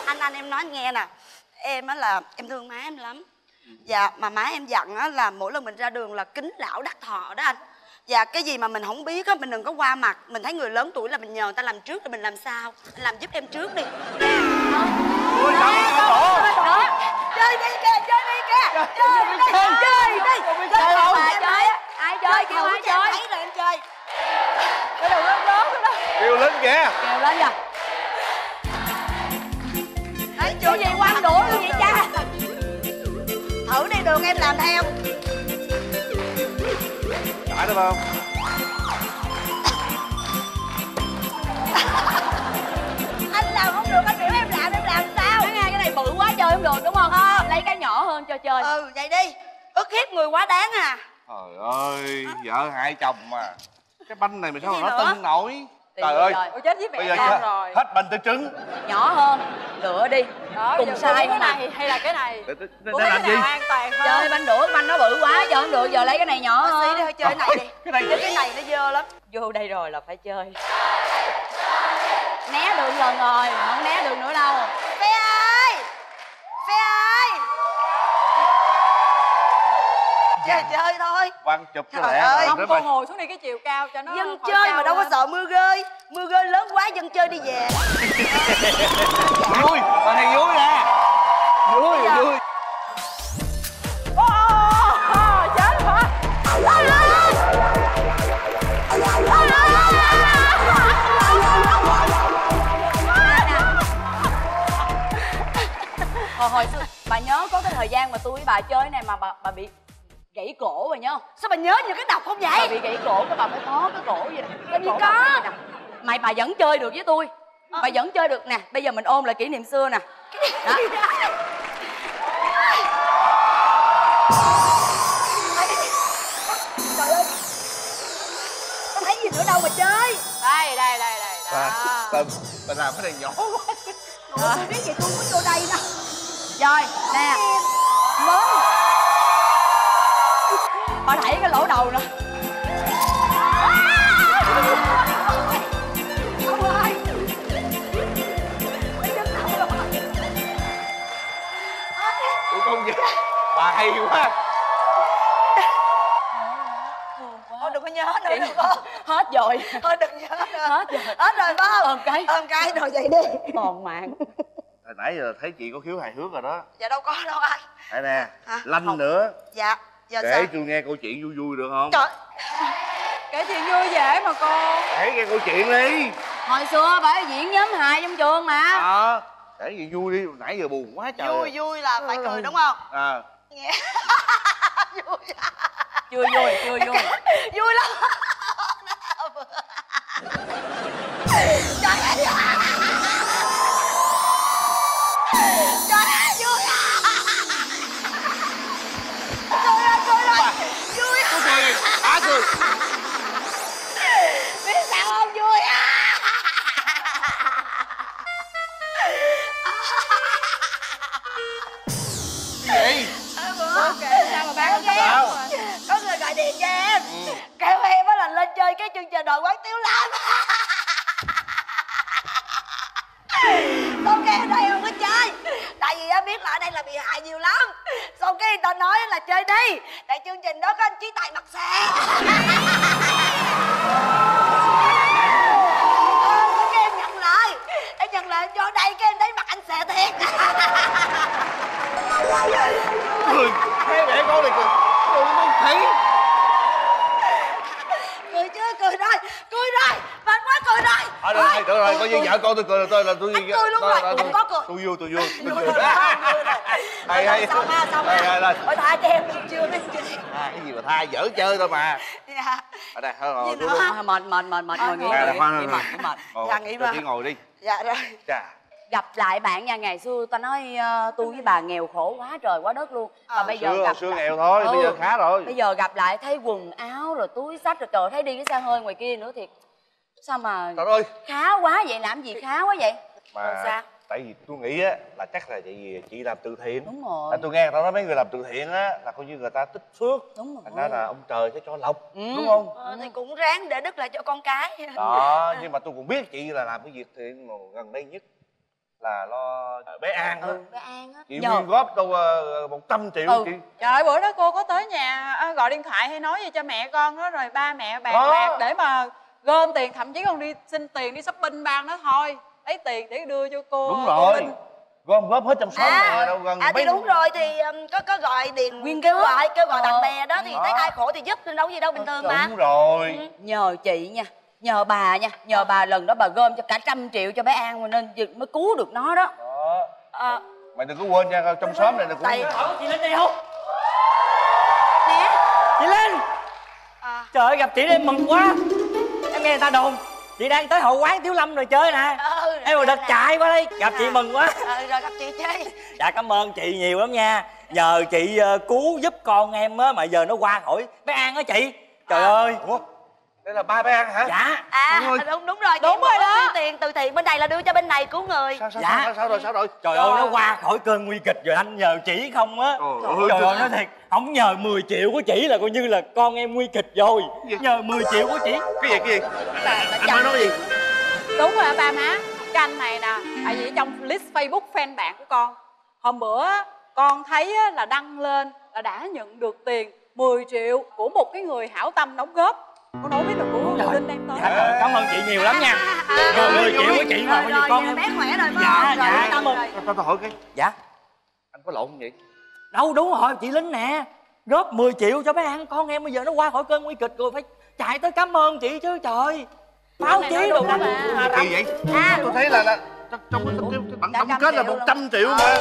Anh, anh em nói nghe nè. Em á là em thương má em lắm. Dạ, mà má em dặn á là mỗi lần mình ra đường là kính lão đắc thọ đó anh. Dạ, cái gì mà mình không biết á, mình đừng có qua mặt. Mình thấy người lớn tuổi là mình nhờ người ta làm trước rồi mình làm sao. Anh làm giúp em trước đi. Ôi, đó, đó, đó, đó. Chơi đi kìa, chơi đi kìa. Chơi, chơi đi, chơi, chơi, chơi đi. Chơi, chơi không? Ai chơi? Ai chơi? Kêu ai chơi? Thấy rồi em chơi. Cái đầu lớn lớn đó. Kêu lên kìa. Kêu lên kìa. Đấy, chỗ gì quăng đũa luôn vậy cha? Thử đi đường em làm theo. Phải được không? Anh làm không được, anh biểu em làm, em làm sao? Nói nghe cái này bự quá chơi không được đúng không? Lấy cái nhỏ hơn cho chơi. Ừ, vậy đi. Ức hiếp người quá đáng à. Trời ơi, à, vợ hại chồng mà. Cái banh này mà sao mà nó tưng nổi. Trời ơi, ôi chết với mẹ con rồi. Hết banh tới trứng. Nhỏ hơn, lựa đi. Đó, cùng sai cái này hay là cái này. Cô thấy cái nào an toàn hơn. Chơi banh đũa, banh nó bự quá, chơi không được, giờ lấy cái này nhỏ hơn. Đi thôi, chơi cái này đi. Cái này cái này nó dơ lắm. Vô đây rồi là phải chơi. Né đường lần rồi, không né đường nữa đâu. Phi ơi! Phi ơi! Chơi chơi thôi. Quăng chụp cho lẹ. Ông cô ngồi xuống đi cái chiều cao cho nó. Dân chơi mà đâu có sợ mưa rơi. Mưa rơi lớn quá dân chơi đi về. Vui, bà này vui nè. Vui, vui. Ô, chết hả? Hồi hồi xưa, bà nhớ có cái thời gian mà tôi với bà chơi này mà bà, bà bị gãy cổ rồi nhớ không? Sao bà nhớ những cái đọc không vậy? Bà bị gãy cổ, bà phải có cái cổ vậy nè. Cái gì có? Mày bà vẫn chơi được với tôi. Ờ. Bà vẫn chơi được nè. Bây giờ mình ôm lại kỷ niệm xưa nè. Đó. Trời ơi. Không thấy gì nữa đâu mà chơi. Đây, đây, đây, đây. Bà, bà, bà làm cái này nhỏ quá. Ủa, biết gì tôi muốn vô đây đâu. Rồi, nè. Mớn. Bà thấy cái lỗ đầu nè. Ủa không vậy? Bà hay quá. Thôi đừng có nhớ nữa đừng có. Hết rồi. Thôi đừng nhớ nữa. Hết rồi. Hết rồi phải không? Ôm cái. Ôm cái rồi vậy đi. Còn mạng. Hồi nãy giờ thấy chị có khiếu hài hước rồi đó. Dạ đâu có đâu anh. Đây nè. À, lanh không nữa. Dạ. Giờ để sao? Tôi nghe câu chuyện vui vui được không? Trời. Kể chuyện vui vẻ mà con. Kể nghe câu chuyện đi. Hồi xưa bà diễn nhóm hài trong trường mà. Ờ. À, kể gì vui đi, nãy giờ buồn quá trời. Vui vui là phải cười đúng không? Ờ. À. Nghe. Vui. Vui vui, vui vui. Vui lắm. Trời ơi. Trời ơi vui. Á cười. Biết sao không vui á. Gì? Bữa kể sao mà bán ghé. Có người gọi điện cho em. Ừ. Kêu em á là lên chơi cái chương trình đội quán Tiếu Lâm. Tôi kêu đây không có chơi. Tại vì á biết là ở đây là bị hại nhiều lắm. Xong cái người ta nói là chơi đi. Tại chương trình đó có anh Chí Tài mặc xe. Tôi kêu về vô đây cái em thấy mặt anh xệ thiệt. Người thấy mẹ con này cười, cười không thấy. Cười chứ, cười rồi, cười rồi, mệt quá cười rồi. À được rồi, được rồi, coi như vợ con tôi cười rồi, tôi là tôi... Anh cười luôn rồi, anh có cười. Tôi vui, tôi vui, tôi cười. Hay hay. Xong ha, xong ha. Hỏi tha cho em chưa mấy chị. Cái gì mà tha, dở chơi thôi mà. Dạ. Ở đây, thôi ngồi. Mệt, mệt, mệt, mệt, ngồi nghỉ, nghỉ mệt, nghỉ mệt. Dạ, nghỉ mệt. Chị ngồi đi. Dạ rồi. Gặp lại bạn nha, ngày xưa ta nói uh, tôi với bà nghèo khổ quá trời quá đất luôn mà à, bây giờ xưa, gặp xưa lại... nghèo thôi ừ. Bây giờ khá rồi, bây giờ gặp lại thấy quần áo rồi túi xách rồi trời thấy đi cái xe hơi ngoài kia nữa thiệt sao mà trời ơi khá quá vậy, làm gì khá quá vậy mà sao? Tại vì tôi nghĩ á là chắc là chị chị làm từ thiện. Đúng rồi. Tại tôi nghe tao nói mấy người làm từ thiện á là coi như người ta tích phước. Đúng rồi. Thành ra là ông trời sẽ cho lộc. Ừ. Đúng không? Ờ, thì cũng ráng để đức lại cho con cái. Đó, nhưng mà tôi cũng biết chị là làm cái việc thiện mà gần đây nhất là lo bé An á. Ừ, bé An á. Chị Nguyên góp đâu một trăm triệu ừ. Chị trời ơi, bữa đó cô có tới nhà gọi điện thoại hay nói gì cho mẹ con đó rồi ba mẹ bàn bạc để mà gom tiền, thậm chí còn đi xin tiền đi shopping ban đó thôi, lấy tiền để đưa cho cô. Đúng rồi, gom góp hết trong xóm à, đâu gần à, mấy... thì đúng rồi thì um, có có gọi điện Nguyên kêu gọi kêu gọi bạn bè đó thì đó. Thấy ai khổ thì giúp nên đâu gì đâu, bình thường mà. Đúng rồi. Ừ. Nhờ chị nha, nhờ bà nha, nhờ bà lần đó bà gom cho cả trăm triệu cho bé An nên mới cứu được nó đó. Đó. À. Mày đừng có quên nha, trong xóm này là cũng tại... Chị Linh đây không? Nè, chị Linh. À. Trời ơi, gặp chị đây em mừng quá. Em nghe người ta đồn chị đang tới hậu quán Tiếu Lâm rồi chơi nè. Ừ, em rồi đợt chạy qua đây, gặp chị mừng quá. Ừ, rồi gặp chị chơi. Dạ cảm ơn chị nhiều lắm nha. Nhờ chị uh, cứu giúp con em á mà giờ nó qua khỏi bé An á chị. Trời à. Ơi. Ủa? Đây là ba bé An hả? Dạ. À đúng đúng, đúng rồi, đúng rồi đó. Tiền từ thiện bên này là đưa cho bên này cứu người. Sao sao, dạ. sao, sao, sao rồi sao rồi? Trời ơi nó qua khỏi cơn nguy kịch rồi anh, nhờ chỉ không á. Trời, trời ơi nói thiệt, không nhờ mười triệu của chỉ là coi như là con em nguy kịch rồi. Nhờ mười triệu của chỉ. Cái gì cái gì? Là, là anh nói gì? Đúng rồi ba má, cái anh này nè, tại vì trong list Facebook fan bạn của con. Hôm bữa con thấy là đăng lên là đã nhận được tiền mười triệu của một cái người hảo tâm đóng góp. Con đâu biết là của Hoài Linh em tới. Dạ, cảm ơn chị nhiều lắm nha. Rồi mười triệu của chị mà coi như con bé khỏe rồi phải không? Dạ, dạ, cảm ơn. Tao hỏi cái. Dạ. Anh có lộn không vậy? Đâu đúng rồi, chị Linh nè. Góp mười triệu cho bé An, con em bây giờ nó qua khỏi cơn nguy kịch rồi phải chạy tới cảm ơn chị chứ trời. Báo chí đồ lắm à. Kỳ vậy? Tôi thấy là trong cái bản tổng kết là một trăm triệu mà.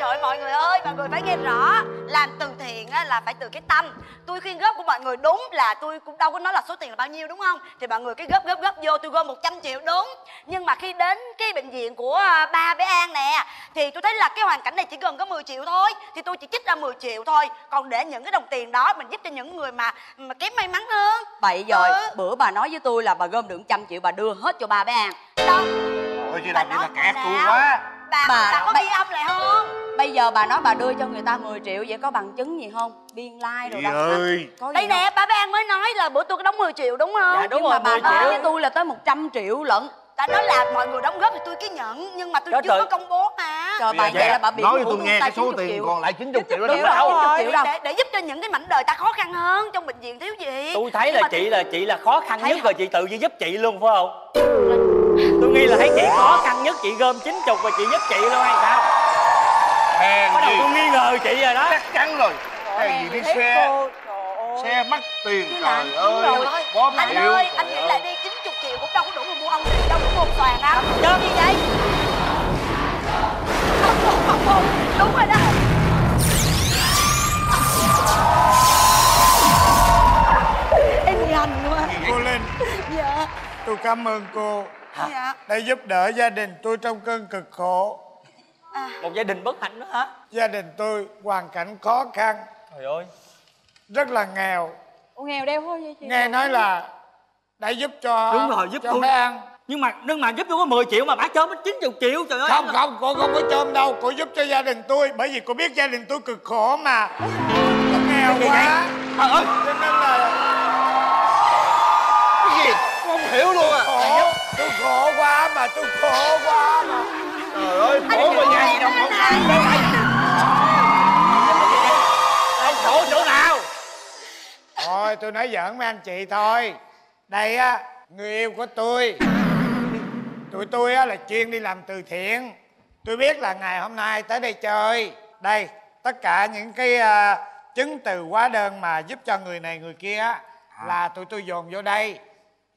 Trời ơi mọi người ơi, mọi người phải nghe rõ, làm từ thiện là phải từ cái tâm. Tôi khuyên góp của mọi người đúng là tôi cũng đâu có nói là số tiền là bao nhiêu đúng không? Thì mọi người cái góp góp góp vô tôi gom một trăm triệu đúng. Nhưng mà khi đến cái bệnh viện của ba bé An nè thì tôi thấy là cái hoàn cảnh này chỉ cần có mười triệu thôi, thì tôi chỉ trích ra mười triệu thôi. Còn để những cái đồng tiền đó mình giúp cho những người mà mà kém may mắn hơn. Vậy rồi, ừ. Bữa bà nói với tôi là bà gom được một trăm triệu bà đưa hết cho ba bé An. Đâu? Thôi chứ làm như là kẹt tôi quá. Bà, bà, bà có ghi bà... âm lại không? Bây giờ bà nói bà đưa cho người ta mười triệu vậy có bằng chứng gì không? Biên lai like rồi đâu. Đây nè, ba bé An mới nói là bữa tôi có đóng mười triệu đúng không? Dạ, đúng nhưng rồi, mà bà nói với tôi là tới một trăm triệu lận. Tại nói là mọi người đóng góp thì tôi cứ nhận, nhưng mà tôi đó chưa trời. Có công bố mà. Trời bà vậy là bà bị nói tôi nghe cái số tiền còn lại chín mươi triệu đó đâu. Để, để giúp cho những cái mảnh đời ta khó khăn hơn, trong bệnh viện thiếu gì. Tôi thấy nhưng là chị tôi... là chị là khó khăn thấy nhất không? Rồi chị tự giúp chị luôn phải không? Tôi nghĩ là thấy chị khó khăn nhất, chị gom chín mươi và chị giúp chị luôn hay sao? Bắt đầu tôi nghi ngờ chị rồi đó. Chắc chắn rồi. Hèn gì đi xe. Xe mất tiền trời ơi. Anh ơi, anh nghĩ lại đi, chín mươi triệu cũng đâu có đủ mà mua ông đâu có một toàn đâu. Chơi đi vậy. Không không không không. Đúng rồi đó. Em nhanh quá. Cô Linh. Dạ. Tôi cảm ơn cô. Dạ. Đã giúp đỡ gia đình tôi trong cơn cực khổ. À. Một gia đình bất hạnh đó hả? Gia đình tôi hoàn cảnh khó khăn. Trời ơi. Rất là nghèo. Ủa nghèo đeo thôi vậy chị? Nghe nói là đã giúp cho đúng rồi giúp tôi bé An. Nhưng mà nhưng mà giúp tôi có mười triệu mà bả chôm hết chín mươi triệu trời ơi. Không không, là... cô không có chôm đâu, cô giúp cho gia đình tôi bởi vì cô biết gia đình tôi cực khổ mà. Cô nghèo quá. Trời ơi. Cho nên là cái gì? Không hiểu luôn à. Khổ. Tôi khổ quá mà, tôi khổ quá mà. Trời ơi, khổ mà nhà gì đâu khổ. Không khổ chỗ nào. Thôi tôi nói giỡn với anh chị thôi. Đây á, người yêu của tôi Tụi tôi là chuyên đi làm từ thiện. Tôi biết là ngày hôm nay tới đây chơi. Đây, tất cả những cái chứng từ hóa đơn mà giúp cho người này người kia à. Là tụi tôi dồn vô đây.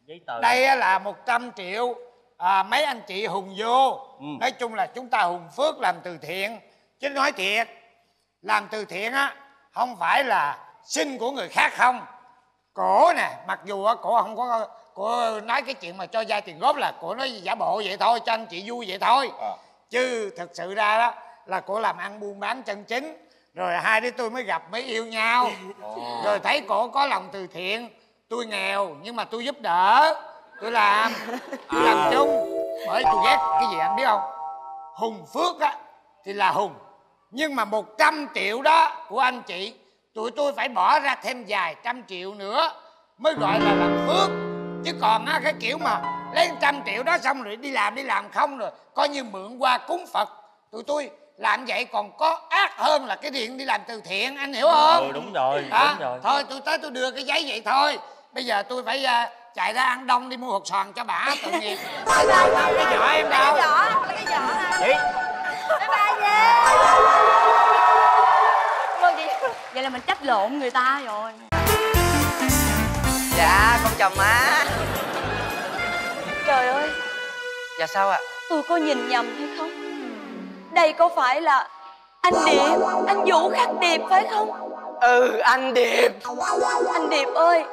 Giấy tờ đây là một trăm triệu à, mấy anh chị hùng vô. ừ. Nói chung là chúng ta hùng phước làm từ thiện. Chứ nói thiệt, làm từ thiện á không phải là xin của người khác không. Cổ nè, mặc dù cổ không có cổ nói cái chuyện mà cho vay tiền góp là cổ nói giả bộ vậy thôi cho anh chị vui vậy thôi. à. Chứ thực sự ra đó là cổ làm ăn buôn bán chân chính. Rồi hai đứa tôi mới gặp, mới yêu nhau. oh. Rồi thấy cổ có lòng từ thiện. Tôi nghèo nhưng mà tôi giúp đỡ. Tôi làm Tôi làm à. chung. Bởi tôi ghét cái gì anh biết không? Hùng phước á thì là hùng. Nhưng mà một trăm triệu đó của anh chị, tụi tôi phải bỏ ra thêm vài trăm triệu nữa mới gọi là làm phước. Chứ còn á, cái kiểu mà lấy trăm triệu đó xong rồi đi làm đi làm không rồi coi như mượn qua cúng Phật. Tụi tôi làm vậy còn có ác hơn là cái điện đi làm từ thiện, anh hiểu không? Ừ, đúng rồi, à, đúng rồi. Thôi tôi tới tôi đưa cái giấy vậy thôi. Bây giờ tôi phải uh, chạy ra ăn đông đi mua hột xoàn cho bà tội nghiệp. Thôi bà, bà, cái giỏ em đâu? Cái giỏ, cái giỏ nè. Bye bye nha. Thôi vậy, vậy là mình trách lộn người ta rồi. Dạ, con chồng má. Trời ơi. Dạ sao ạ? À? Tôi có nhìn nhầm hay không? Đây có phải là anh Điệp, anh Vũ Khắc Điệp phải không? Ừ, anh Điệp. Anh Điệp ơi,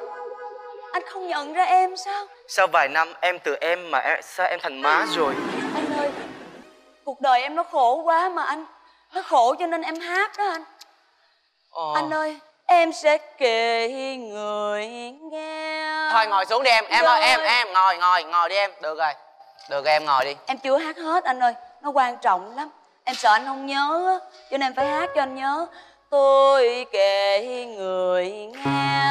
anh không nhận ra em sao? Sau vài năm em từ em mà em, sao em thành má rồi? Anh ơi, cuộc đời em nó khổ quá mà anh. Nó khổ cho nên em hát đó anh. Ờ. Anh ơi, em sẽ kể người nghe. Thôi ngồi xuống đi em, em ơi, em, em, ngồi, ngồi, ngồi đi em. Được rồi, được rồi em ngồi đi. Em chưa hát hết anh ơi, nó quan trọng lắm. Em sợ anh không nhớ, cho nên em phải hát cho anh nhớ. Tôi kể người nghe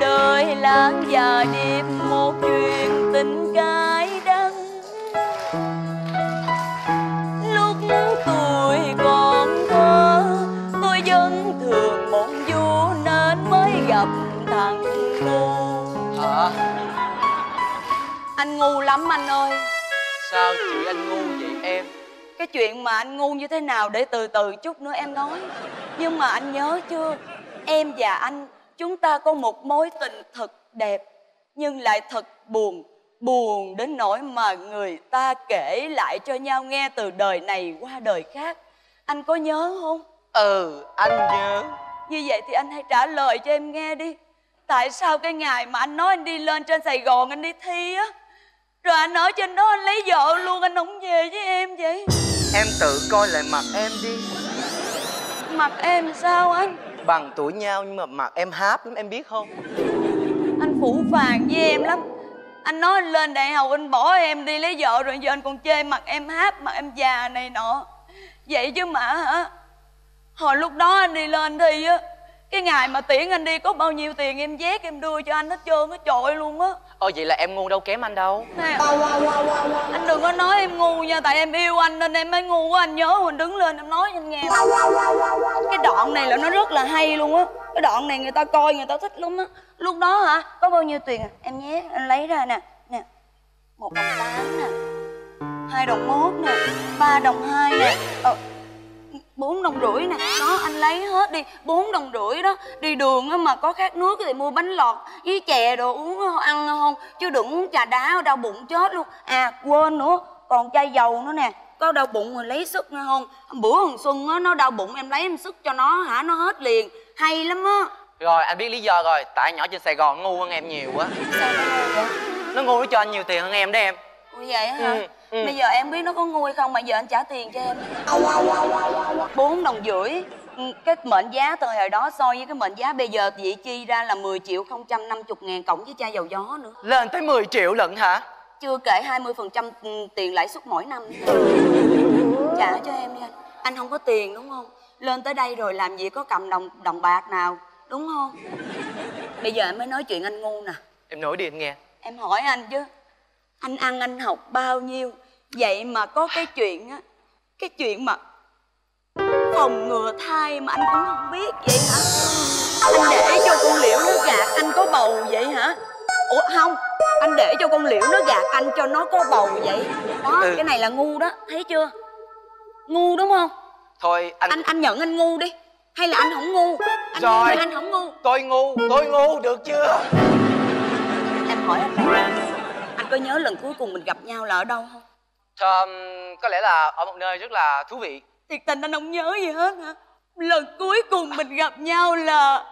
đời lãng và điệp một chuyện tình cay đắng. Lúc tôi còn thơ, tôi vẫn thường mộng du nên mới gặp thằng ngu. Hả? Anh ngu lắm anh ơi. Sao chị anh ngu vậy em? Cái chuyện mà anh ngu như thế nào để từ từ chút nữa em nói. Nhưng mà anh nhớ chưa, em và anh chúng ta có một mối tình thật đẹp, nhưng lại thật buồn. Buồn đến nỗi mà người ta kể lại cho nhau nghe từ đời này qua đời khác. Anh có nhớ không? Ừ, anh nhớ. Như vậy thì anh hãy trả lời cho em nghe đi. Tại sao cái ngày mà anh nói anh đi lên trên Sài Gòn anh đi thi á, rồi anh ở trên đó anh lấy vợ luôn, anh không về với em vậy? Em tự coi lại mặt em đi. Mặt em sao anh? Bằng tuổi nhau nhưng mà mặt em háp lắm em biết không? Anh phủ phàng với em lắm. Anh nói anh lên đại học anh bỏ em đi lấy vợ rồi giờ anh còn chê mặt em háp, mặt em già này nọ. Vậy chứ mà hả? Hồi lúc đó anh đi lên thì á, cái ngày mà tiễn anh đi có bao nhiêu tiền em vét em đưa cho anh hết trơn á, trội luôn á. Ờ vậy là em ngu đâu kém anh đâu. Nè, anh đừng có nói em ngu nha, tại em yêu anh nên em mới ngu quá. Anh nhớ mình đứng lên em nói cho anh nghe. Cái đoạn này là nó rất là hay luôn á. Cái đoạn này người ta coi người ta thích lắm á. Lúc đó hả, có bao nhiêu tiền à? Em nhét, anh lấy ra nè. Nè, Một đồng tám nè, Hai đồng mốt nè, Ba đồng hai nè, ờ. Bốn đồng rưỡi nè, đó anh lấy hết đi. Bốn đồng rưỡi đó, đi đường á mà có khát nước thì mua bánh lọt với chè đồ uống ăn không, chứ đừng uống trà đá đau bụng chết luôn. À quên nữa, còn chai dầu nữa nè, có đau bụng rồi lấy sức nghe không. Bữa Hồng Xuân á nó đau bụng em lấy em sức cho nó hả, nó hết liền, hay lắm á. Rồi anh biết lý do rồi, tại nhỏ trên Sài Gòn ngu hơn em nhiều quá. Sao vậy? Nó ngu nó cho anh nhiều tiền hơn em đó em. Ủa vậy hả? Ừ. Ừ. Bây giờ em biết nó có ngu hay không mà giờ anh trả tiền cho em. Bốn đồng rưỡi. Cái mệnh giá từ hồi đó so với cái mệnh giá bây giờ chị chi ra là mười triệu không trăm năm mươi ngàn cộng với chai dầu gió nữa. Lên tới mười triệu lận hả? Chưa kể hai mươi phần trăm tiền lãi suất mỗi năm. Trả cho em đi anh. Anh không có tiền đúng không? Lên tới đây rồi làm gì có cầm đồng đồng bạc nào, đúng không? Bây giờ em mới nói chuyện anh ngu nè. Em nói đi anh nghe. Em hỏi anh chứ, anh ăn anh học bao nhiêu vậy mà có cái chuyện á, cái chuyện mà phòng ngừa thai mà anh cũng không biết vậy hả? Anh để cho con Liễu nó gạt anh có bầu vậy hả? Ủa không, anh để cho con Liễu nó gạt anh cho nó có bầu vậy đó. Ừ. Cái này là ngu đó, thấy chưa? Ngu đúng không? Thôi anh anh, anh nhận anh ngu đi. Hay là anh không ngu? Anh rồi ngu, anh không ngu. Tôi ngu, tôi ngu được chưa? Em hỏi anh này, anh có nhớ lần cuối cùng mình gặp nhau là ở đâu không? Thơm, có lẽ là ở một nơi rất là thú vị. Thiệt tình anh không nhớ gì hết hả? Lần cuối cùng mình gặp nhau là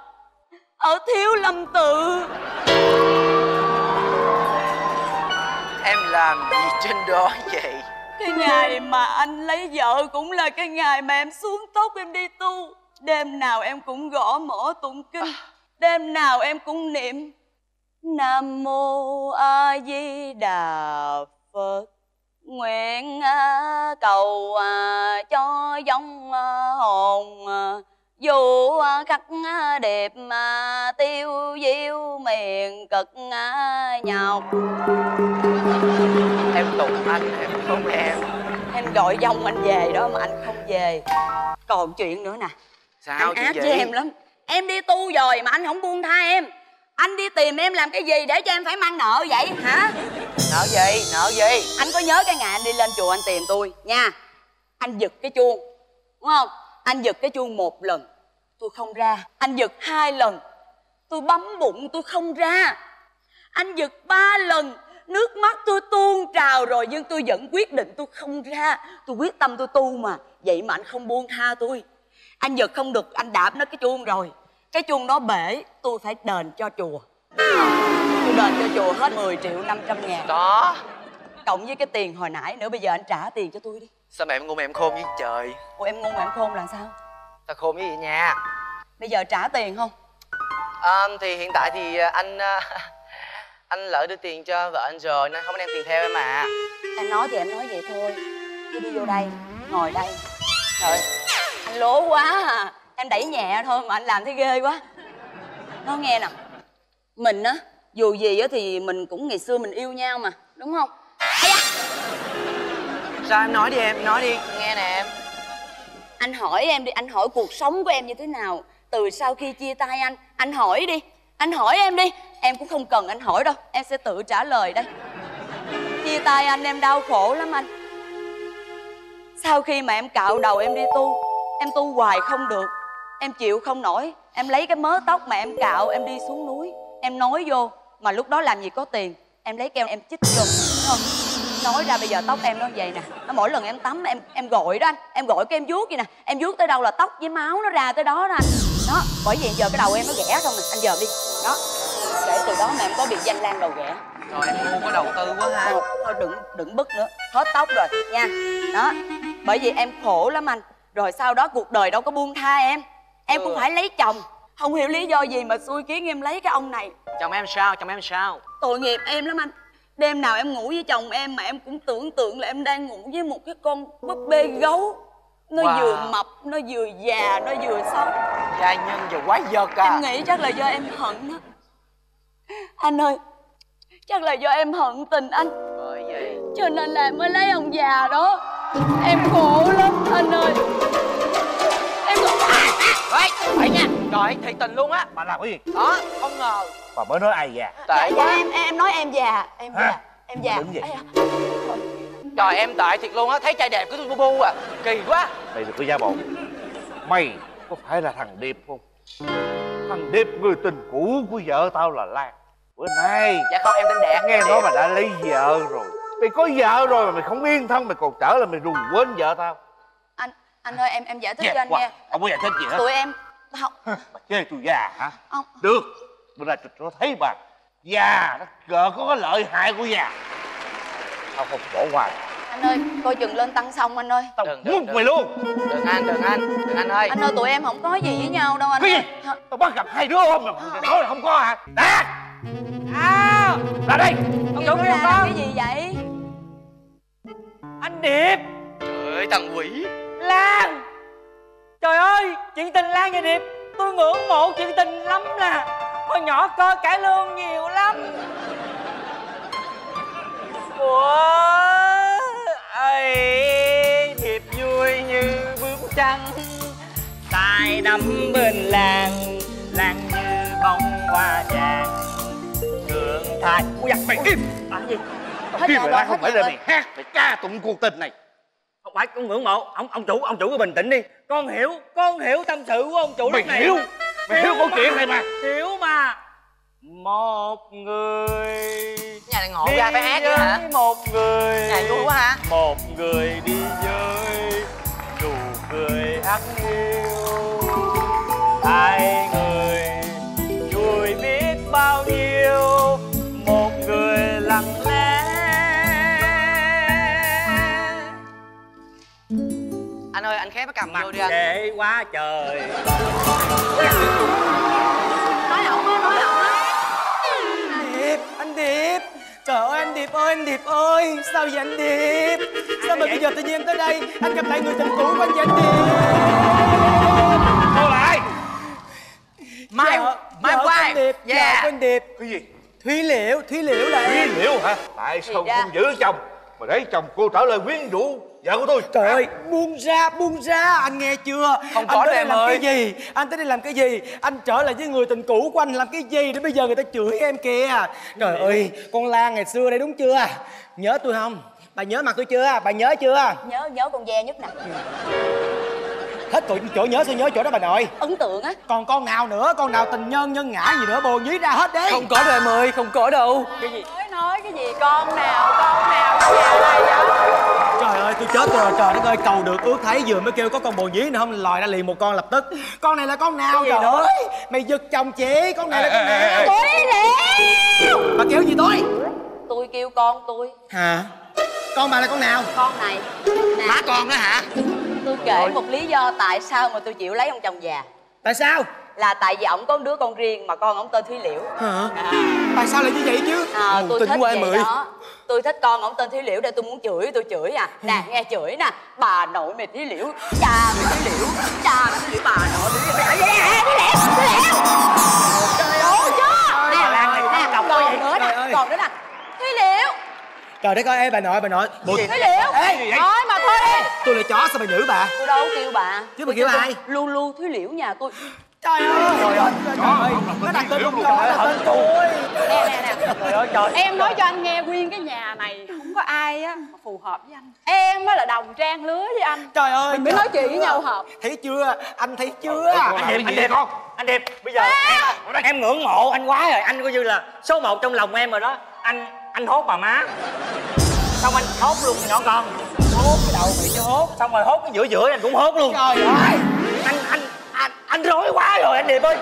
ở Thiếu Lâm Tự. Em làm gì trên đó vậy? Cái ngày mà anh lấy vợ cũng là cái ngày mà em xuống tóc em đi tu. Đêm nào em cũng gõ mõ tụng kinh. Đêm nào em cũng niệm Nam Mô A Di Đà Phật. Nguyện cầu cho dòng hồn dù khắc đẹp tiêu diêu miền cực nhọc. Em tụng anh, em không em. Em gọi dòng anh về đó mà anh không về. Còn chuyện nữa nè. Sao anh áp với em lắm. Em đi tu rồi mà anh không buông tha em. Anh đi tìm em làm cái gì để cho em phải mang nợ vậy hả? Nợ gì? Nợ gì? Anh có nhớ cái ngày anh đi lên chùa anh tìm tôi nha. Anh giật cái chuông, đúng không? Anh giật cái chuông một lần tôi không ra. Anh giật hai lần tôi bấm bụng tôi không ra. Anh giật ba lần nước mắt tôi tuôn trào rồi, nhưng tôi vẫn quyết định tôi không ra. Tôi quyết tâm tôi tu mà. Vậy mà anh không buông tha tôi. Anh giật không được, anh đạp nó cái chuông rồi. Cái chuông nó bể, tôi phải đền cho chùa. Tôi đền cho chùa hết mười triệu năm trăm ngàn. Đó. Cộng với cái tiền hồi nãy nữa, bây giờ anh trả tiền cho tôi đi. Sao mà em ngu mà em khôn với trời. Ủa em ngu mà em khôn là sao? Tao khôn với gì nha. Bây giờ trả tiền không? À, thì hiện tại thì anh anh lỡ đưa tiền cho vợ anh rồi nên không đem tiền theo em à. Anh nói thì em nói vậy thôi. Đi đi vô đây, ngồi đây. Trời, anh lố quá à. Em đẩy nhẹ thôi mà anh làm thấy ghê quá. Nó nghe nè, mình á dù gì á thì mình cũng ngày xưa mình yêu nhau mà, đúng không? Ây da! Sao em nói đi, em nói đi nghe nè em. Anh hỏi em đi, anh hỏi cuộc sống của em như thế nào từ sau khi chia tay anh. Anh hỏi đi, anh hỏi em đi. Em cũng không cần anh hỏi đâu, em sẽ tự trả lời đây. Chia tay anh em đau khổ lắm anh. Sau khi mà em cạo đầu em đi tu, em tu hoài không được, em chịu không nổi. Em lấy cái mớ tóc mà em cạo em đi xuống núi. Em nói vô, mà lúc đó làm gì có tiền. Em lấy keo em chích vô. Không, nói ra bây giờ tóc em nó vậy nè. Mỗi lần em tắm em em gội đó anh. Em gội cái em vuốt vậy nè. Em vuốt tới đâu là tóc với máu nó ra tới đó đó anh. Đó, bởi vì giờ cái đầu em nó ghẻ không nè. Anh dòm đi. Đó, để từ đó mà em có biệt danh Lan đầu ghẻ. Rồi em ngu có đầu tư quá ha. Thôi đừng, đừng bứt nữa. Hết tóc rồi, nha. Đó, bởi vì em khổ lắm anh. Rồi sau đó cuộc đời đâu có buông tha em. Em ừ. cũng phải lấy chồng. Không hiểu lý do gì mà xui khiến em lấy cái ông này. Chồng em sao? Chồng em sao? Tội nghiệp em lắm anh. Đêm nào em ngủ với chồng em mà em cũng tưởng tượng là em đang ngủ với một cái con búp bê gấu. Nó wow. vừa mập, nó vừa già, nó vừa xấu. Gia nhân và quá giật à. Em nghĩ chắc là do em hận đó. Anh ơi, chắc là do em hận tình anh. Bởi vậy cho nên là mới lấy ông già đó. Em khổ lắm anh ơi. Em khổ lắm. Rồi, vậy nha. Rồi, thiệt tình luôn á. Bà làm cái gì? Đó, không ngờ. Bà mới nói ai già. Tệ quá. Em, em nói em già. Em già. Em già. Đúng vậy. Trời em tệ thiệt luôn á. Thấy trai đẹp cứ bu bu à. Kỳ quá. Mày đừng có giả bộ. Mày có phải là thằng Điệp không? Thằng Điệp người tình cũ của vợ tao là Lan. Bữa nay. Dạ không, em tên Đẹp. Nghe nói mà đã lấy vợ rồi. Mày có vợ rồi mà mày không yên thân, mày còn trở là mày rùng quên vợ tao. Anh, anh ơi em em giải thích yeah, cho anh wow. nghe. Không có giải thích gì hết. Tụi em không. Bà chơi tụi già hả? Không. Được, bữa nay tụi nó thấy bà già nó gỡ có cái lợi hại của già. Tao không bỏ qua. Anh ơi, coi chừng lên tăng xong anh ơi. Tao muốn mày luôn. Đừng anh, đừng anh, đừng anh ơi. Anh ơi tụi em không có gì với nhau đâu anh. Cái gì? Tao bắt gặp hai đứa không mà mày nói là không có hả? Nè. À, ra đây. Ông chủ ra làm cái gì vậy? Anh Điệp. Trời ơi thằng quỷ Lan. Trời ơi chuyện tình Lan và Điệp tôi ngưỡng mộ chuyện tình lắm nè. Hồi nhỏ coi cải lương nhiều lắm. Ủa ơi Điệp vui như bướm trắng, tài nắm bên làng, làng như bông hoa vàng. Thượng lại. Cô giặc mày im. À, cái gì? Hết kim lại không phải là mày hát, phải ca tụng cuộc tình này. Không phải, con ngưỡng mộ. Ông ông chủ, ông chủ cứ bình tĩnh đi. Con hiểu, con hiểu tâm sự của ông chủ mày lúc này. Mày hiểu, mày hiểu câu chuyện này mà. Hiểu mà. Một người. Nhà này ngộ ra phải hát chứ hả? Một người. Nhà vui quá hả? Một người đi chơi, đủ người ăn yêu. Hai người vui biết bao nhiêu, một người lặng lẽ. Anh ơi, anh khép cái cằm vô đi anh. Để quá trời. Nói hổng á, nói hổng á. Anh Điệp, anh Điệp. Trời ơi anh Điệp ơi, anh Điệp ơi. Sao vậy anh Điệp? Sao mà bây giờ tự nhiên em tới đây, anh gặp lại người tình cũ của anh vậy anh Điệp? Đâu lại? Mai, vợ, mai qua anh Điệp, vợ yeah. của anh Điệp. Cái gì? Thúy Liễu, Thúy Liễu là Thúy Liễu hả? Tại sao không giữ chồng mà để chồng cô trở lời quyến rũ vợ của tôi? Trời ơi, buông ra, buông ra, anh nghe chưa? Không có em làm ơi. Cái gì? Anh tới đây làm cái gì? Anh trở lại với người tình cũ của anh làm cái gì? Để bây giờ người ta chửi em kìa. Trời ơi, con Lan ngày xưa đây đúng chưa? Nhớ tôi không? Bà nhớ mặt tôi chưa? Bà nhớ chưa? Nhớ, nhớ con ve nhất nè. Hết chỗ, chỗ nhớ sao nhớ chỗ đó bà nội. Ấn tượng á. Còn con nào nữa, con nào tình nhân nhân ngã gì nữa bồ nhí ra hết đấy. Không có đâu em ơi, không có đâu. Cái gì? Nói nói cái gì? Con nào, con nào, con nào đây vậy? Trời ơi tôi chết rồi, trời đất ơi, cầu được ước thấy, vừa mới kêu có con bồ nhí nữa không lòi ra liền một con lập tức. Con này là con nào trời ơi? Mày giật chồng chị, con này là con nào? Tối Liễu. Bà kêu gì tôi? Tôi kêu con tôi. Hả? Con bà là con nào? Con này. Má con đó hả? Tôi kể rồi. Một lý do tại sao mà tôi chịu lấy ông chồng già. Tại sao? Là tại vì ổng có đứa con riêng mà con ổng tên Thúy Liễu. Hả? À. Tại sao lại như vậy chứ? À, ừ, tôi thích vậy mười. Đó. Tôi thích con ổng tên Thúy Liễu để tôi muốn chửi, tôi chửi à. Nè, nghe chửi nè. Bà nội mày Thúy Liễu, cha mày Thúy Liễu, cha mày Thúy Liễu, bà nội Thúy Liễu. Mày vậy hả? Thúy Liễu, Thúy Liễu. Trời ơi, chưa? Nè, còn nữa nè, còn nữa nè. Thúy Liễu. Trời đất ơi, ê, bà nội, bà nội. Bộ... Thúy Liễu. Ê, nói mà thôi đi. Tôi là chó, sao bà nhử bà? Tôi đâu kêu bà. Chứ bà kêu ai? Lu Lu Thúy Liễu nhà tôi. Trời ơi, trời ơi, trời nó đặt tên luôn, nó đặt tên tôi. Nè, nè, nè. Trời ơi, trời. Em nói cho anh nghe, nguyên cái nhà này không có ai á mà phù hợp với anh. Em mới là đồng trang lứa với anh. Trời ơi. Mình mới nói chuyện với nhau hợp. Thấy chưa, anh thấy chưa? Anh Điệp, anh Điệp không? Anh Điệp, bây giờ em ngưỡng mộ anh quá rồi. Anh coi như là số một trong lòng em rồi đó. Anh... anh hốt bà má xong anh hốt luôn nhỏ con, hốt cái đầu mày chứ hốt, xong rồi hốt cái giữa giữa anh cũng hốt luôn. Trời ơi anh anh anh anh rối quá rồi anh Điệp ơi.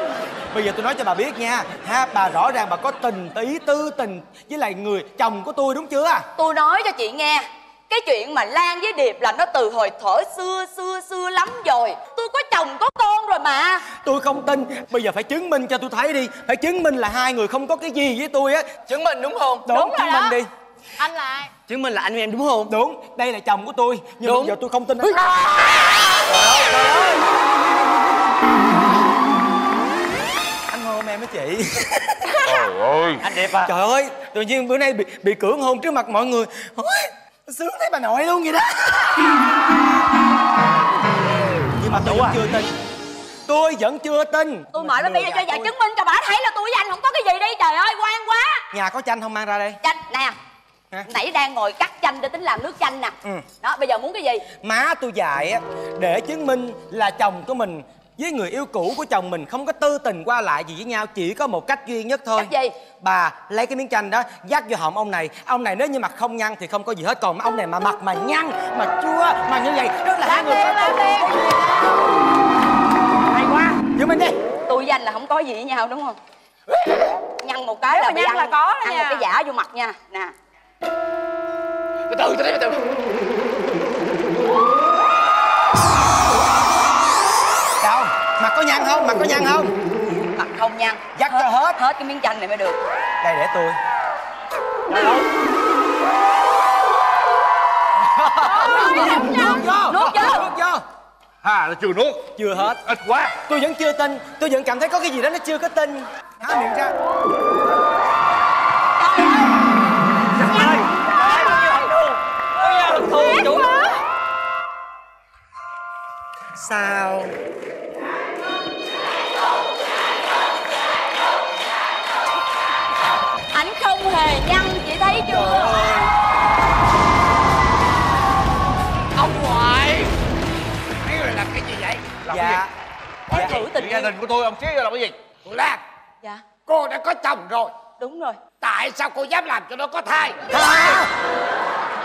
Bây giờ tôi nói cho bà biết nha ha, bà rõ ràng bà có tình ý tư tình với lại người chồng của tôi đúng chưa? Tôi nói cho chị nghe, cái chuyện mà Lan với Điệp là nó từ hồi thở xưa xưa xưa lắm rồi. Tôi có chồng có con rồi mà. Tôi không tin, bây giờ phải chứng minh cho tôi thấy đi. Phải chứng minh là hai người không có cái gì với tôi á. Chứng minh đúng không? Đúng, đúng chứng minh đi. Anh là ai? Chứng minh là anh với em đúng không? Đúng, đây là chồng của tôi. Nhưng bây giờ tôi không tin anh. Anh hôn em á chị. Trời ơi anh Điệp à. Trời ơi, tự nhiên bữa nay bị, bị cưỡng hôn trước mặt mọi người. Sướng thấy bà nội luôn vậy đó. Nhưng mà tôi vẫn chưa tin. Tôi vẫn chưa tin. Tôi mời nó bây giờ cho vợ chứng minh cho bà thấy là tôi với anh không có cái gì đi. Trời ơi quan quá. Nhà có chanh không mang ra đây? Chanh nè. Nãy đang ngồi cắt chanh để tính làm nước chanh nè. Ừ. Đó bây giờ muốn cái gì? Má tôi dạy á, để chứng minh là chồng của mình với người yêu cũ của chồng mình không có tư tình qua lại gì với nhau, chỉ có một cách duy nhất thôi. Cách gì? Bà lấy cái miếng chanh đó dắt vô họng ông này. Ông này nếu như mặt không nhăn thì không có gì hết, còn ông này mà mặt mà nhăn mà chua mà như vậy rất là hai người. Hay quá, giữ mình đi. Tôi với anh là không có gì với nhau đúng không? Nhăn một cái là nhăn là có đó nha. Ăn một cái giả vô mặt nha. Nè. Từ từ từ từ. Mặt có nhăn không? Mặt có nhăn không? Mặt không nhăn. Dắt hết, cho hết. Hết cái miếng chanh này mới được. Đây để tôi. Đâu? Nuốt vô. Nuốt vô. Ha, nó chưa nuốt. Chưa hết. Ít quá. Tôi vẫn chưa tin. Tôi vẫn cảm thấy có cái gì đó nó chưa có tin. Há miệng ra. Sao? Ảnh không hề thử tình gia đình của tôi ông Chí là cái gì? Cô Lan. Dạ. Cô đã có chồng rồi. Đúng rồi. Tại sao cô dám làm cho nó có thai? Thai.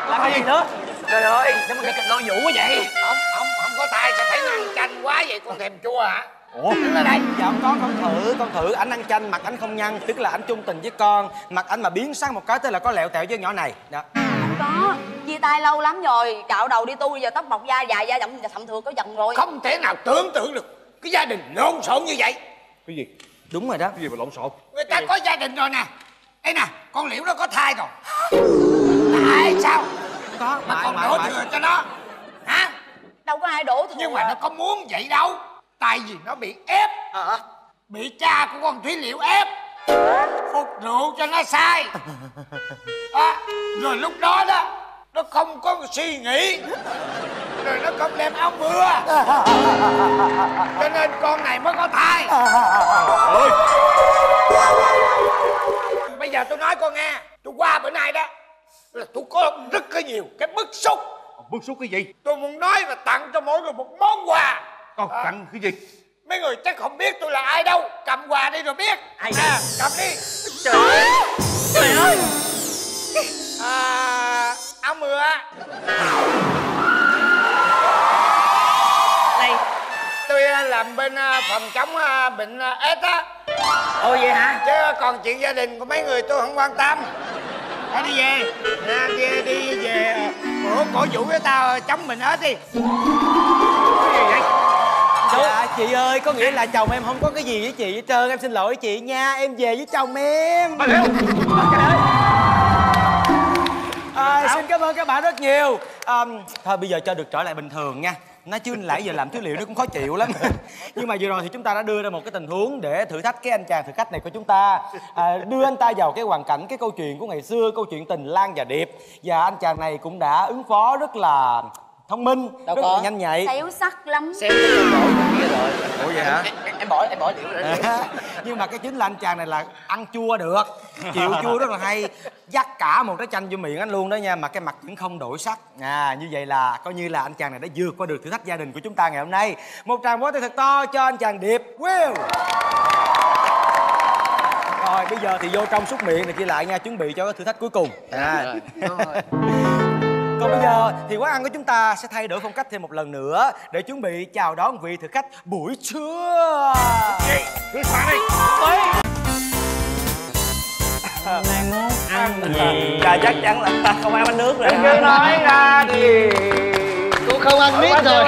Làm cái gì nữa? Trời ơi, sao mà cái kịch Lô Vũ quá vậy? Không, không, không có thai sao thấy ăn chanh quá vậy? Con thèm chua hả? Ủa? Đứng ở đây. Dạ không có, con thử, con thử. Ảnh ăn chanh, mặt ảnh không nhăn. Tức là ảnh trung tình với con. Mặt ảnh mà biến sang một cái tức là có lẹo tẹo với nhỏ này. Đó. Không có. Chia tay lâu lắm rồi. Cạo đầu đi tu, giờ tóc bọc da dài, da rộng, thậm thường có giận rồi. Không thể nào tưởng tượng được cái gia đình lộn xộn như vậy. Cái gì? Đúng rồi đó. Cái gì mà lộn xộn? Người ta có gia đình rồi nè. Ê nè, con Liễu nó có thai rồi. Tại sao? Không có. Mà còn đổ thừa cho nó. Hả? Đâu có ai đổ thừa. Nhưng mà nó có muốn vậy đâu. Tại vì nó bị ép. Ờ. Bị cha của con Thúy Liễu ép. Phục rượu cho nó sai. À, rồi lúc đó đó nó không có suy nghĩ. Rồi nó không đem áo mưa. Cho nên con này mới có thai. Ôi. Bây giờ tôi nói con nghe. Tôi qua bữa nay đó là tôi có rất cái nhiều cái bức xúc. Bức xúc cái gì? Tôi muốn nói là tặng cho mỗi người một món quà. Còn à, tặng cái gì? Mấy người chắc không biết tôi là ai đâu. Cầm quà đi rồi biết. Ai à, cầm đi. Trời ơi. Trời ơi. À, áo mưa. Này, tôi làm bên phòng chống bệnh ếch á. Ôi vậy hả? Chứ còn chuyện gia đình của mấy người tôi không quan tâm. Thôi đi về. À, đi, đi về. Ủa, cổ vũ với tao chống bệnh ếch đi. Cái gì vậy? Dạ chị ơi, có nghĩa là chồng em không có cái gì với chị hết trơn. Em xin lỗi chị nha, em về với chồng em. Bà Liễu. À, xin cảm ơn các bạn rất nhiều. À, thôi bây giờ cho được trở lại bình thường nha. Nói chứ nãy giờ làm Thúy Liễu nó cũng khó chịu lắm. Nhưng mà vừa rồi thì chúng ta đã đưa ra một cái tình huống để thử thách cái anh chàng thử khách này của chúng ta. À, đưa anh ta vào cái hoàn cảnh cái câu chuyện của ngày xưa, câu chuyện tình Lan và Điệp. Và anh chàng này cũng đã ứng phó rất là thông minh, đâu rất có, là nhanh nhạy. Xéo sắc lắm. Xéo kia rồi. Ủa vậy hả? Em, em bỏ em bỏ Liễu rồi. À, nhưng mà cái chính là anh chàng này là ăn chua được, chịu chua rất là hay. Dắt cả một trái chanh vô miệng anh luôn đó nha, mà cái mặt cũng không đổi sắc. À, như vậy là coi như là anh chàng này đã vượt qua được thử thách gia đình của chúng ta ngày hôm nay. Một tràng vỗ tay thật to cho anh chàng Điệp. Wow. Rồi bây giờ thì vô trong xúc miệng này kia lại nha, chuẩn bị cho cái thử thách cuối cùng. À. Đúng rồi. Còn bây giờ thì quán ăn của chúng ta sẽ thay đổi phong cách thêm một lần nữa để chuẩn bị chào đón vị thực khách buổi trưa. Đi, xoay đi. Món ăn gì? Dạ chắc chắn là ta không ăn bánh nước rồi. Em cứ nói ra đi. Cô không ăn biết rồi.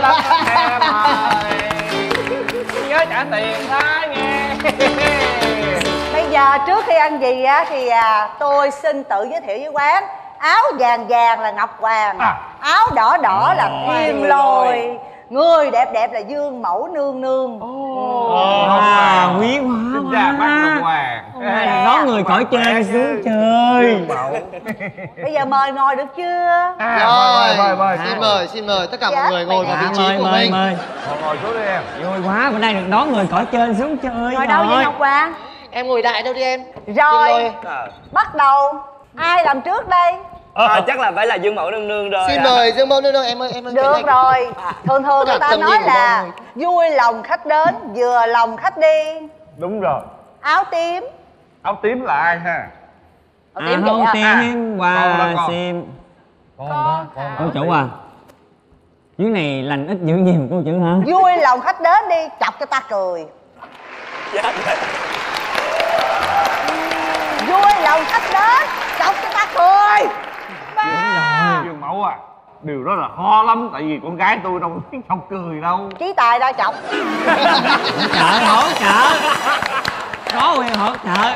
Em ơi. Nhớ trả tiền đó nghe. Bây giờ trước khi ăn gì á thì tôi xin tự giới thiệu với quán. Áo vàng vàng là Ngọc Hoàng, à. Áo đỏ đỏ là Thiên Lôi, người đẹp đẹp là Dương Mẫu Nương Nương. À, quý hóa Chính ra bác Ngọc Hoàng. Nó người cõi trên xuống chơi. Bây giờ mời ngồi được chưa? À, rồi, mời, mời, mời. Xin mời, xin mời tất cả dạ, mọi người ngồi vào vị trí mời, của mời, mình mời. Ngồi xuống đi em. Vui quá, bữa nay được đón người cõi trên xuống chơi. Ngồi rồi. Đâu vậy Ngọc Hoàng? Em ngồi đại đâu đi em. Rồi, bắt đầu. Ai làm trước đây? Ờ, à, chắc là phải là Dương Mẫu Nương Nương rồi. Xin mời à. Dương Mẫu Nương Nương em ơi em ơi. Được rồi. Thường thường người ta nói là vui lòng khách đến, vừa lòng khách đi. Đúng rồi. Áo tím. Áo tím là ai ha? Áo tím kìa. Áo tím qua xem. Con đó, con chủ à. Dưới này lành ít dữ nhiều cô chữ hả? Vui lòng khách đến đi, chọc cho ta cười. Dạ. Vui lòng khách đến, chọc cho ta cười. Ba. Dương Mẫu à, điều đó là ho lắm. Tại vì con gái tôi đâu biết chọc cười đâu. Chí Tài đã chọc. Hỗ trợ, hỗ trợ. Có quyền hỗ trợ.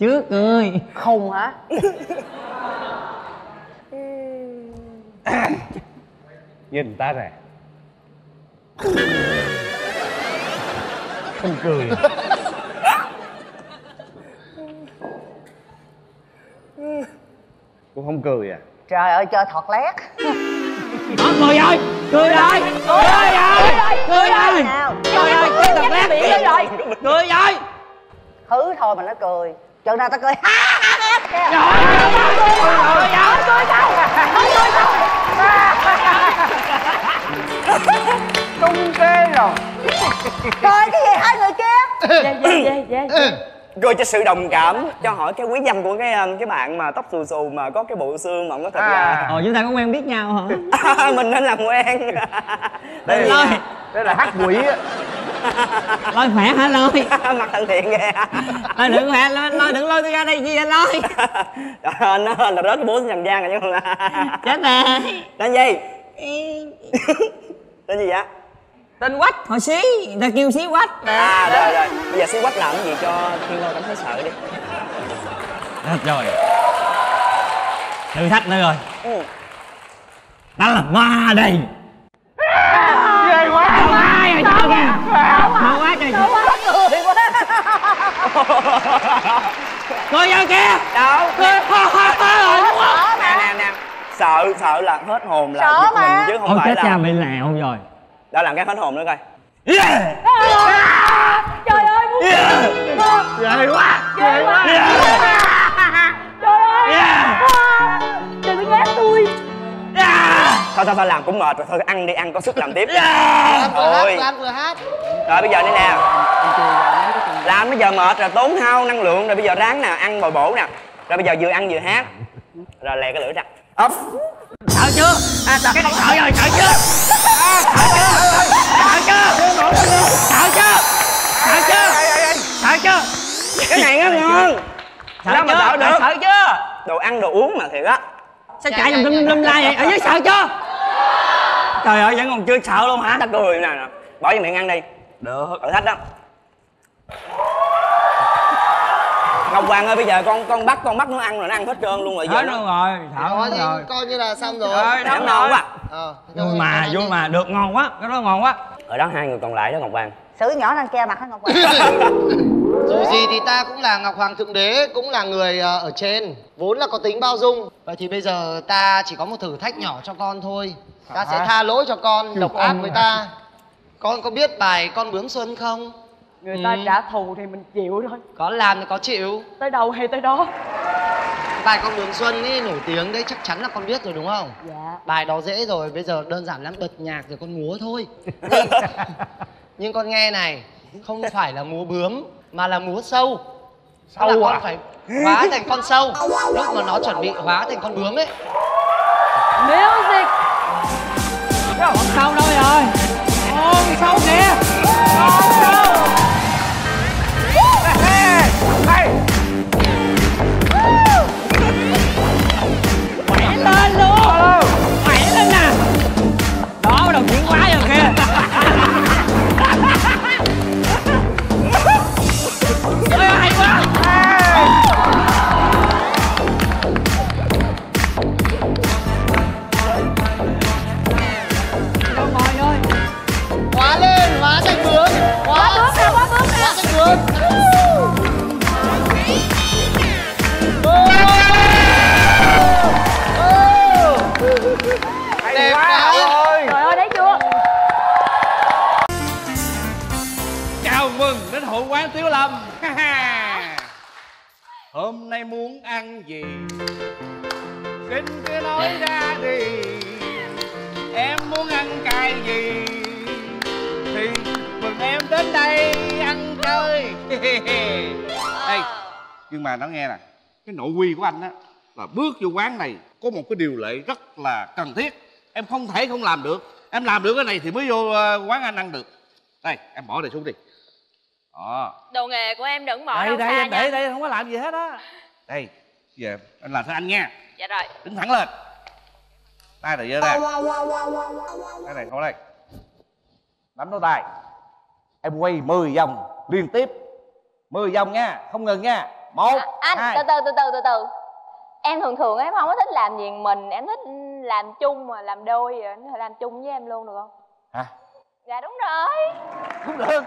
Chưa cười. Không hả? Nhìn ta nè. Không cười. Cũng không cười à? Trời ơi chơi thọt lét. Đó, cười ơi. Cười ơi. Cười ơi. Cười ơi. Trời ơi chơi thọt lét rồi. Cười ơi. Thử thôi mà nó cười. Chừng nào ta cười. kìa. Nhỏ nhỏ tôi đâu, tôi đâu. Tung tê rồi. Coi cái gì hai người kia? Dạ dạ dạ dạ. Rồi cho sự đồng cảm, cho hỏi cái quý danh của cái cái bạn mà tóc xù xù mà có cái bộ xương mà không có thật là. Ờ chúng ta có quen biết nhau hả? À, mình nên làm quen. Đây Lôi, đây là hát quỷ á. Lôi khỏe hả Lôi? Mặt thân thiện kìa. Lôi đừng khỏe, Lôi, Lôi đừng lôi tôi ra đây chi vậy Lôi? Nó là rớt cái bố nhầm gian rồi chứ không là. Chết nè. Tên gì? Tên gì vậy? Tên Quách. Hồi Xí, người ta kêu Xí Quách. À rồi rồi, bây giờ Xí Quách làm cái gì cho Thiên Ngô cảm thấy sợ đi. Hết rồi. Thử thách nữa rồi. Ừ. Đó là ma đây. Ghê quá. Sợ quá rồi, sợ kìa. Sợ quá trời. Sợ quá người quá. Người vô kìa. Đâu. Người vô kìa. Nè nè nè. Sợ, sợ là hết hồn là giật mình chứ không phải là... Ôi chết cha bị lẹo rồi. Đó làm cái hết hồn nữa coi. Yeah. Trời ơi muốn yeah. Ghê quá. Ghê quá. Yeah. Trời ơi. Yeah. Đừng có ghét tôi. Yeah. Thôi thôi thôi làm cũng mệt rồi, thôi ăn đi, ăn có sức làm tiếp. Yeah. Thôi. Làm vừa hát. Rồi bây giờ đây nè. Làm bây giờ mệt rồi, tốn hao năng lượng rồi, bây giờ ráng nè, ăn bồi bổ nè. Rồi bây giờ vừa ăn vừa hát. Rồi lè cái lưỡi ra. Ốp. Sợ chưa? À, cái này sợ rồi, sợ chưa? À, sợ chưa? Sợ chưa? Sợ chưa? Sợ chưa? Sợ chưa? Cái này nó ngon. Sợ chưa? Sợ được. Sợ chưa? Đồ ăn đồ uống mà thiệt á. Sao chạy vòng lum lum lai vậy? Ở dưới sợ chưa? Trời ơi, vẫn còn chưa sợ luôn hả? Ta cười nè nè. Bỏ vô miệng ăn đi. Được, thử thách đó. Ngọc Hoàng ơi, bây giờ con con bắt con bắt nó ăn rồi, nó ăn hết trơn luôn rồi. Hết luôn rồi, thở hết rồi. Coi như là xong rồi. Ơi, ngon quá. Ờ, vui mà, vui mà, được ngon quá, cái đó ngon quá. Ở đó hai người còn lại đó Ngọc Hoàng. Xử nhỏ đang kia mặt hả Ngọc Hoàng? Dù gì thì ta cũng là Ngọc Hoàng Thượng Đế, cũng là người ở trên, vốn là có tính bao dung. Vậy thì bây giờ ta chỉ có một thử thách nhỏ cho con thôi. Ta sẽ tha lỗi cho con, độc ác với ta. Con có biết bài Con Bướm Xuân không? Người ta ừ. trả thù thì mình chịu thôi. Có làm thì có chịu. Tới đâu hay tới đó. Bài Con Bướm Xuân ý, nổi tiếng đấy, chắc chắn là con biết rồi đúng không? Dạ. Bài đó dễ rồi, bây giờ đơn giản lắm, bật nhạc rồi con múa thôi. Nhưng, nhưng con nghe này, không phải là múa bướm mà là múa sâu. Sâu là con à? Phải hóa thành con sâu. Lúc mà nó chuẩn bị hóa thành con bướm ấy. Music. Con sâu đâu rồi? Con sâu kìa. Con sâu. Tiếu Lâm. Hôm nay muốn ăn gì? Xin cứ nói ra đi. Em muốn ăn cái gì? Thì mừng em đến đây ăn chơi. Ê, nhưng mà nó nghe nè, cái nội quy của anh á là bước vô quán này có một cái điều lệ rất là cần thiết. Em không thể không làm được. Em làm được cái này thì mới vô quán anh ăn được. Đây, em bỏ đây xuống đi. À. Đồ nghề của em đừng bỏ đâu đây, xa em để nha. Đây không có làm gì hết á. Đây, giờ anh làm theo anh nha. Dạ rồi. Đứng thẳng lên. Tay này giơ ra. Cái này không đây. Nắm đôi tay. Em quay mười vòng liên tiếp. mười vòng nha, không ngừng nha. Một, à, anh, hai. Từ từ từ từ từ từ. Em thường thường em không có thích làm gì mình, em thích làm chung mà làm đôi vậy, anh làm chung với em luôn được không? Hả? Dạ đúng rồi. Không được.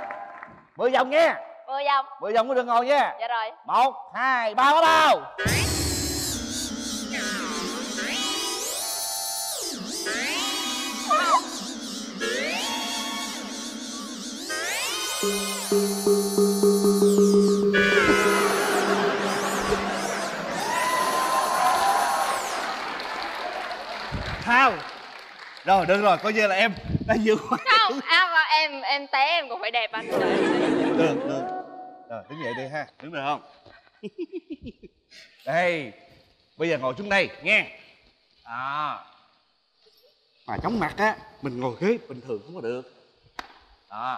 Mười vòng nha. Mười vòng. Mười vòng mới được ngồi nha. Dạ rồi. Một, hai, ba, bắt đầu. Rồi được rồi, coi như là em đã giữ khoảng. Không, à, em em té em còn phải đẹp anh. Được, được. Rồi, đứng dậy đi ha, đứng được không? Đây, bây giờ ngồi xuống đây, nghe. À, mà chóng mặt á, mình ngồi ghế bình thường không có được. À,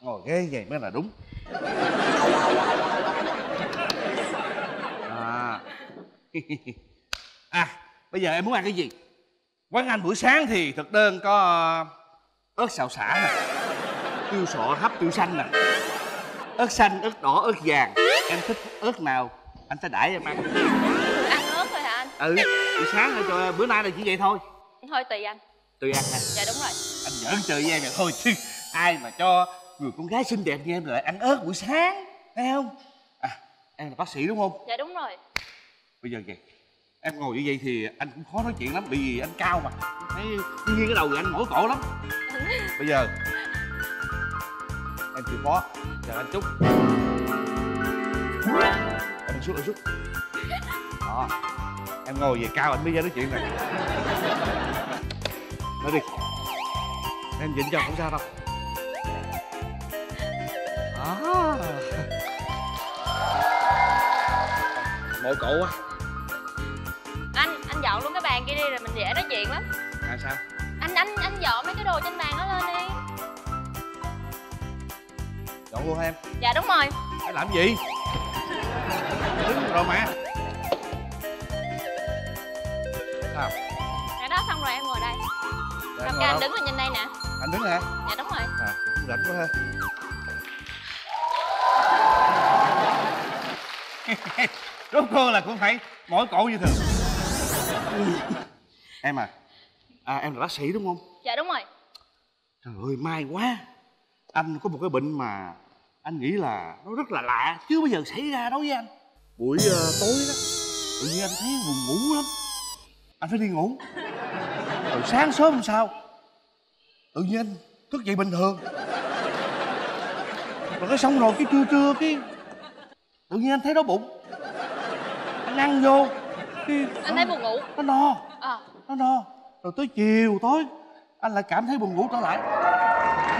ngồi ghế vậy mới là đúng. À. À, bây giờ em muốn ăn cái gì? Quán Anh buổi sáng thì thực đơn có ớt xào xả nè, tiêu sọ hấp tiêu xanh nè, ớt xanh, ớt đỏ, ớt vàng. Em thích ớt nào anh sẽ đãi em ăn. Ăn ớt thôi hả anh? Ừ, buổi sáng thôi, trời, bữa nay là chỉ vậy thôi. Thôi tùy anh. Tùy ăn hả? Dạ đúng rồi. Anh giỡn chơi với em vậy thôi chứ ai mà cho người con gái xinh đẹp như em lại ăn ớt buổi sáng, thấy không? À, em là bác sĩ đúng không? Dạ đúng rồi. Bây giờ kìa, em ngồi như vậy thì anh cũng khó nói chuyện lắm, bởi vì anh cao mà, thấy nghiêng cái đầu thì anh mỏi cổ lắm. Bây giờ em chịu khó, chờ anh chút. Anh xuống, anh xuống. Đó, em ngồi về cao anh mới ra nói chuyện này. Nói đi, em dịnh cho không sao đâu. Đó, mỏi cổ quá. Anh dọn luôn cái bàn kia đi rồi mình dễ nói chuyện lắm. À sao? Anh anh anh dọn mấy cái đồ trên bàn đó lên đi. Dọn luôn hả em? Dạ đúng rồi. Em làm gì? Đứng rồi mà. Sao? Dạ đó xong rồi em ngồi đây. Để em ngồi anh đâu? Đứng là nhìn đây nè. Anh đứng hả? Dạ đúng rồi. À cũng rảnh quá ha. Rốt cô là cũng phải mỏi cổ như thường. Em à, à em là bác sĩ đúng không? Dạ đúng rồi. Trời ơi may quá, anh có một cái bệnh mà anh nghĩ là nó rất là lạ chứ bao giờ xảy ra đối với anh. Buổi uh, tối đó tự nhiên anh thấy buồn ngủ lắm, anh phải đi ngủ. Rồi sáng sớm làm sao tự nhiên anh thức dậy bình thường. Rồi cái xong rồi cái trưa trưa cái tự nhiên anh thấy đói bụng, anh ăn vô. Cái, anh thấy buồn ngủ nó no à. Nó no rồi tới chiều tối anh lại cảm thấy buồn ngủ trở lại.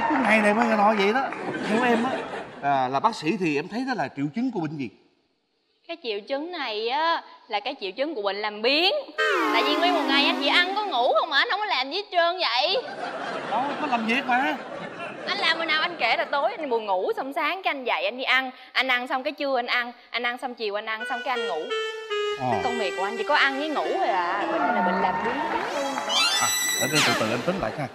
Cái ngày này mới là no vậy đó. Theo em á, à, là bác sĩ thì em thấy đó là triệu chứng của bệnh gì? Cái triệu chứng này á là cái triệu chứng của bệnh làm biếng. Tại vì nguyên một ngày anh chỉ ăn có ngủ không mà anh không có làm gì hết trơn vậy. Đó, có làm việc mà anh làm bữa nào anh kể là tối anh buồn ngủ, xong sáng cái anh dậy anh đi ăn, anh ăn xong cái trưa anh ăn, anh ăn xong chiều anh ăn, xong cái anh ngủ. Cái à. Công việc của anh chỉ có ăn với ngủ thôi à. Bệnh là bệnh làm biếng luôn. À, để từ từ anh tính lại ha.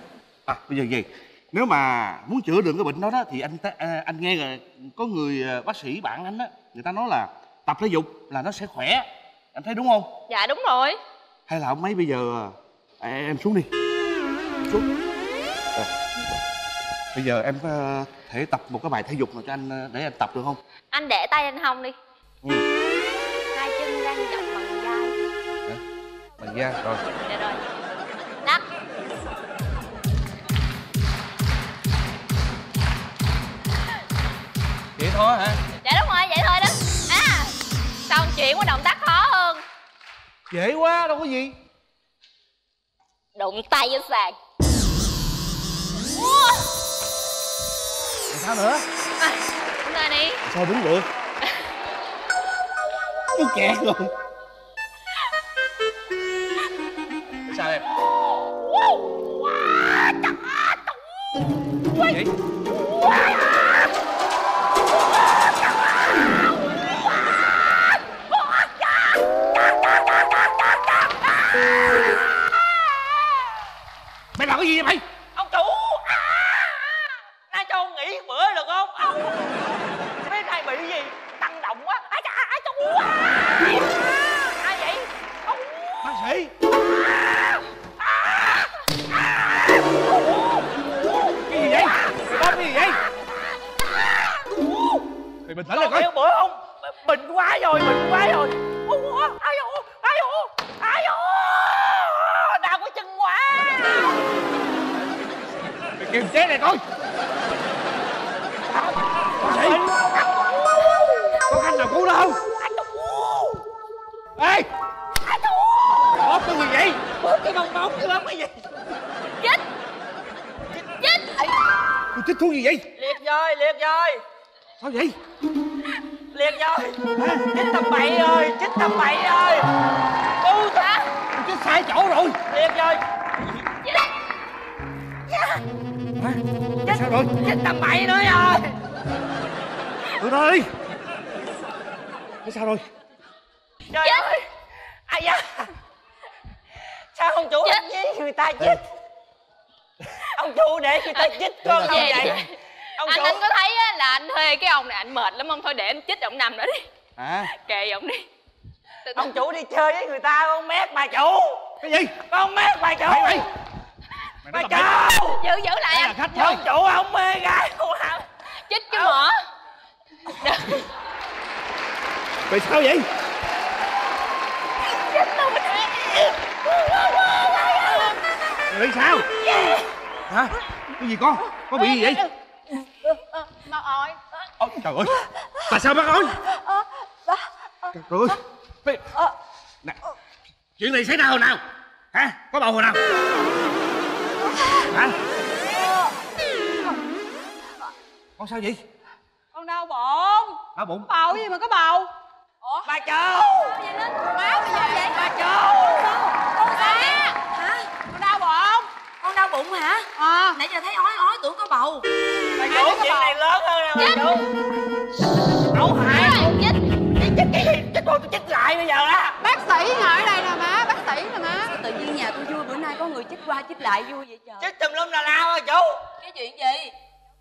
À, bây giờ gì? Nếu mà muốn chữa được cái bệnh đó đó thì anh anh nghe rồi, có người bác sĩ bạn anh á, người ta nói là tập thể dục là nó sẽ khỏe. Anh thấy đúng không? Dạ đúng rồi. Hay là ông mấy bây giờ à, em xuống đi. Xuống. À, bây giờ em có thể tập một cái bài thể dục nào cho anh để anh tập được không? Anh để tay anh hông đi. Ừ. Động bằng dai. Hả? Bằng dai rồi. Dạ rồi. Đắp. Vậy thôi hả? Dạ đúng rồi, vậy thôi đó. À, sao chuyển qua động tác khó hơn? Dễ quá đâu có gì. Đụng tay vô sàn. Rồi sao nữa? À, đứng ra đi. Sao đứng được? Nó kẹt rồi. Sao em? Vậy? Mày làm cái gì vậy mày? Ông chủ đã cho ông nghỉ bữa được không? Ông mấy nay bị gì? Tăng động quá. Ai vậy? Ông... Bác sĩ. Cái gì vậy? Bác cái gì vậy? Thì bình tĩnh lại coi. Bữa ông bình quá rồi, bình quá rồi. Ai dồ, ai dồ, ai dồ. Đau cái chân quá. Mày kiềm chế này coi. Bác sĩ. Có khanh nào cứu đâu? Ê! Bóp cái gì vậy? Bóp cái bong bóng cái bóp cái gì? Chết Cô chích thuốc gì vậy? Liệt rồi, liệt rồi. Sao vậy? Liệt rồi. Chích tầm bậy rồi, chích tầm bậy rồi. Cứu ta. Cô chích sai chỗ rồi. Liệt rồi. Chết. Hả? Chết sao rồi? Chích tầm bậy nữa rồi. Tụi nó đi. Thế sao rồi? Trời ơi. Ai da. Sao ông chủ làm với người ta chích? Ông chủ để người ta chích con không vậy? Ông anh, chủ... anh có thấy á, là anh thuê cái ông này anh mệt lắm không? Thôi để anh chích, ông nằm đó đi. À. Kệ ông đi. Tôi... Ông chủ đi chơi với người ta con mét bà chủ. Cái gì? Con mét bà chủ. Mày, mày. Bà chủ. Giữ giữ lại anh. Khách ông chủ ông mê gái hả? Chích cái mỏ. Vậy sao vậy? Chích luôn. Vậy sao? Hả? Cái gì con? Có bị gì vậy? Mắc ói. Ôi trời ơi. Tại sao mắc ói? Trời ơi. Nè. Chuyện này xảy ra hồi nào? Hả? Có bầu hồi nào? Hả? Con sao vậy? Con đau bụng. Đau bụng? Bầu gì mà có bầu? Ủa? Bà chủ. Máu gì vậy? Bà chủ. Bụng hả? À. Nãy giờ thấy ói ói tưởng có bầu. Bà chủ chuyện bầu này lớn hơn nè bà chủ. Ấu hại. Chết chết cái chết con tôi chích lại bây giờ á. Bác sĩ ngồi đây nè má, bác sĩ nè má. Sao tự nhiên nhà tôi vui bữa nay có người chích qua chích lại vui vậy trời. Chích tùm lum là lao hả chủ? Cái chuyện gì?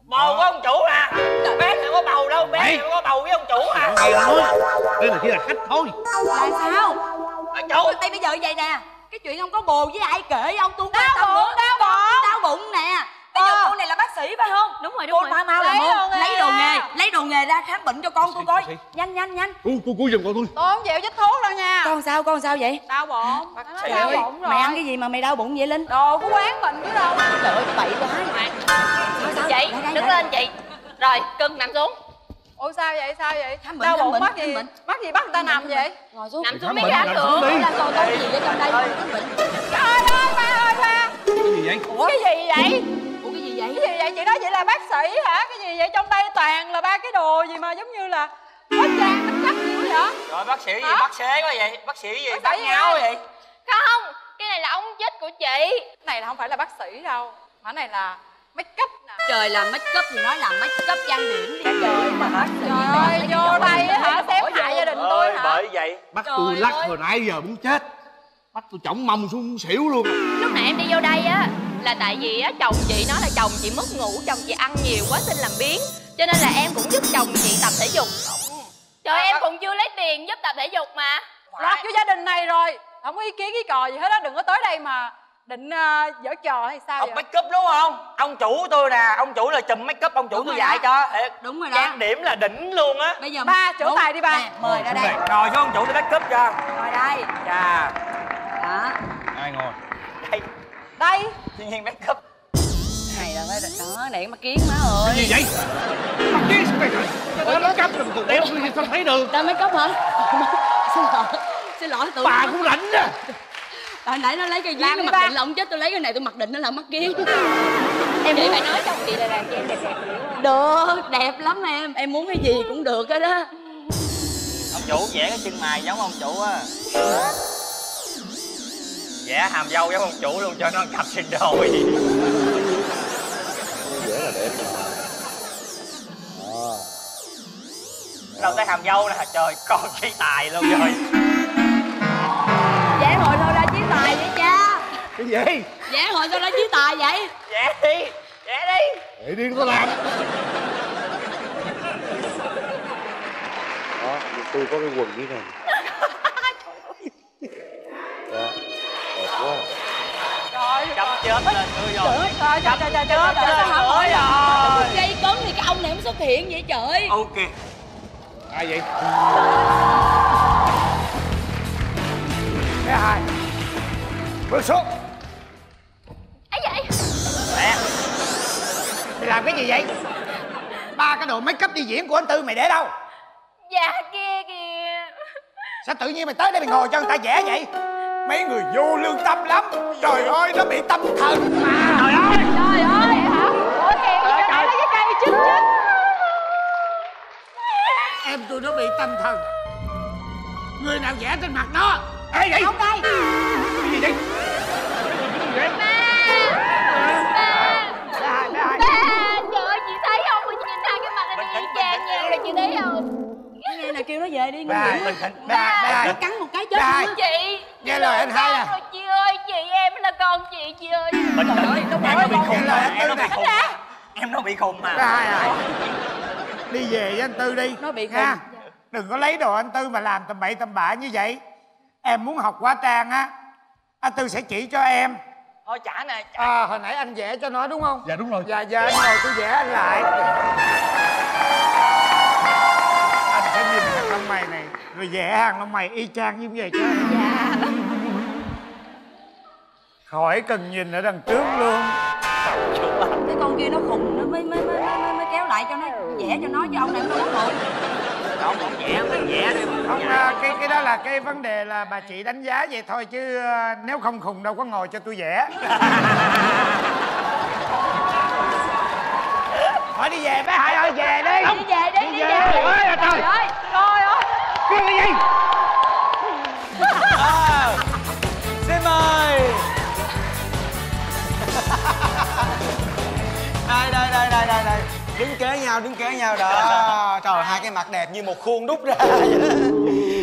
Bầu của ông chủ à? Bé không có bầu đâu, bé không có bầu với ông chủ à? Đây là chỉ là khách thôi. Tại sao? Bà chủ. Đây bây giờ vậy nè. Cái chuyện ông có bồ với ai kể ông tu đau bụng, đau bụng, đau bụng nè. Bây ờ. giờ cô này là bác sĩ phải không? Đúng rồi, đúng cô rồi. Mau lấy đồ nghề, lấy đồ nghề, lấy đồ nghề ra khám bệnh cho con tôi coi. Nhanh nhanh nhanh. Cô cô cô giùm con tôi. Tôi không chịu chích thuốc đâu nha. Con sao con sao vậy? Đau bụng. Bác sĩ đau bụng rồi. Mày ăn cái gì mà mày đau bụng vậy Linh? Đồ của quán mình chứ đâu. Trời ơi bậy quá. Chị đứng lên chị. Rồi cưng nằm xuống. Ủa sao vậy sao vậy? Đau bụng mắc gì? Mắc gì bắt người ta nằm vậy? Ngồi xuống. Nằm xuống mấy cái ảnh hưởng. Làm con tôi cái gì vậy trong đây? Trời ơi ba ơi ba. Cái gì vậy? Ủa cái gì vậy? Ủa cái gì vậy? Cái gì vậy? Chị nói vậy là bác sĩ hả? Cái gì vậy? Trong đây toàn là ba cái đồ gì mà giống như là hết trang hết chắc gì vậy? Rồi bác sĩ gì? Bác xế quá vậy? Bác sĩ gì? Bác ngáo vậy? Không, cái này là ống chích của chị. Cái này là không phải là bác sĩ đâu. Mà này là make up nè. Trời làm make up thì nói làm make up trang điểm đi. Trời mà hả? Trời ơi, vô đây hả? Xém hại gia đình tôi hả? Bởi vậy. Bắt tôi lắc hồi nãy giờ muốn chết. Bắt tôi chỏng mông xuống xỉu luôn. Lúc nãy em đi vô đây á là tại vì á chồng chị nói là chồng chị mất ngủ, chồng chị ăn nhiều quá xin làm biếng. Cho nên là em cũng giúp chồng chị tập thể dục. Trời em cũng chưa lấy tiền giúp tập thể dục mà. Lọt vô gia đình này rồi, không có ý kiến ý cò gì hết á, đừng có tới đây mà định uh, giở trò hay sao? Ông vậy? Make up đúng không? Ông chủ tôi nè, ông chủ là chùm make up, ông chủ đúng tôi dạy đó cho. Ê, đúng rồi đó. Trang điểm là đỉnh luôn á. Bây giờ ba chủ tài đi ba. Nè, mời ra đây. Ngồi với ông chủ tôi make up cho. Ngồi đây. Chà. Đó. Ai ngồi? Đây. Đây. Thiên nhiên make up. Này là mới đó, để mà kiến má ơi. Cái gì vậy? Mà kiến mày rồi. Tao make up rồi còn đeo lên sao thấy được? Tao make up hả? Xin lỗi. Xin lỗi tụi bà cũng rảnh á. Hồi nãy nó lấy cái duyên nó mặc định là ông chết, tôi lấy cái này tôi mặc định nó là mắt kiến. Em muốn phải nói cho chị là làm cho em đẹp đẹp được. Đẹp lắm em, em muốn cái gì cũng được hết á. Ông chủ vẽ cái chân mày giống ông chủ á. Vẽ hàm dâu giống ông chủ luôn cho nó cặp sinh đôi. Vẽ là đẹp. Đâu tới hàm dâu nè, trời con Chí Tài luôn rồi. Vẽ ngồi thôi ra Chí Tài vậy cha. Cái gì? Vẽ ngồi sao ra Chí Tài vậy? Vẽ đi, vẽ đi. Để điên có làm. Đó, tôi có cái quần như thế này. Đó, đẹp quá. Trời chấm chết lên tôi rồi. Trời trời trời trời trời trời hỏi rồi. Dây cấn thì cái ông này không xuất hiện vậy trời. Ok. Ai vậy? Cái hai bước xuống. Ấy vậy? Nè. Mày làm cái gì vậy? Ba cái đồ make up đi diễn của anh Tư mày để đâu? Dạ kia kìa. Sao tự nhiên mày tới đây mày ngồi cho người ta vẽ vậy? Mấy người vô lương tâm lắm. Trời ơi nó bị tâm thần mà. Trời ơi. Trời ơi hả? Ủa thiệt gì? Trời tâm thần. Người nào vẽ trên mặt nó? Ê vậy? Không đây. Cái gì vậy? Ba. Ba. Ba. Ba. Trời ơi, chị thấy không? Mình nhìn hai cái mặt này y chang nhau rồi, chị thấy không? Cái này là kêu nó về đi. Ba. Ba. Ba. Nó cắn một cái chết luôn. Chị. Nghe lời anh hai nè. Chị ơi, chị em là con chị, chị ơi. Bình tĩnh. Em nó bị khùng mà. Em nó bị khùng. Em nó bị khùng mà. Đi về với anh Tư đi. Nó bị khùng. Đừng có lấy đồ anh Tư mà làm tầm bậy tầm bạ như vậy. Em muốn học hóa trang á, anh Tư sẽ chỉ cho em. Thôi trả nè. À, hồi nãy anh vẽ cho nó đúng không? Dạ đúng rồi. Dạ dạ anh ngồi tôi vẽ anh lại. Anh sẽ nhìn hàng lông mày này rồi vẽ hàng lông mày y chang như vậy cho em. Dạ. Khỏi cần nhìn ở đằng trước luôn. Cái con kia nó khùng nó mới mới mới mới, mới kéo lại cho nó vẽ cho nó, chứ ông này nó mất hồn. Không, không vẽ, không vẽ đi. Không, cái, cái đó là cái vấn đề là bà chị đánh giá vậy thôi, chứ nếu không khùng đâu có ngồi cho tôi vẽ. Hỏi đi về bé Hải ơi, về đi. Không, đi về đi, đi về. Trời ơi, trời ơi, trời ơi. Cái gì? À, xin mời. Đây, đây, đây, đây, đây, đây. Đứng kế nhau, đứng kế nhau đó. Trời, hai cái mặt đẹp như một khuôn đúc ra.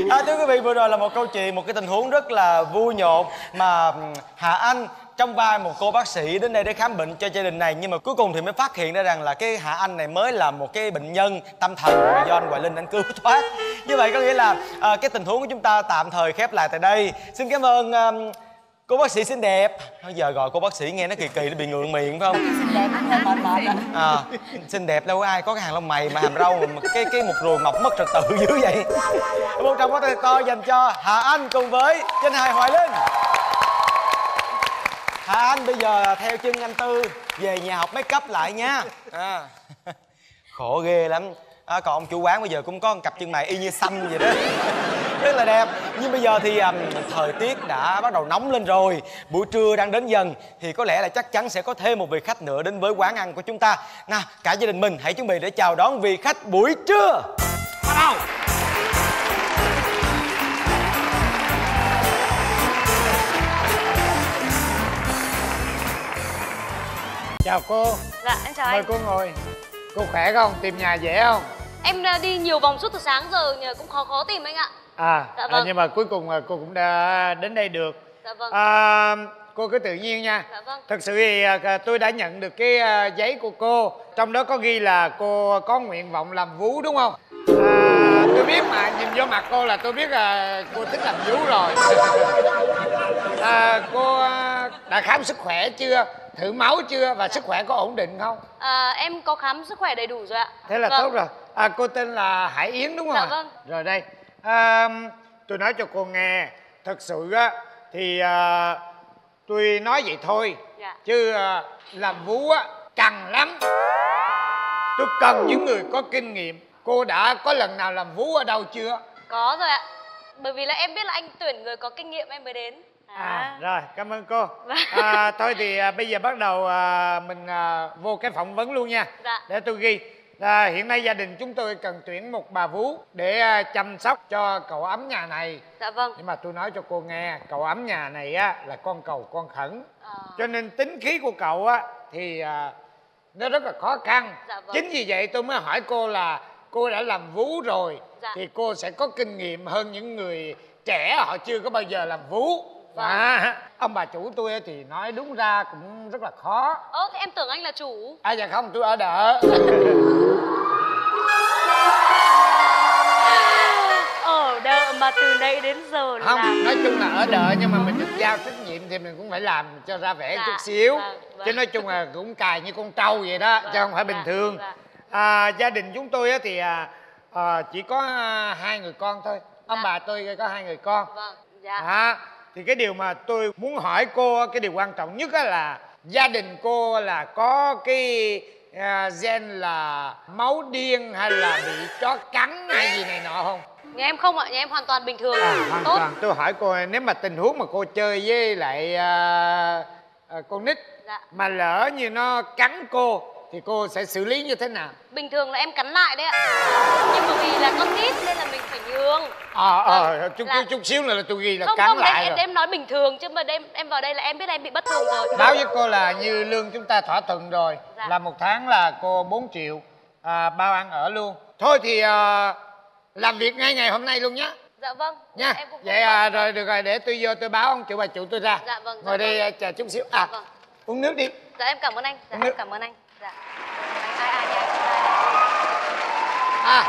À, thưa quý vị, vừa rồi là một câu chuyện, một cái tình huống rất là vui nhộn mà Hạ Anh trong vai một cô bác sĩ đến đây để khám bệnh cho gia đình này, nhưng mà cuối cùng thì mới phát hiện ra rằng là cái Hạ Anh này mới là một cái bệnh nhân tâm thần do anh Hoài Linh anh cứu thoát. Như vậy có nghĩa là à, cái tình huống của chúng ta tạm thời khép lại tại đây. Xin cảm ơn à, cô bác sĩ xinh đẹp. Bây giờ gọi cô bác sĩ nghe nó kỳ kỳ, nó bị ngượng miệng phải không? Xinh đẹp anh hơi mệt mệt. À, xinh đẹp đâu có ai có cái hàng lông mày mà hàm râu mà cái cái một ruồi mọc mất trật tự dữ vậy. Một tràng pháo tay to dành cho Hạ Anh cùng với danh hài Hoài Linh. Hạ Anh bây giờ theo chân anh Tư về nhà học make up lại nha. À, khổ ghê lắm. À, còn ông chủ quán bây giờ cũng có một cặp chân mày y như xăm vậy đó. Rất là đẹp. Nhưng bây giờ thì um, thời tiết đã bắt đầu nóng lên rồi. Buổi trưa đang đến dần. Thì có lẽ là chắc chắn sẽ có thêm một vị khách nữa đến với quán ăn của chúng ta. Nào, cả gia đình mình hãy chuẩn bị để chào đón vị khách buổi trưa. Bắt đầu. Chào cô. Dạ, em chào anh. Mời cô ngồi. Cô khỏe không? Tìm nhà dễ không? Em đã đi nhiều vòng suốt từ sáng giờ, cũng khó khó tìm anh ạ. À, dạ vâng. À, nhưng mà cuối cùng cô cũng đã đến đây được. Dạ vâng. À, cô cứ tự nhiên nha. Dạ vâng. Thật sự thì tôi đã nhận được cái giấy của cô. Trong đó có ghi là cô có nguyện vọng làm vú đúng không? À, tôi biết mà, nhìn vô mặt cô là tôi biết là cô thích làm vú rồi. À, cô đã khám sức khỏe chưa? Thử máu chưa? Và sức khỏe có ổn định không? À, em có khám sức khỏe đầy đủ rồi ạ. Thế là vâng. Tốt rồi. À, cô tên là Hải Yến đúng không? Dạ vâng. Rồi đây. À, tôi nói cho cô nghe, thật sự á thì à, tôi nói vậy thôi. Dạ. Chứ à, làm vú á cần lắm. Tôi cần những người có kinh nghiệm. Cô đã có lần nào làm vú ở đâu chưa? Có rồi ạ. Bởi vì là em biết là anh tuyển người có kinh nghiệm em mới đến. À, à rồi, cảm ơn cô. À, thôi thì à, bây giờ bắt đầu à, mình à, vô cái phỏng vấn luôn nha. Dạ. Để tôi ghi. À, hiện nay gia đình chúng tôi cần tuyển một bà vú để chăm sóc cho cậu ấm nhà này. Dạ vâng. Nhưng mà tôi nói cho cô nghe, cậu ấm nhà này á là con cầu con khẩn. À. Cho nên tính khí của cậu á thì à, nó rất là khó khăn. Dạ vâng. Chính vì vậy tôi mới hỏi cô là cô đã làm vú rồi. Dạ. Thì cô sẽ có kinh nghiệm hơn những người trẻ họ chưa có bao giờ làm vú. Vâng. À, ông bà chủ tôi thì nói đúng ra cũng rất là khó. Ơ, thì em tưởng anh là chủ. À dạ không, tôi ở đợ. Ở đợ mà từ đây đến giờ là... Không, nói chung là ở đợ nhưng mà mình được giao trách nhiệm thì mình cũng phải làm cho ra vẻ dạ, chút xíu. Vâng, vâng. Chứ nói chung là cũng cài như con trâu vậy đó, vâng, chứ không phải bình thường. Vâng. À, gia đình chúng tôi thì à, à, chỉ có hai người con thôi. Ông dạ. bà tôi có hai người con. Vâng, dạ. À, thì cái điều mà tôi muốn hỏi cô, cái điều quan trọng nhất là gia đình cô là có cái uh, gen là máu điên hay là bị chó cắn hay gì này nọ không? Nhà em không ạ, nhà em hoàn toàn bình thường. À, hoàn Tốt. toàn. Tôi hỏi cô, nếu mà tình huống mà cô chơi với lại uh, uh, con nít dạ. mà lỡ như nó cắn cô thì cô sẽ xử lý như thế nào? Bình thường là em cắn lại đấy ạ. Nhưng mà vì là con nít nên là mình phải nhường. Ờ ờ chút chút xíu là tôi ghi là không, cắn không, lại em, rồi. Em nói bình thường chứ mà em em vào đây là em biết em bị bất thường rồi. Báo với cô là như lương chúng ta thỏa thuận rồi, dạ. Là một tháng là cô bốn triệu, à, bao ăn ở luôn. Thôi thì à, làm việc ngay ngày hôm nay luôn nhé. Dạ vâng. Nha. Em cũng vậy à, rồi được rồi, để tôi vô tôi báo ông chủ bà chủ tôi ra. Dạ vâng. Dạ, ngồi vâng. Đây chờ chút xíu. À. Dạ, vâng. Uống nước đi. Dạ em cảm ơn anh. Dạ, em cảm ơn anh. Dạ. Ai ai nha. À.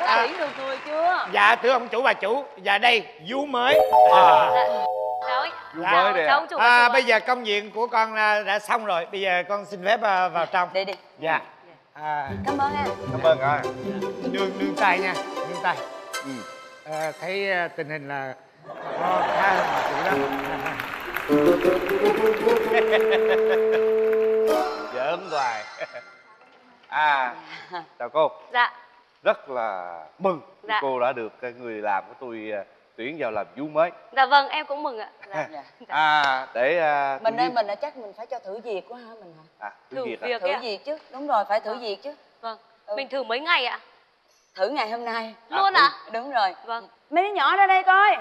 Có à. Thấy được người chưa? Dạ thưa ông chủ bà chủ. Dạ đây, vú mới. À. Dạ. Cháu ấy. Vú dạ. Mới đây. Cháu chủ. À, à bây giờ công việc của con đã xong rồi. Bây giờ con xin phép vào trong. Đi đi. Dạ. À. Cảm ơn anh. Cảm ơn ạ. Nương nương tay nha, nương tay. Ừ. À, thấy tình hình là có khá hơn bà chủ đó. Giỡn hoài. À, chào cô. Dạ. Rất là mừng dạ. Cô đã được người làm của tôi tuyển vào làm vú mới. Dạ vâng, em cũng mừng ạ. Dạ. À, để uh, mình ơi, mình là chắc mình phải cho thử việc quá hả mình hả? À, thử, thử việc, việc thử à? Việc chứ, đúng rồi, phải thử à. Việc chứ. Vâng, ừ. Mình thử mấy ngày ạ? Thử ngày hôm nay luôn ạ? À? À? Đúng rồi. Vâng. Mấy đứa nhỏ ra đây coi.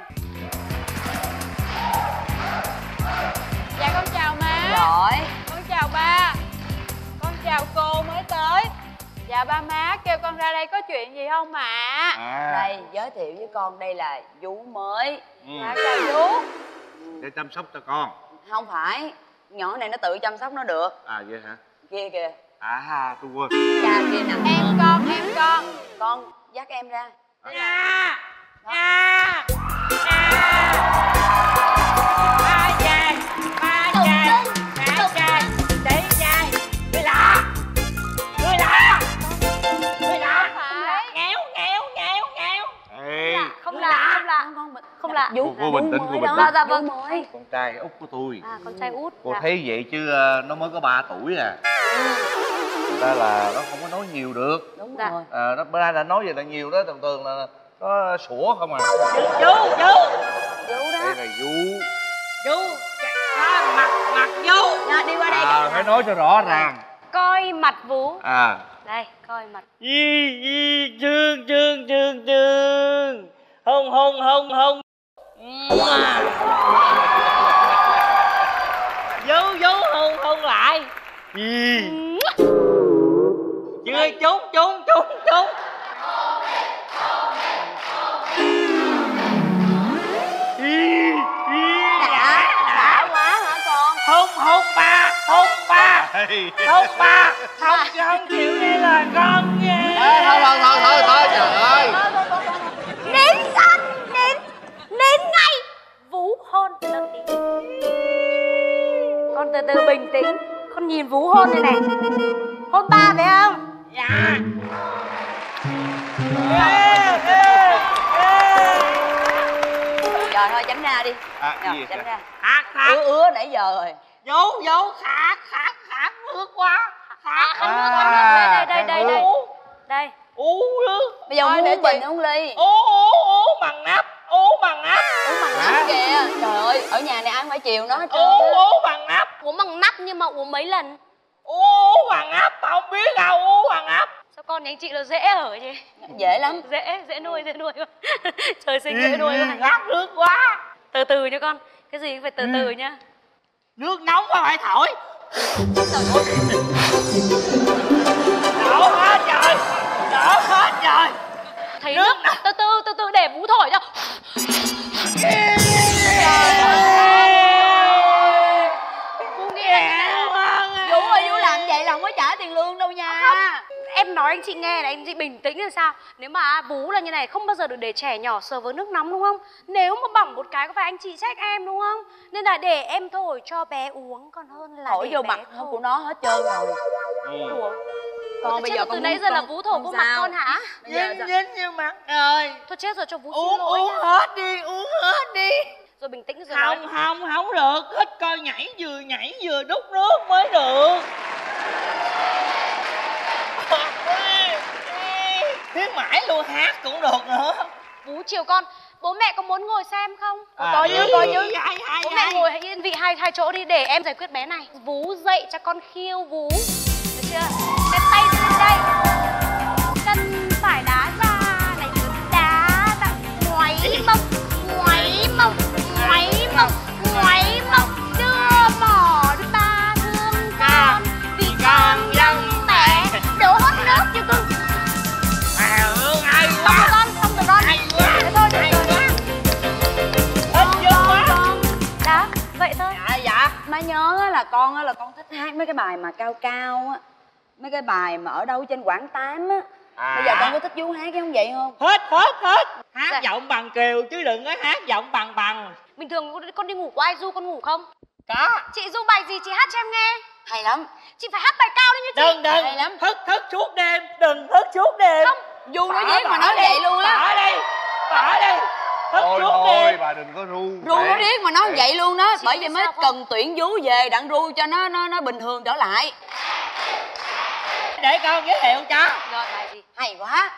Dạ con chào má. Rồi. Con chào ba. Con chào cô mới tới. Dạ ba má kêu con ra đây có chuyện gì không ạ? À? À. Đây giới thiệu với con, đây là vú mới. Ừ. Dạ chào vú. Để chăm sóc cho con. Không phải, nhỏ này nó tự chăm sóc nó được. À vậy hả? Kia kìa. À tôi quên. Dạ kìa nè. Em con, em con. Con dắt em ra. Nè. Nè. Nè. Không là vú cô bình tĩnh, cô bình tĩnh. Dạ vâng. Con trai út của tôi. À con trai út. Cô dạ. Thấy vậy chứ nó mới có ba tuổi à. Thật ra là nó không có nói nhiều được. Đúng rồi. À, nó bữa nay là nói vậy là nhiều đó, thường thường là có sủa không à. Vú vú vú đó. Đây là vú. Vú. À, mặt mặt vú. Rồi đi qua đây. À phải nói cho rõ ràng. Coi mặt vú. À. Đây coi mặt. Di di chương chương chương chương. Hông hông hông hông. Vú vú hông hông lại. Chưa trúng trúng trúng trúng. Đã đã quá hả con? Hông hông ba hông ba hông ba không không chịu đi là con nghe. Thôi thôi thôi thôi thôi trời ơi. Nín con, nín, nín ngay. Vú hôn lơ tí. Con từ từ bình tĩnh. Con nhìn vú hôn này này. Hôn ba phải không? Dạ. Ê, ê, ê. Rồi thôi tránh ra đi. À, rồi, tránh ra. Khát, khát. Ứa ứa nãy giờ rồi. Vú, vú, khát, khát, khát nước quá. Khát, khát nước quá. Đây, đây, đây, đây. Đây. Uống nước. Bây giờ uống để bình uống ly. Uống uống uống bằng nắp. Uống bằng nắp. Uống bằng nắp kìa. Trời ơi, ở nhà này ai phải chiều nó hết trơn. Uống uống bằng nắp. Uống bằng nắp nhưng mà uống mấy lần? Uống uống bằng nắp mà không biết đâu, uống bằng nắp. Sao con nhà anh chị là dễ hở chị? Dễ lắm. Dễ, dễ nuôi, dễ nuôi. Trời sinh dễ nuôi luôn. Ngáp nước quá. Từ từ nha con. Cái gì cũng phải từ từ nha. Nước nóng mà phải thổi. Thổi hết trời. Đỡ hết rồi. Thấy nước nè. Từ từ, từ từ để vú thổi cho. Vú nghe Vũ ơi, Vũ làm vậy là không có trả tiền lương đâu nha. Không, em nói anh chị nghe là anh chị bình tĩnh là sao. Nếu mà vú là như này không bao giờ được để trẻ nhỏ sờ với nước nóng đúng không? Nếu mà bỏng một cái có phải anh chị trách em đúng không? Nên là để em thổi cho bé uống còn hơn là thổi vô mặt thôi của nó hết trơn rồi. Đùa. Con bây giờ từ nãy giờ là vú thổi vô mặt con hả? Dính dính như mặt rồi. Thôi chết rồi cho vú xin lỗi. Uống hết đi, uống hết đi. Rồi bình tĩnh rồi. Không không không được, ít coi nhảy vừa nhảy vừa đút nước mới được. Thế mãi luôn hát cũng được nữa. Vú chiều con, bố mẹ có muốn ngồi xem không? À, có như có như bố mẹ ngồi hãy yên vị hai hai chỗ đi để em giải quyết bé này. Vú dậy cho con khiêu vú, được chưa? Cái tay lên đây, chân phải đá ra này, đá tạo ngoáy mông, ngoáy mông, ngoáy mông, ngoáy mông, đưa mỏ đưa ta thương con vì con dân tệ, đổ hết nước cho con. Má nhớ là con là con thích hát mấy cái bài mà cao cao á, mấy cái bài mà ở đâu trên Quảng Tám á. À, bây giờ con có thích vú hát cái không vậy không? Hết hết hết hát dạ. Giọng bằng Kiều chứ đừng có hát giọng bằng bằng. Bình thường con đi ngủ có ai du con ngủ không? Có. Chị du bài gì chị hát cho em nghe. Hay lắm. Chị phải hát bài cao đấy như chị. Đừng đừng. Hay lắm. Thức thức suốt đêm, đừng thức suốt đêm. Không. Du nói điếc mà nói vậy luôn á. Bỏ đi, bỏ đi. Thôi thôi bà đừng có ru. Ru nó điếc mà nó vậy luôn đó. Chị bởi vì mới cần tuyển vú về đặng ru cho nó nó nó bình thường trở lại. Để con giới thiệu cho. Rồi bài gì? Hay quá.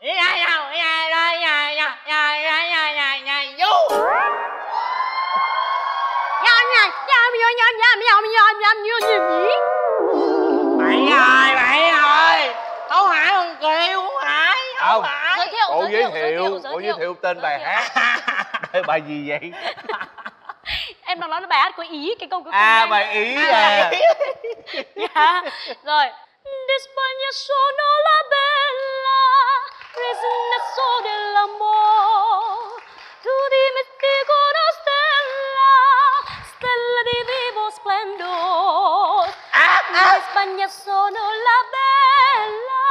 Đi ra đâu, đi ra ra ra ra ra ra ra ra vú. Nha nha nha nha nha nha nha nha nha nha gì nhỉ? Mày ơi, mày ơi. Tao hại con Kiều không hại. Không. Giới thiệu, Ủa, giới thiệu, giới thiệu, giới thiệu, Ủa, giới thiệu tên giới bài thiệu. Hát. Bài gì vậy? Em đang nói là bài hát của Ý, cái câu cuối cùng. À, bài Ý à. Dạ. Rồi. D'España sono la bella, resonazo del amor. Tu dimmi con una stella, stella di vivo splendor. D'España sono la bella.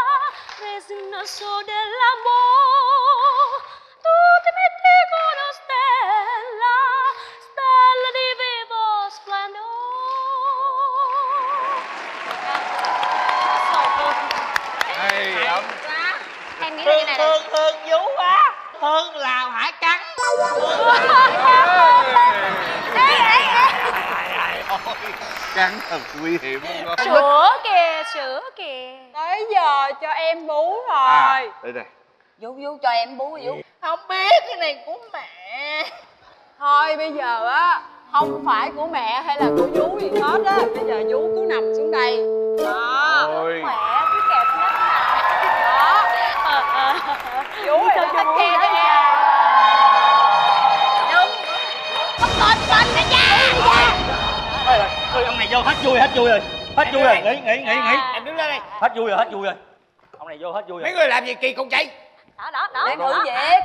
Resonazo dell'amore, tutti mi dicono stella, stella di vivo splendor. Hay lắm. Em nghĩ là cái này là... Hương, hương vú quá. Hương Lào Hải Cắn. Ê, ê, ê. Cắn thật nguy hiểm luôn. Chữa kìa, chữa kìa. Tới giờ cho em bú rồi. À, đây này. Vú vú cho em bú vú. Không biết cái này của mẹ. Thôi bây giờ á, không phải của mẹ hay là của vú gì hết á. Bây giờ vú cứ nằm xuống đây. Đó. Ôi. Mẹ cứ kẹp nhất nè. Đó. Vú này nó thích khe đó nha. Đúng. Bắt con con đó nha. Thôi là thôi ông này vô hết vui hết vui rồi. Hết vui rồi, nghỉ nghỉ nghỉ nghỉ. Em đứng lên đây. Hết vui rồi, hết vui rồi. Ông này vô hết vui rồi. Mấy người làm gì kỳ cục vậy? Đó đó đó. Để thử việc.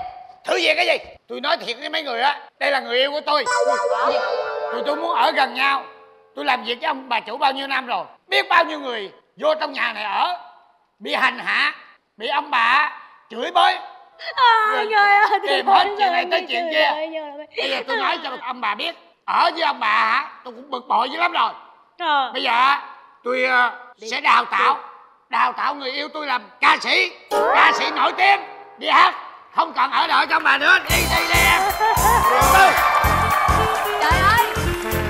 Thử việc cái gì? Tôi nói thiệt với mấy người á, đây là người yêu của tôi. Tụi tôi muốn ở gần nhau. Tôi làm việc với ông bà chủ bao nhiêu năm rồi. Biết bao nhiêu người vô trong nhà này ở, bị hành hạ, bị ông bà chửi bới. Rồi tìm hết chuyện này tới chuyện kia. Bây giờ tôi nói cho ông bà biết, ở với ông bà hả, tôi cũng bực bội dữ lắm rồi. Bây giờ tôi uh, sẽ đào tạo đào tạo người yêu tôi làm ca sĩ ca sĩ nổi tiếng, đi hát không cần ở đợi trong bà nữa. Đi đi đi em. Trời ơi,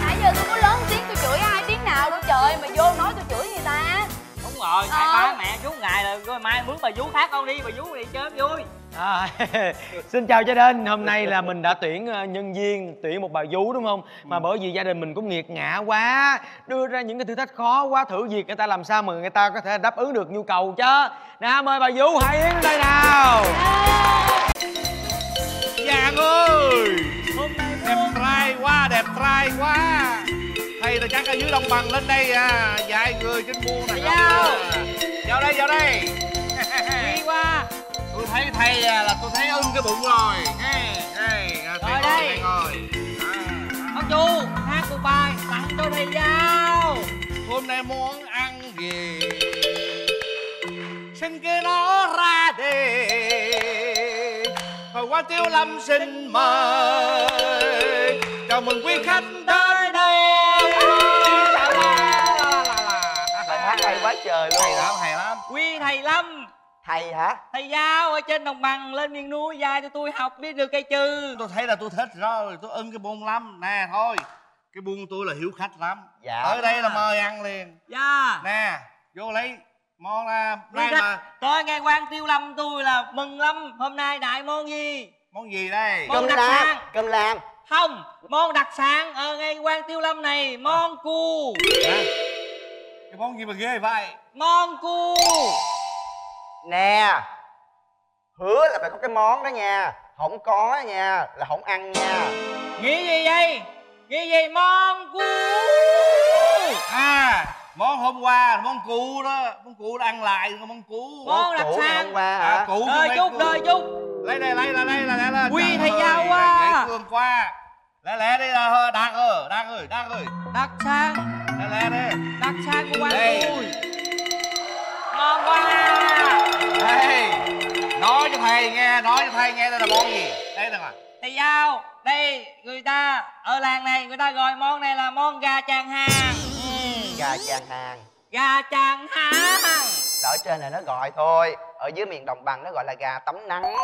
nãy giờ tôi có lớn tiếng tôi chửi ai tiếng nào đâu trời, mà vô nói tôi chửi người ta. Đúng rồi, tại ờ. ba mẹ chú ngày là rồi mai mướn bà vú khác con đi, bà vú đi chơi vui. À, xin chào gia đình, hôm nay là mình đã tuyển nhân viên, tuyển một bà vú đúng không? Mà bởi vì gia đình mình cũng nghiệt ngã quá, đưa ra những cái thử thách khó quá, thử việc người ta làm sao mà người ta có thể đáp ứng được nhu cầu chứ. Nào mời bà vú Hải Yến đây nào. Vàng ơi, hôm nay đẹp trai quá, đẹp trai quá. Thầy là chắc ở dưới Đồng Bằng lên đây à, vài người trên buôn này. Vào đây, vào đây. Đi qua. Tôi thấy thầy là tôi thấy ưng cái bụng rồi. Hey, hey, thầy ngồi, đây. Thầy ngồi. À, ông chú, hát một bài tặng cho thầy giao. Hôm nay muốn ăn gì? Xin kêu nó ra đi. Hồi qua Tiếu Lâm xin mời. Chào mừng quý khách tới đây. Bài hát hay quá trời luôn. Hay lắm, hay lắm. Quý thầy Lâm. Thầy hả? Thầy giao ở trên Đồng Bằng lên miền núi dạy cho tôi học biết được cây chừ. Tôi thấy là tôi thích rồi, tôi ưng cái buôn lắm. Nè thôi, cái buôn tôi là hiếu khách lắm. Dạ. Tới đây là mời ăn liền. Dạ. Nè, vô lấy món là... Nay mà... Tới nghe quan Tiếu Lâm tôi là mừng lắm. Hôm nay đại món gì? Món gì đây? Món cơm làng. Cơm làng. Không, món đặc sản ở ngay quan Tiếu Lâm này. Món cu. À, cái món gì mà ghê vậy? Món cu. Nè, hứa là phải có cái món đó nha. Không có nha, là không ăn nha. Nghĩ gì vậy? Nghĩ gì? Món cu. À, món hôm qua là món cu đó. Món cu đã ăn lại rồi, món cu. Món đặc sản hôm qua hả? Đời chút, đời chút. Lấy đây, lấy đây, lấy đây. Quy thầy giao qua. Lấy Cường qua. Lẹ lẹ đi là Đạt ơi, Đạt ơi, Đạt ơi. Đặc sản. Lẹ lẹ đi. Đặc sản của quán tôi. Ngon quá. Nói cho thầy nghe, nói cho thầy nghe đây là món gì? Đây nè. Thầy giao, đây người ta ở làng này người ta gọi món này là món gà chàng hàng. Ừ. Gà chàng hàng. Gà chàng hàng. Ở trên này nó gọi thôi, ở dưới miền đồng bằng nó gọi là gà tắm nắng.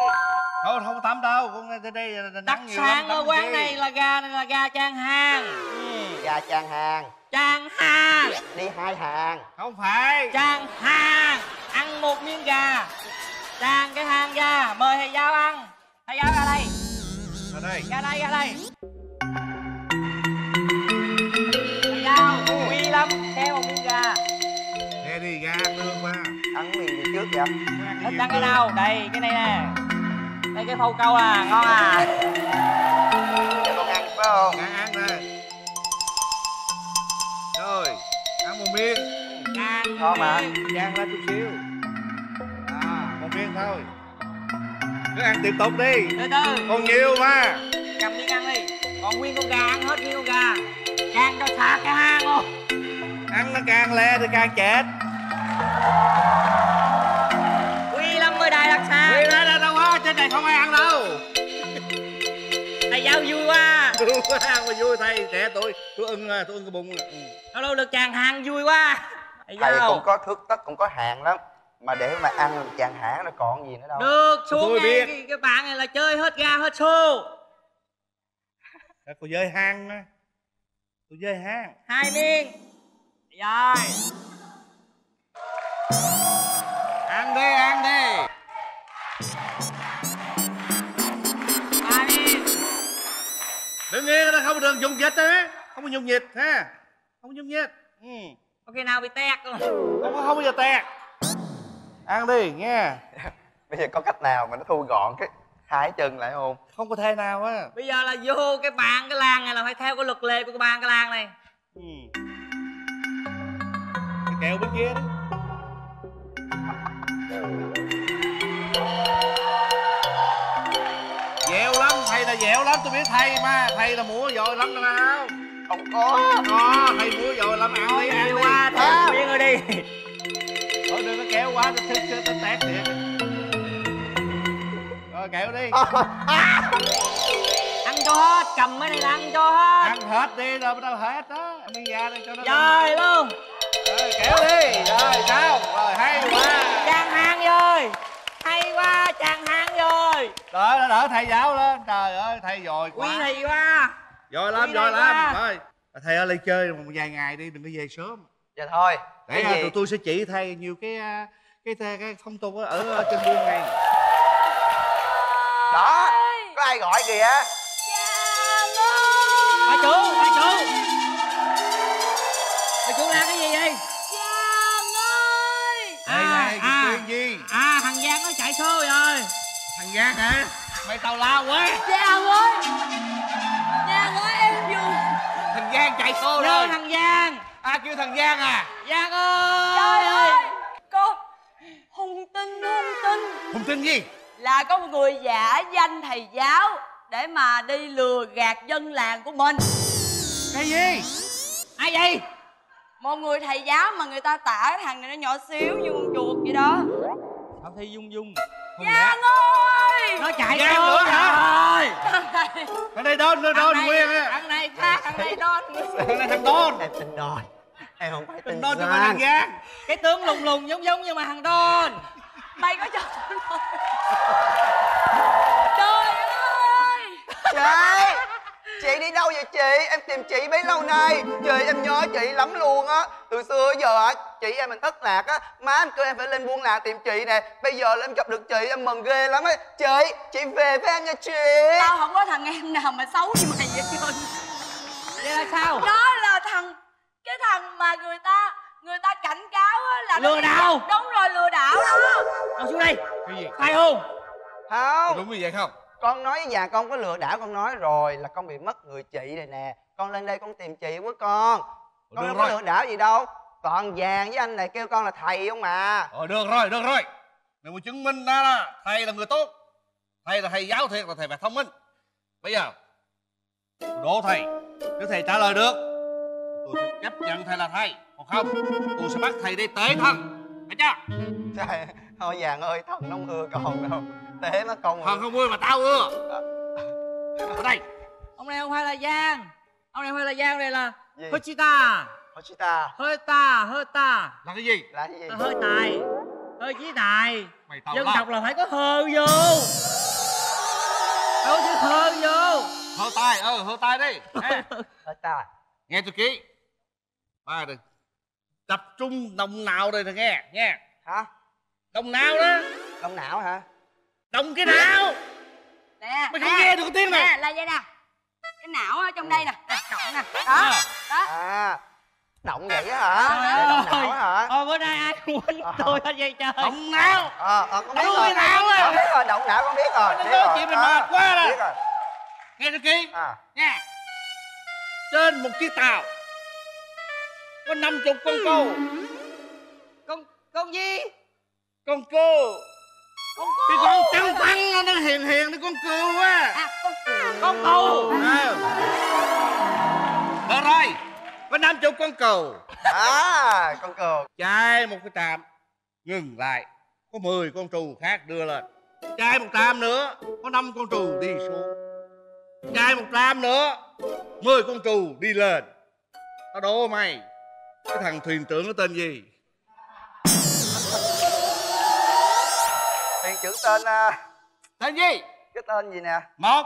Không, không tắm đâu, con đây là nắng. Đặc sản ở quán này là gà này là gà chàng hàng. Ừ. Gà chàng hàng. Chàng hàng. Đi hai hàng. Không phải. Chàng hàng, ăn một miếng gà. Đang cái hang ra, mời thầy giáo ăn. Thầy giáo ra đây. Ra đây. Ra đây, ra đây. Thầy giáo, quý lắm, theo một miếng gà. Nghe đi, gà ăn lương quá. Ăn miếng gì trước vậy? Thích ăn cái nào? Đây, cái này nè. Đây cái phâu câu à, ngon à. Con ăn phải không? Ăn ăn đây. Rồi, ăn một miếng. Ăn ngon mà, dang lên chút xíu. Miếng thôi. Cứ ăn tiếp tục đi. Từ từ. Còn nhiều mà. Cầm miếng ăn đi. Còn nguyên con gà, ăn hết nguyên con gà. Càng cho sạc cái hang luôn. Ăn nó càng le thì càng chết. Quy Lâm mới đại đặc sản. Quy Lâm đâu á, trên này không ai ăn đâu. Thầy giáo vui quá. Vui quá, mà vui thầy trẻ tuổi. Tôi ưng, tôi ưng cái bụng. Hello, được chàng hang vui quá. Thầy, thầy cũng có thước tất, cũng có hạn lắm. Mà để mà ăn được chàng hãng nó còn gì nữa đâu. Được, xuống ngay cái, cái bạn này là chơi hết ga hết xô. Cô dơi hang á. Cô dơi hang. Hai miếng. Rồi. Ăn đi, ăn đi. Ba miếng. Đừng nghe nó không được dùng dịch á. Không có dùng nhiệt ha. Không có dùng nhiệt. Ừ. Có khi nào bị tẹt không? Không có, không bao giờ tẹt. Ăn đi nghe. Bây giờ có cách nào mà nó thu gọn cái hai chân lại không? Không có thể nào á. Bây giờ là vô cái bàn cái làng này là phải theo cái luật lệ của cái bàn cái làng này. Ừ. Cái kẹo bên kia đi. Dẻo lắm, thầy là dẻo lắm, tôi biết thầy mà. Thầy là múa giỏi lắm đâu. Không có. Có, thầy múa giỏi lắm. Ăn đi, ăn đi. Qua, thầy miếng rồi đi. Thôi đừng có kéo quá, nó thích nó tét thiệt. Rồi kéo đi. À, ăn cho hết, cầm cái này là ăn cho hết. Ăn hết đi, rồi bắt đầu hết đó. Ăn miếng da đi cho nó. Rồi luôn. Rồi kéo đi, rồi sao? Rồi hay quá. Chàng hang rồi. Hay quá, chàng hang rồi. Rồi nó đỡ thầy giáo lên, trời ơi thầy dồi quá. Quý thầy quá. Dồi lắm, dồi lắm. Rồi. Thầy ơi, lên chơi một vài ngày đi, đừng có về sớm. Dạ thôi. Để à, tụi tôi sẽ chỉ thầy nhiều cái cái cái, cái phong tục ở trên buôn này. Đó, có ai gọi kìa. Bà chủ, bà chủ. Bà chủ làm cái gì vậy? À, này, à, chuyện gì? À, thằng Giang nó chạy xô rồi. Thằng Giang hả? Mày tào lao quá. Giang ơi, Giang ơi em vui. Thằng Giang chạy xô rồi. Thằng Giang. À, kêu thằng Giang à. Giang ơi. Trời ơi, con hùng tin, hùng tin. Hùng tin gì? Là có một người giả danh thầy giáo để mà đi lừa gạt dân làng của mình. Cái gì? Ai vậy? Một người thầy giáo mà người ta tả thằng này nó nhỏ xíu như con chuột vậy đó. Thảo Thi Dung Dung. Giang ơi. Nó chạy Giang nữa hả? Thằng này đôn, nó đôn nguyên á. Thằng này khác, thằng này đôn. Thằng này thằng đôn. Em tin rồi. Em không phải tin Đôn nhưng mà thằng Giang. Cái tướng lùng lùng giống giống nhưng mà thằng Đôn. Mày có cho tôi không? Trời ơi. Trời. Chị đi đâu vậy chị? Em tìm chị bấy lâu nay. Chị em nhớ chị lắm luôn á. Từ xưa giờ á, chị em mình thất lạc á. Má em kêu em phải lên Buôn Lạc tìm chị nè. Bây giờ là em gặp được chị em mừng ghê lắm á. Chị, chị về với em nha chị. Tao không có thằng em nào mà xấu như mày vậy chứ. Vậy là sao? Đó là thằng, cái thằng mà người ta, người ta cảnh cáo á là lừa đảo. Đúng rồi, lừa đảo đó. Đâu xuống đây. Cái gì? Phải không? Không. Đúng như vậy không? Con nói với nhà con có lừa đảo, con nói rồi là con bị mất người chị này nè. Con lên đây con tìm chị của con. Con ừ, đâu có lừa đảo gì đâu. Còn vàng với anh này kêu con là thầy không mà. Ờ được rồi, được rồi. Mình muốn chứng minh ra là thầy là người tốt. Thầy là thầy giáo thiệt, là thầy phải thông minh. Bây giờ đố thầy, nếu thầy trả lời được tôi sẽ chấp nhận thầy là thầy. Còn không, tôi sẽ bắt thầy đi tế thần. Thấy chưa? Trời, thôi vàng ơi, thần không ưa con đâu. Tế nó con thần không ưa mà tao ưa. Ở đây. Ông này không phải là Giang. Ông này không phải là Giang, đây là Hoshita. Hoshita. Hơi ta, hơi ta. Là cái gì? Là cái gì? Hơi tài. Hơi chí tài. Mày tao dân tộc là phải có hơ vô. Đâu chứ hơ vô. Hơi tài, ừ, hơi tài đi. Hơi tài. Nghe tôi ký. Ba đừng. Tập trung đồng nào đây là nghe, nghe. Hả? Đồng nào đó. Đồng não hả? Đồng cái não. Nè, mày không nè, nghe được tiếng này. Nè, là vậy nè. Cái não ở trong đây nè, động nè. Đó. À. Đó. À. Động vậy á hả? Ờ, động não hả? Ờ bữa nay ai quên à. Tôi hết vậy trời. Động não. Ờ, ờ con biết rồi. Con biết rồi, động não con biết rồi. Nó nói chuyện mình mệt quá rồi. Biết rồi. Nghe tôi ký. À. Nha. Trên một chiếc tàu có năm mươi con cô. Con con gì? Con cô. Con cô. Cái con trắng trắng nó hiền hiền nó con cừu á. À, con cừu. Con cừu. À. Được rồi. Có năm mươi con cừu. À, con cừu. Chạy một cái trạm ngừng lại. Có mười con trù khác đưa lên. Chạy một trạm nữa, có năm con trù đi xuống. Chạy một trạm nữa, mười con trù đi lên. Tao đố mày, cái thằng thuyền trưởng nó tên gì? Thuyền trưởng tên uh... tên gì? Cái tên gì nè? Một,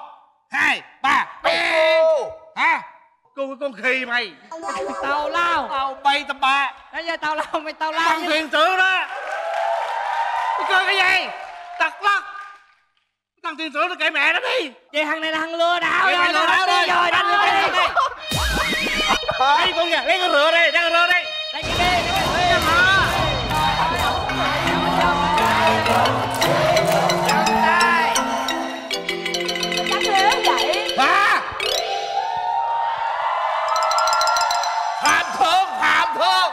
hai, ba. Cô. Hả? Cô cái con khì mày. Tao lao. Tao bay tầm ba. Bây giờ tao lao mày tao lao. Thằng thuyền trưởng đó. Mày kêu cái gì? Tật lắc. Thằng thuyền trưởng nó kệ mẹ nó đi. Vậy thằng này là thằng lừa đảo rồi. Lừa đảo rồi. Đánh nó đi. Lấy con nhà, lấy con rửa đây, lấy con rửa đây. Lấy cái ghê, lấy cái ghê mà. Chắc thế vậy. Phá. Phạm thượng, phạm thượng.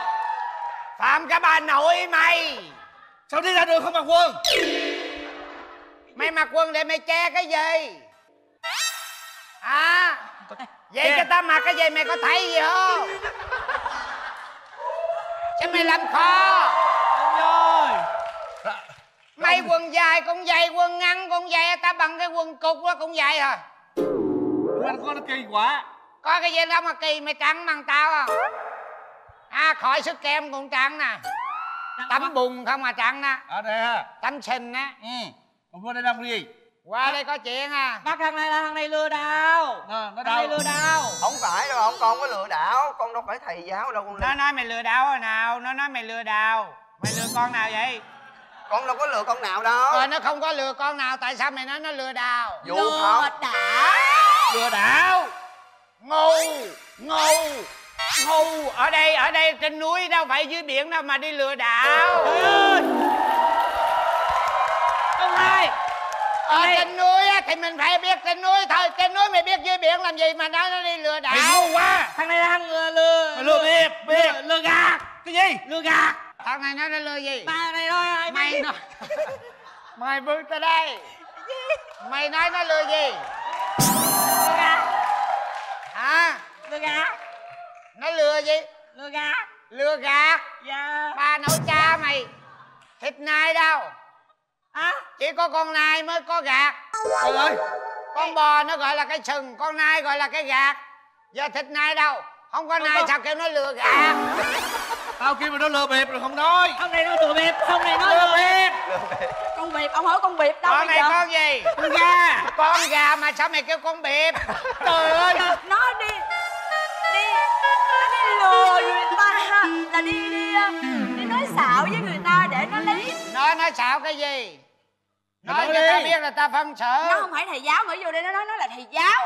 Phạm cả bà nội mày. Sao đi ra đường không mặc quần? Mày mặc quần để mày che cái gì? À. Vậy yeah. Cho tao mặc cái gì mày có thấy gì không? Chứ mày làm khó. Đúng rồi. Mày đúng. Quần dài cũng dày, quần ngắn cũng dày, tao bằng cái quần cục đó cũng dày rồi. Anh có nó kỳ quá. Có cái gì đâu mà kỳ, mày trắng bằng tao không? À khỏi sức kem cũng trắng nè. Tắm bùn không mà trắng nè. Ở đây ha. Tắm sình á. Ừ. Còn vô đây làm cái gì? Qua à. Đây có chuyện à. Bác thằng này là thằng này lừa đảo. À, nó đâu? Lừa đảo. Không phải đâu, không con có lừa đảo. Con đâu phải thầy giáo đâu con lừa. Nó nói mày lừa đảo rồi nào, nó nói mày lừa đảo. Mày lừa con nào vậy? Con đâu có lừa con nào đâu. Rồi nó không có lừa con nào, tại sao mày nói nó lừa đảo? Vụ không? Lừa đảo. Lừa đảo. Ngu, ngu, ngu. Ở đây, ở đây trên núi đâu phải dưới biển đâu mà đi lừa đảo. Trời ơi. Ông hai. Ở đây. Trên núi á, thì mình phải biết trên núi thôi. Trên núi mày biết dưới biển làm gì mà nói nó đi lừa đảo. Mày ngu quá. Thằng này đang lừa lừa lừa biệp biệp lừa, lừa gạt. Cái gì? Lừa gạt. Thằng này nói nó lừa gì? Tao này thôi ai mày biết. Nói mày bước tới đây. Mày nói nó lừa gì? Lừa gạt. Hả? Lừa gạt. Nó lừa gì? Lừa gạt. Lừa gạt. Dạ. Ba nấu cha mày thịt nai đâu? Hả? Chỉ có con nai mới có gạt. Trời ơi. Con bò nó gọi là cái sừng, con nai gọi là cái gạt. Giờ thịt nai đâu? Không có nai sao kêu nó lừa gạt. Tao kia mà nó lừa bịp rồi không nói. Ông này nói lừa bịp, ông này nói lừa bịp. Con bịp, ông hỏi con bịp đâu bây giờ? Con này con gì? Con gà. Con gà mà sao mày kêu con bịp? Trời ơi. Nó đi, đi, nó đi lừa người ta là đi, đi, đi nói xạo với người ta để nó lấy. Nó nói xạo cái gì? Nói cho ta biết là ta phân xử. Nó không phải thầy giáo, gửi vô đây nó nói nó là thầy giáo.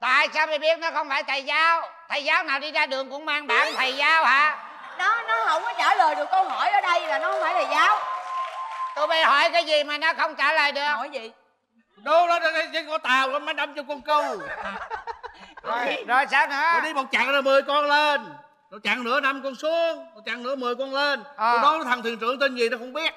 Tại sao mày biết nó không phải thầy giáo? Thầy giáo nào đi ra đường cũng mang bảng thầy giáo hả? Nó nó không có trả lời được câu hỏi ở đây là nó không phải thầy giáo. Tụi bay hỏi cái gì mà nó không trả lời được? Hỏi gì? Đố nó đây trên con tàu nó mới đâm cho con cu. Rồi, rồi sao nữa? Nó đi một chặng rồi mười con lên. Nó chặng nữa năm con xuống, nó chặng nữa mười con lên. Ờ. Nó đố thằng thuyền trưởng tên gì nó không biết.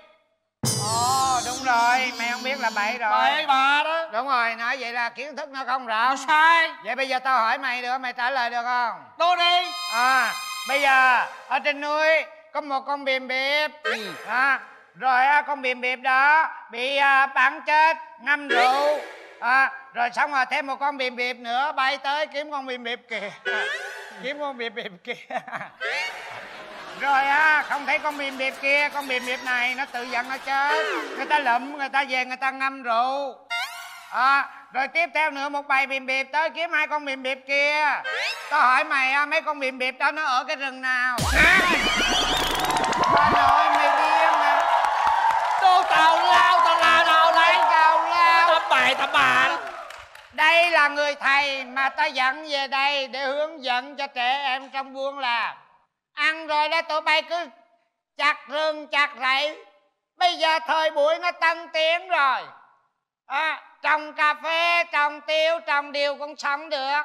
Ồ, đúng rồi, mày không biết là bậy rồi. Bậy bà đó. Đúng rồi, nói vậy là kiến thức nó không rộng. Sai. Vậy bây giờ tao hỏi mày nữa, mày trả lời được không? Đố đi. À, bây giờ ở trên núi có một con bìm bịp. Ừ. À, rồi con bìm bịp đó bị bắn chết, ngâm rượu. À, rồi xong rồi thêm một con bìm bịp nữa bay tới kiếm con bìm bịp kìa. À, kiếm con bìm bịp kìa. Rồi á, không thấy con bìm bịp kia, con bìm bịp này nó tự giận nó chết. Người ta lụm, người ta về người ta ngâm rượu. À, rồi tiếp theo nữa một bầy bìm bịp tới kiếm hai con bìm bịp kia. Tao hỏi mày mấy con bìm bịp đó nó ở cái rừng nào? Bà nội mày điên nè. Tô tàu lao, tàu lao đâu đây? Tàu lao. Tấm bài, tấm bà. Đây là người thầy mà ta dẫn về đây để hướng dẫn cho trẻ em trong buôn là ăn rồi đó tụi bay cứ chặt rừng chặt rẫy. Bây giờ thời buổi nó tân tiến rồi. À, trồng cà phê, trồng tiêu, trồng điều cũng sống được.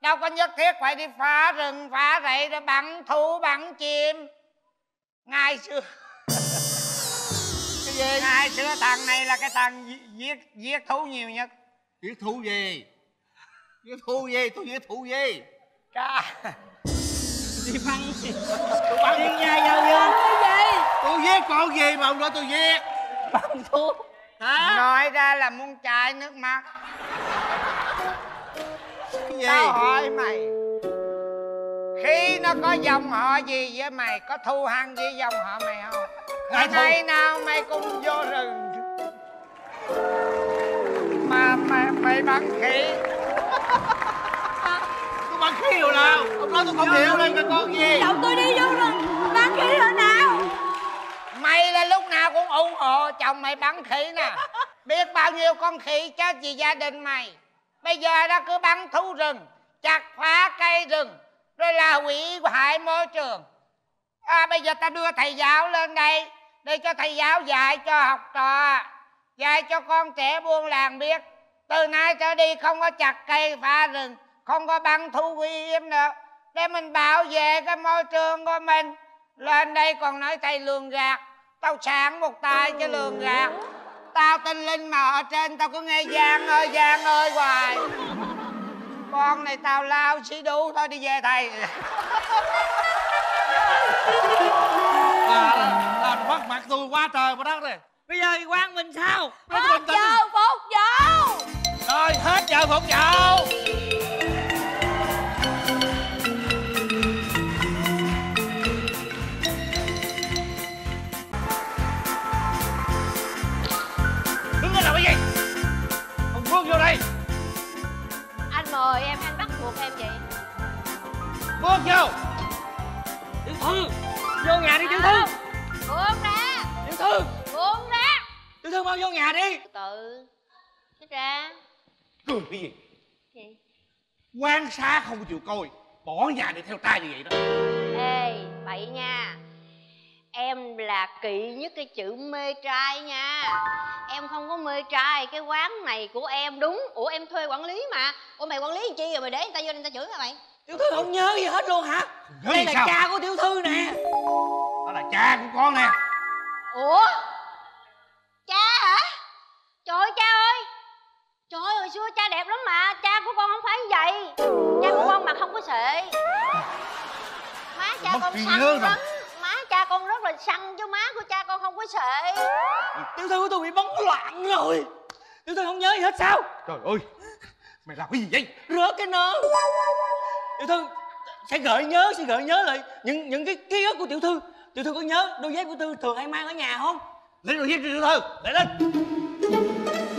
Đâu có nhất thiết phải đi phá rừng, phá rẫy rồi bắn thú, bắn chim. Ngày xưa cái gì? Ngày xưa thằng này là cái thằng giết giết thú nhiều nhất. Giết thú gì? Giết thú gì? Tôi giết thú gì? Cá. Đi bắn gì? Tôi bắn đi nha nhau vô. Tôi giết con gì mà ông nói tôi giết? Bắn thú. Hả? Nói ra là muốn chảy nước mắt. Cái gì? Tao hỏi mày, khi nó có dòng họ gì với mày, có thù hằn với dòng họ mày không? Ngày nay nào mày cũng vô rừng mà mày, mày bắn khỉ. Tôi bắn khỉ hồi nào? Ông nói tôi không hiểu đây là con gì? Cậu tôi đi vô rừng bắn khỉ hồi nào? Mày là lúc nào cũng ủng hộ chồng mày bắn khỉ nè. Biết bao nhiêu con khỉ chết vì gia đình mày. Bây giờ nó cứ bắn thú rừng, chặt phá cây rừng, rồi là hủy hại môi trường. À, bây giờ ta đưa thầy giáo lên đây để cho thầy giáo dạy cho học trò, dạy cho con trẻ buôn làng biết từ nay trở đi không có chặt cây phá rừng, không có bắn thú uy hiếp nữa, để mình bảo vệ cái môi trường của mình. Lên đây còn nói thầy lường gạt. Tao sáng một tay cho lường gạt. Tao tinh linh mà ở trên tao cứ nghe Giang ơi Giang ơi hoài. Con này tao lao xí đu thôi, đi về thầy. À, làm mất mặt tôi quá trời quá đất rồi. Bây giờ thì quan mình sao? Hết giờ phục vụ. Rồi hết giờ phục vụ. Vô đây. Anh mời em, anh bắt buộc em vậy. Bước vô. Tiểu thư, vô nhà đi Tiểu thư. Buông ra. Tiểu thư. Buông ra. Tiểu thư mau vô nhà đi. Tự chết ra. Cười cái gì? Gì? Quan sát không chịu coi, bỏ nhà đi theo ta như vậy đó. Ê, bậy nha. Em là kỵ nhất cái chữ mê trai nha. Em không có mê trai, cái quán này của em đúng. Ủa em thuê quản lý mà. Ủa mày quản lý làm chi rồi mày để người ta vô nên ta chửi hả mày? Tiểu thư không nhớ gì hết luôn hả? Đây là sao? Cha của tiểu thư nè. Đó là cha của con nè. Ủa? Cha hả? Trời ơi cha ơi. Trời ơi hồi xưa cha đẹp lắm mà. Cha của con không phải vậy. Cha của con mặt không có sệ. Má cha con săn lắm. Cha con rất là săn chứ má của cha con không có sệ. Tiểu thư của tôi bị bấn loạn rồi. Tiểu thư không nhớ gì hết sao? Trời ơi, mày làm cái gì vậy? Rớt cái nón. Tiểu thư sẽ gợi nhớ, sẽ gợi nhớ lại những những cái ký ức của tiểu thư. Tiểu thư có nhớ đôi dép của Tư thường hay mang ở nhà không? Lấy đôi dép cho Tiểu thư, lại lên.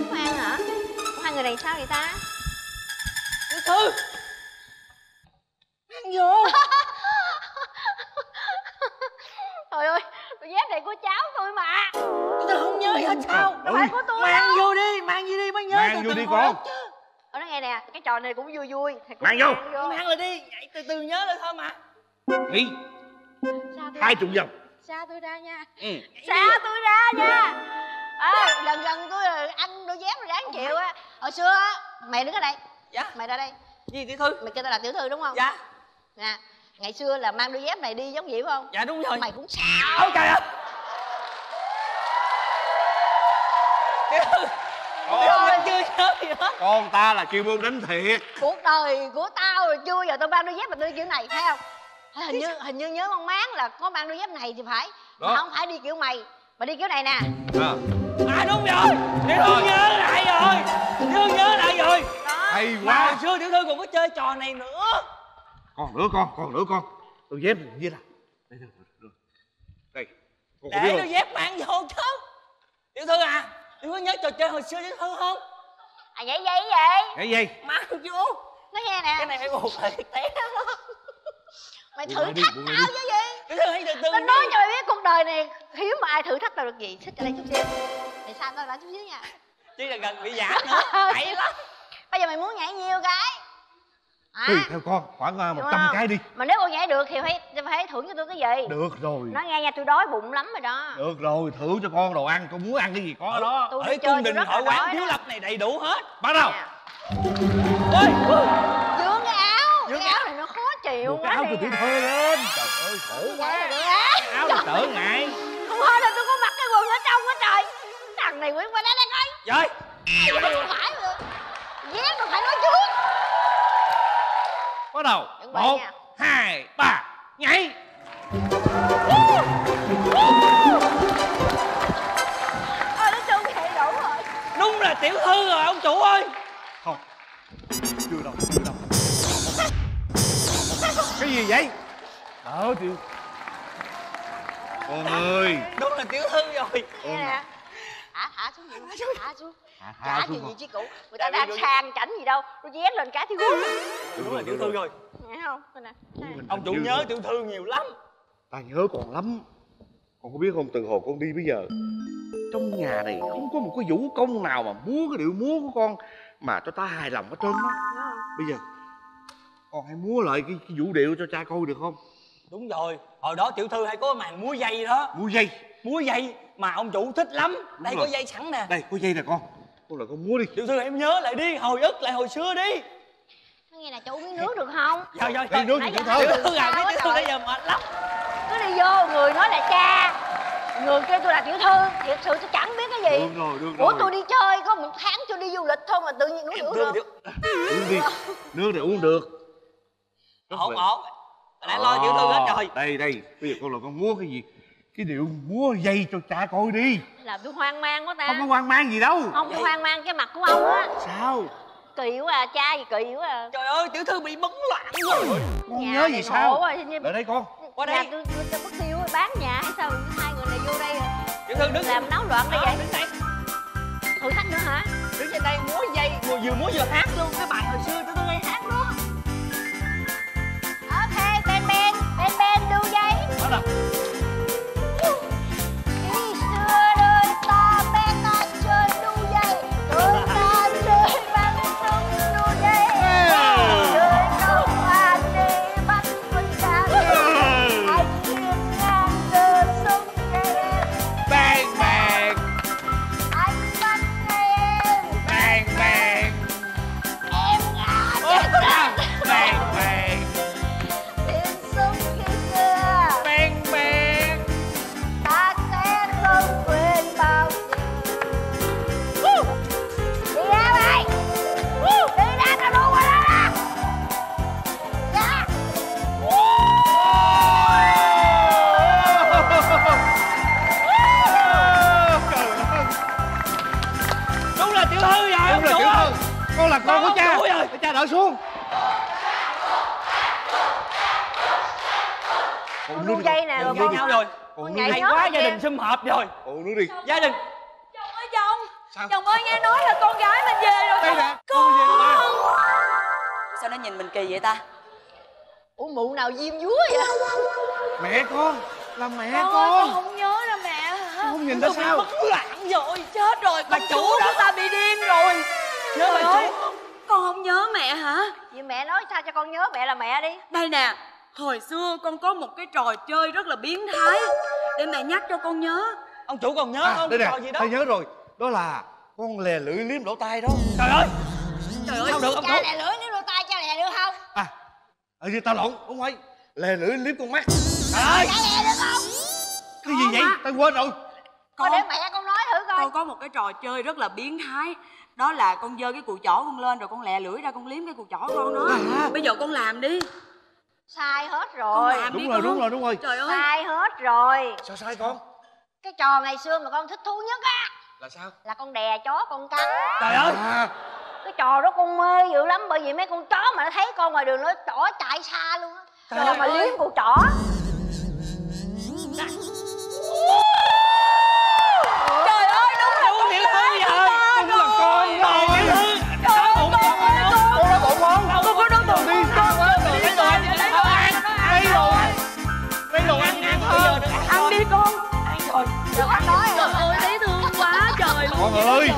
Khoan hả? Hai người này sao vậy ta? Tiểu thư ăn vô. Trời ơi, đôi dép này của cháu tôi mà. Tôi không nhớ gì hết sao? Đâu phải của tôi. Mang vô đi, mang vô đi mới nhớ. Mang vô đi con. Ở nó nghe nè, cái trò này cũng vui vui. Mang vô. Mang lại đi, vậy từ từ nhớ lại thôi mà. Nghĩ. Hai chục vòng. Xa tôi ra nha. Ừ. Xa tôi ra nha. À, lần gần tôi ăn đôi dép rồi đáng chịu á. Hồi xưa á, mày đứng ở đây. Dạ. Mày ra đây. Gì tiểu thư? Mày kêu tao là tiểu thư đúng không? Dạ. Nè, ngày xưa là mang đôi dép này đi giống vậy phải không? Dạ đúng rồi. Mày cũng xạo. Ôi trời ơi. Con ta là chuyên môn đánh thiệt. Cuộc đời của tao rồi chưa giờ tao mang đôi dép mà tôi kiểu này thấy không? Hình như hình như nhớ con Mán là có mang đôi dép này thì phải. Mà không phải đi kiểu mày mà đi kiểu này nè. À, à đúng rồi. Tiểu thư nhớ lại rồi. Tiểu thư nhớ lại rồi. Đó. Hay quá. Hồi xưa tiểu thư còn có chơi trò này nữa. Còn nữa con, còn nữa con. Đôi dép này như là. Đây được rồi. Đây. Con để đôi dép mang vô chứ. Tiểu thư à, tiểu có nhớ trò chơi hồi xưa tiểu thư không? À vậy vậy vậy. Vậy vậy. Mang vô. Nó nghe nè. Cái này phải buộc phải té đó. Mày thử đi, thách tao chứ gì? Tao nói cho mày biết cuộc đời này hiếm mà ai thử thách tao được gì. Xích ra đây chút xíu. Mày xa tao lại chút xíu nha. Chứ là gần bị giảm nữa. Hay lắm. Bây giờ mày muốn nhảy nhiều cái à. Tùy theo con khoảng một trăm cái đi. Mà nếu con nhảy được thì phải phải thưởng cho tôi cái gì? Được rồi. Nói nghe nha, tôi đói bụng lắm rồi đó. Được rồi, thưởng cho con đồ ăn. Con muốn ăn cái gì có ở đó. Ở cung đình hội quán Thiếu Lập này đầy đủ hết. Bắt đầu. Dưỡng cái áo. Cái áo này nó khó chịu quá. Áo của Tiểu Thư lên. Trời ơi khổ quá. Áo này trở ngại. Không thôi là tôi có mặc cái quần ở trong quá trời. Thằng này quên qua đây đây coi. Trời. Không phải được. Dép rồi phải nói trước. Bắt đầu. Một, hai, ba, nhảy. Ôi nó trông vậy đủ rồi. Đúng là tiểu thư rồi ông chủ ơi. Không. Chưa đâu. Chưa đâu. Cái gì vậy? Đỡ tiểu. Con ơi. Đúng là tiểu thư rồi. Nghe nè. Thả thả xuống gì? Thả xuống. Thả gì gì chứ cụ? Người ta đang sang chảnh gì đâu. Nó dép lên cá thiếu gương. Đúng là tiểu thư rồi. Nghe không? Ông chủ nhớ tiểu thư nhiều lắm. Ta nhớ còn lắm. Con có biết không? Từ hồi con đi bây giờ, trong nhà này không có một cái vũ công nào mà múa cái điệu múa của con mà cho ta hài lòng hết trơn á. Bây giờ con hãy múa lại cái, cái vũ điệu cho cha coi được không? Đúng rồi, hồi đó tiểu thư hay có màn múa dây đó. Múa dây? Múa dây mà ông chủ thích lắm. Đúng đây rồi. Có dây sẵn nè. Đây có dây nè con. Con lại con múa đi. Tiểu thư em nhớ lại đi, hồi ức lại hồi xưa đi. Nghe là cho uống miếng nước được không? Rồi rồi. Đi nước gì vậy thôi. Tiểu thư à, cái tiểu thư bây giờ mệt lắm. Cứ đi vô người nói là cha, người kêu tôi là tiểu thư, thiệt sự tôi chẳng biết cái gì. Được rồi, được rồi. Ủa tôi đi chơi có một tháng tôi đi du lịch thôi mà tự nhiên uống nước được. Uống đi, nước này uống được. Ổn ổn, đã lo tiểu thư hết rồi. Đây đây, bây giờ con là con múa cái gì? Cái điệu múa dây cho cha coi đi. Làm tôi hoang mang quá ta. Không có hoang mang gì đâu. Không, tôi hoang mang cái mặt của ông á. Sao? Kỳ quá à, cha gì kỳ quá à. Trời ơi, tiểu thư bị bấn loạn rồi. Con nhớ gì sao? Lại đây con. Qua đây. Tôi mất tiêu bán nhà hay sao? Hai người này vô đây rồi. Tiểu thư đứng. Làm náo loạn đây vậy. Đứng đây. Thử thách nữa hả? Đứng trên đây múa dây, vừa múa vừa hát luôn cái bài hồi xưa tôi nghe hát đó. Bên bên đu dây. Đó là. Khi xưa đời ta bé ta chơi đu dây, đời ta chơi bắn súng đu dây, đời đâu mà đi bắt quân ta về, ai chịu ngang giờ súng dây em. Bang bang. Anh bắt em. Bang bang. Em ngã chết rồi. Bang bang. Là con của cha rồi. Cha đỡ xuống. Con con đu dây nè rồi con. Rồi con hay quá, gia đình sum họp rồi. Ủa đi gia đình. Chồng ơi chồng. Sao? Chồng ơi nghe nói là con gái mình về rồi. Đây nè con về rồi. Sao nó nhìn mình kỳ vậy ta? Ủa mụ nào diêm dúa vậy? Mẹ con. Là mẹ con. Con không nhớ là mẹ. Không nhìn ra sao? Mất lãng rồi. Chết rồi. Bà chủ của ta bị điên rồi. Nhớ bà chủ. Con không nhớ mẹ hả? Vậy mẹ nói sao cho con nhớ mẹ là mẹ đi. Đây nè. Hồi xưa con có một cái trò chơi rất là biến thái. Để mẹ nhắc cho con nhớ. Ông chủ còn nhớ à, không? Đây nè, gì đó. Tôi nhớ rồi. Đó là con lè lưỡi liếm lỗ tai đó. Trời ơi. Trời ơi. Sao được ông chủ? Cha lè lưỡi liếm lỗ tai, cha lè được không? À. Ở đây tao lộn, đúng rồi. Lè lưỡi liếm con mắt. Trời ơi. Cha lè được không? Cái gì vậy? Tao quên rồi. Con, con để mẹ con nói thử coi. Con có một cái trò chơi rất là biến thái. Đó là con giơ cái cùi chỏ con lên rồi con lè lưỡi ra con liếm cái cùi chỏ con nó. À. Bây giờ con làm đi. Sai hết rồi. Con làm đúng đi rồi, con. Đúng rồi, đúng rồi. Trời ơi. Sai hết rồi. Sao sai con? Cái trò ngày xưa mà con thích thú nhất á. Là sao? Là con đè chó con cắn. Trời ơi. À. Cái trò đó con mê dữ lắm, bởi vì mấy con chó mà nó thấy con ngoài đường nó trỏ chạy xa luôn á. Trời ơi. Mà liếm cùi chỏ. Trời ơi đúng là con Liễu Thư vậy. Con làm con rồi. Sao bụng con? Con nói bụng không? Con có nói bụng đi sao á? Lấy đồ ăn, lấy đồ ăn, lấy đồ ăn, lấy đồ ăn ăn thôi. Ăn đi con. Ăn rồi. Đừng ăn nói. Trời ơi thấy thương quá trời luôn. Con ơi.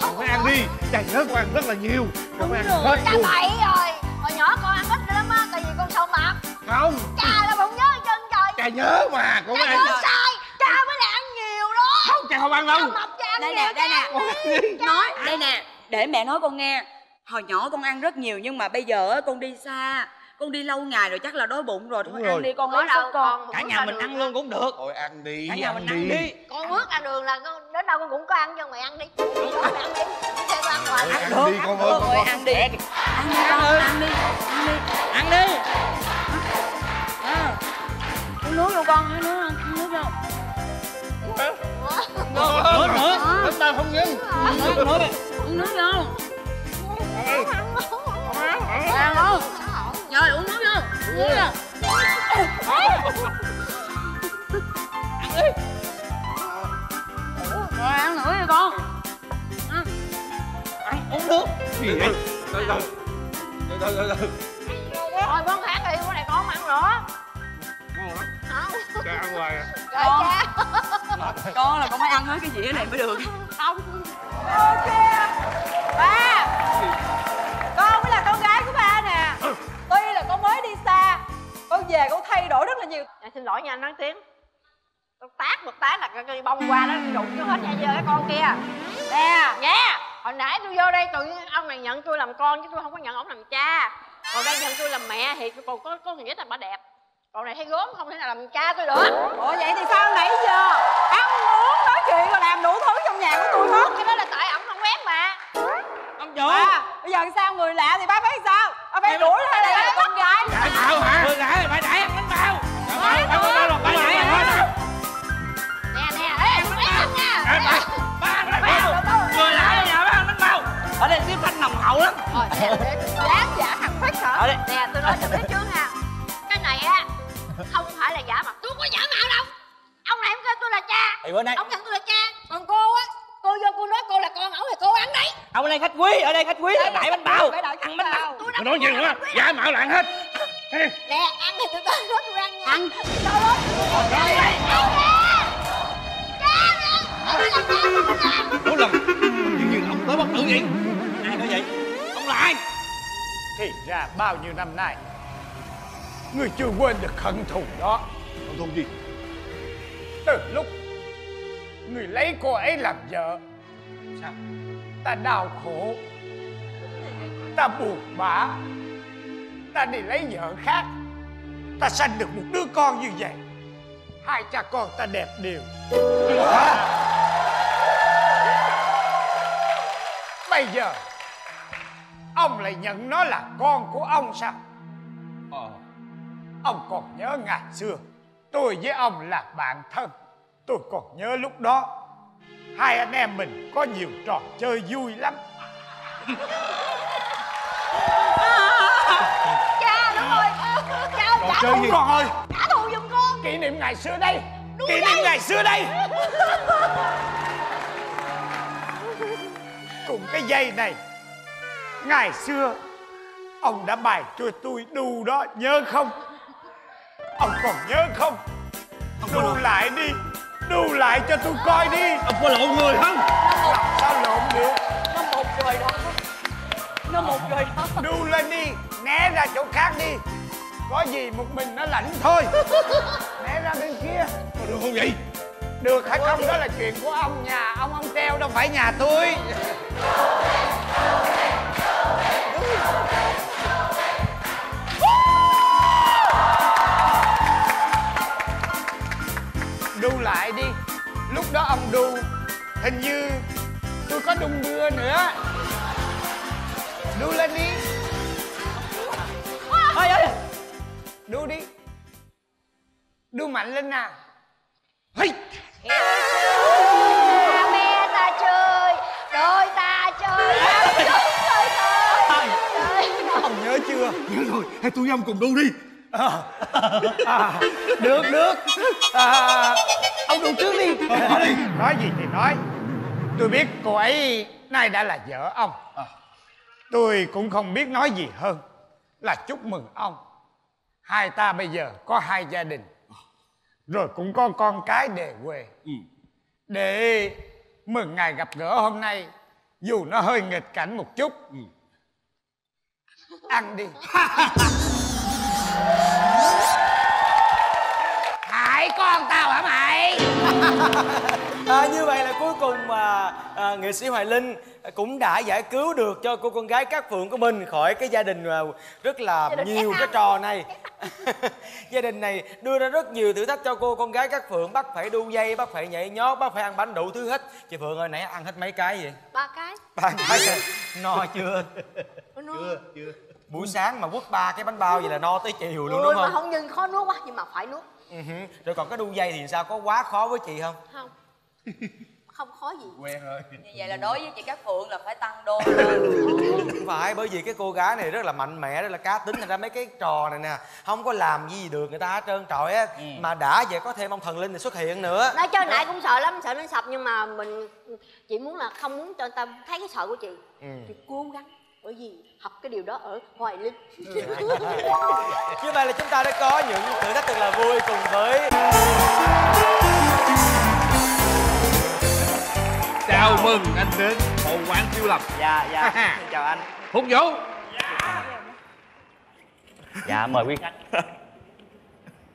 Con phải ăn đi. Chà nhớ con ăn rất là nhiều. Con ăn hết luôn. Cha bậy rồi. Hồi nhỏ con ăn ít lắm á, tại vì con sâu mập. Không. Cha là bụng nhớ chân trời. Cha nhớ mà. Con ăn. Cha không ăn đâu. Đây nè, đây nè. Nói, đây nè. Để mẹ nói con nghe. Hồi nhỏ con ăn rất nhiều nhưng mà bây giờ con đi xa, con đi lâu ngày rồi chắc là đói bụng rồi. Thôi ăn đi con lấy đâu con. Cả nhà mình ăn luôn cũng được. Thôi ăn đi. Cả nhà mình ăn đi. Con bước ra đường là đến đâu con cũng có ăn cho mày ăn đi. Ăn đi. Ăn đi con ơi. Ăn đi. Ăn đi con. Ăn đi. Ăn đi. Ăn đi. Uống nước đâu con, uống nước không? Uống nước đâu? Nữa nữa nữa tao không ngưng nữa nữa uống nước vô ăn luôn rồi uống nước vô uống nước vô ăn đi rồi ăn nữa đi con ăn uống nước gì vậy từ từ từ từ từ từ rồi con khác đi con này con ăn nữa không ăn hoài à con con là con phải ăn hết cái dĩa này mới được không okay. Ba con mới là con gái của ba nè, tuy là con mới đi xa con về con thay đổi rất là nhiều. À, xin lỗi nha anh nói tiếng con tát một tát là cái bông qua nó đụng cho hết nha giờ cái con kia nè nha. Hồi nãy tôi vô đây tự nhiên ông này nhận tôi làm con chứ tôi không có nhận ông làm cha, còn đây nhận tôi làm mẹ thì còn có có nghĩa là bà đẹp. Còn này thấy gốm không thể nào làm cha tôi được. Ủa vậy thì sao nãy giờ ăn uống nói chuyện rồi làm đủ thứ trong nhà của tôi hết? Cái đó là tại ổng không quét mà. Ông chủ à, bây giờ sao người lạ thì ba phải sao? Ông phải đuổi hay là, là con gái? Tại sao hả? Người lạ thì phải đẩy ăn bánh bao. Phải không? Phải không? Phải không? Nè nè, ê, quét không nha. Ê, ba ăn bánh bao. Người lạ thì ba ăn bánh bao. Ở đây tiếp anh nồng hậu lắm. Lát giả thằng Phích hả? Nè, tôi nói cho biết trước nha. Cái này á không phải là giả mạo, tôi không có giả mạo đâu. Ông này không kêu tôi là cha thì bữa nay ông nhận tôi là cha, còn cô á cô vô cô nói cô là con ổng thì cô ăn đấy. Ông này khách quý, ở đây khách quý phải đợi bánh bao, ăn bánh bao. Tôi nói nhiều quá giả mạo là ăn hết nè. Ăn thì tôi có nói tôi ăn nha. Ăn đâu đó rồi đây cha lần chuyện gì ông tới bất tử vậy? Ai nói vậy? Ông là ai? Thì ra bao nhiêu năm nay người chưa quên được hận thù đó. Hận thù gì? Từ lúc người lấy cô ấy làm vợ, sao ta đau khổ, ta buồn bã, ta đi lấy vợ khác, ta sanh được một đứa con như vậy. Hai cha con ta đẹp đều. Hả? Bây giờ ông lại nhận nó là con của ông sao? Ờ. Ông còn nhớ ngày xưa tôi với ông là bạn thân. Tôi còn nhớ lúc đó hai anh em mình có nhiều trò chơi vui lắm. Cha đúng rồi. Cha trả thù. Con ơi, trả thù giùm con. kỷ niệm ngày xưa đây. Đúng kỷ đây. Niệm ngày xưa đây. Cùng cái dây này, ngày xưa ông đã bài cho tôi đu đó, nhớ không? Ông còn nhớ không? Đu lại đi, đu lại cho tôi coi đi. Ông có lộn người không? Làm sao lộn được? Nó một rồi đó. Nó một rồi đó. Đu lên đi, né ra chỗ khác đi. Có gì một mình nó lãnh thôi. Né ra bên kia. Có được không vậy? Được hay không đó là chuyện của ông, nhà ông ông treo đâu phải nhà tôi. Đu lại đi. Lúc đó ông đu hình như tôi có đung đưa nữa. Đu lên đi. Ơi ơi, đu đi, đu mạnh lên nè. Hey. À, mẹ ta chơi, đôi ta chơi, trời trời trời trời. Ông nhớ chưa? Nhớ rồi, hay tôi với ông cùng đu đi. À, à, được được. À, ông đu trước đi. Nói gì thì nói. Tôi biết cô ấy nay đã là vợ ông. Tôi cũng không biết nói gì hơn là chúc mừng ông. Hai ta bây giờ có hai gia đình. Rồi cũng có con cái đề quê. Ừ. Để mừng ngày gặp gỡ hôm nay, dù nó hơi nghịch cảnh một chút. Ừ. Ăn đi. Hải, con tao hả mày? À, như vậy là cuối cùng mà à, nghệ sĩ Hoài Linh cũng đã giải cứu được cho cô con gái Cát Phượng của mình khỏi cái gia đình rất là nhiều cái trò này. Gia đình này đưa ra rất nhiều thử thách cho cô con gái Cát Phượng, bắt phải đu dây, bắt phải nhảy nhót, bắt phải ăn bánh đủ thứ hết. Chị Phượng ơi, nãy ăn hết mấy cái vậy? Ba cái. Ba cái. No chưa? Chưa, chưa. Buổi sáng mà quất ba cái bánh bao vậy là no tới chiều luôn. Ôi, đúng không? Mà không nhưng khó nuốt quá, nhưng mà phải nuốt. Ừ. Rồi còn cái đu dây thì sao, có quá khó với chị không? Không. Không khó gì. Quen rồi. Như vậy là đối với chị Cát Phượng là phải tăng đô lên. Không phải, bởi vì cái cô gái này rất là mạnh mẽ, rất là cá tính, thành ra mấy cái trò này nè không có làm gì được người ta hết trơn trọi á. Ừ. Mà đã vậy có thêm ông thần linh này xuất hiện nữa. Nói chơi nãy cũng sợ lắm, sợ nó sập, nhưng mà mình chỉ muốn là không muốn cho tâm thấy cái sợ của chị. Ừ. Chị cố gắng, bởi vì học cái điều đó ở Hoài Linh. Ừ. Như vậy là chúng ta đã có những thử thách thật là vui cùng với chào mừng anh đến hội quán Tiếu Lâm. Dạ dạ. Xin chào anh Hùng Vũ. Dạ. Dạ mời quý khách.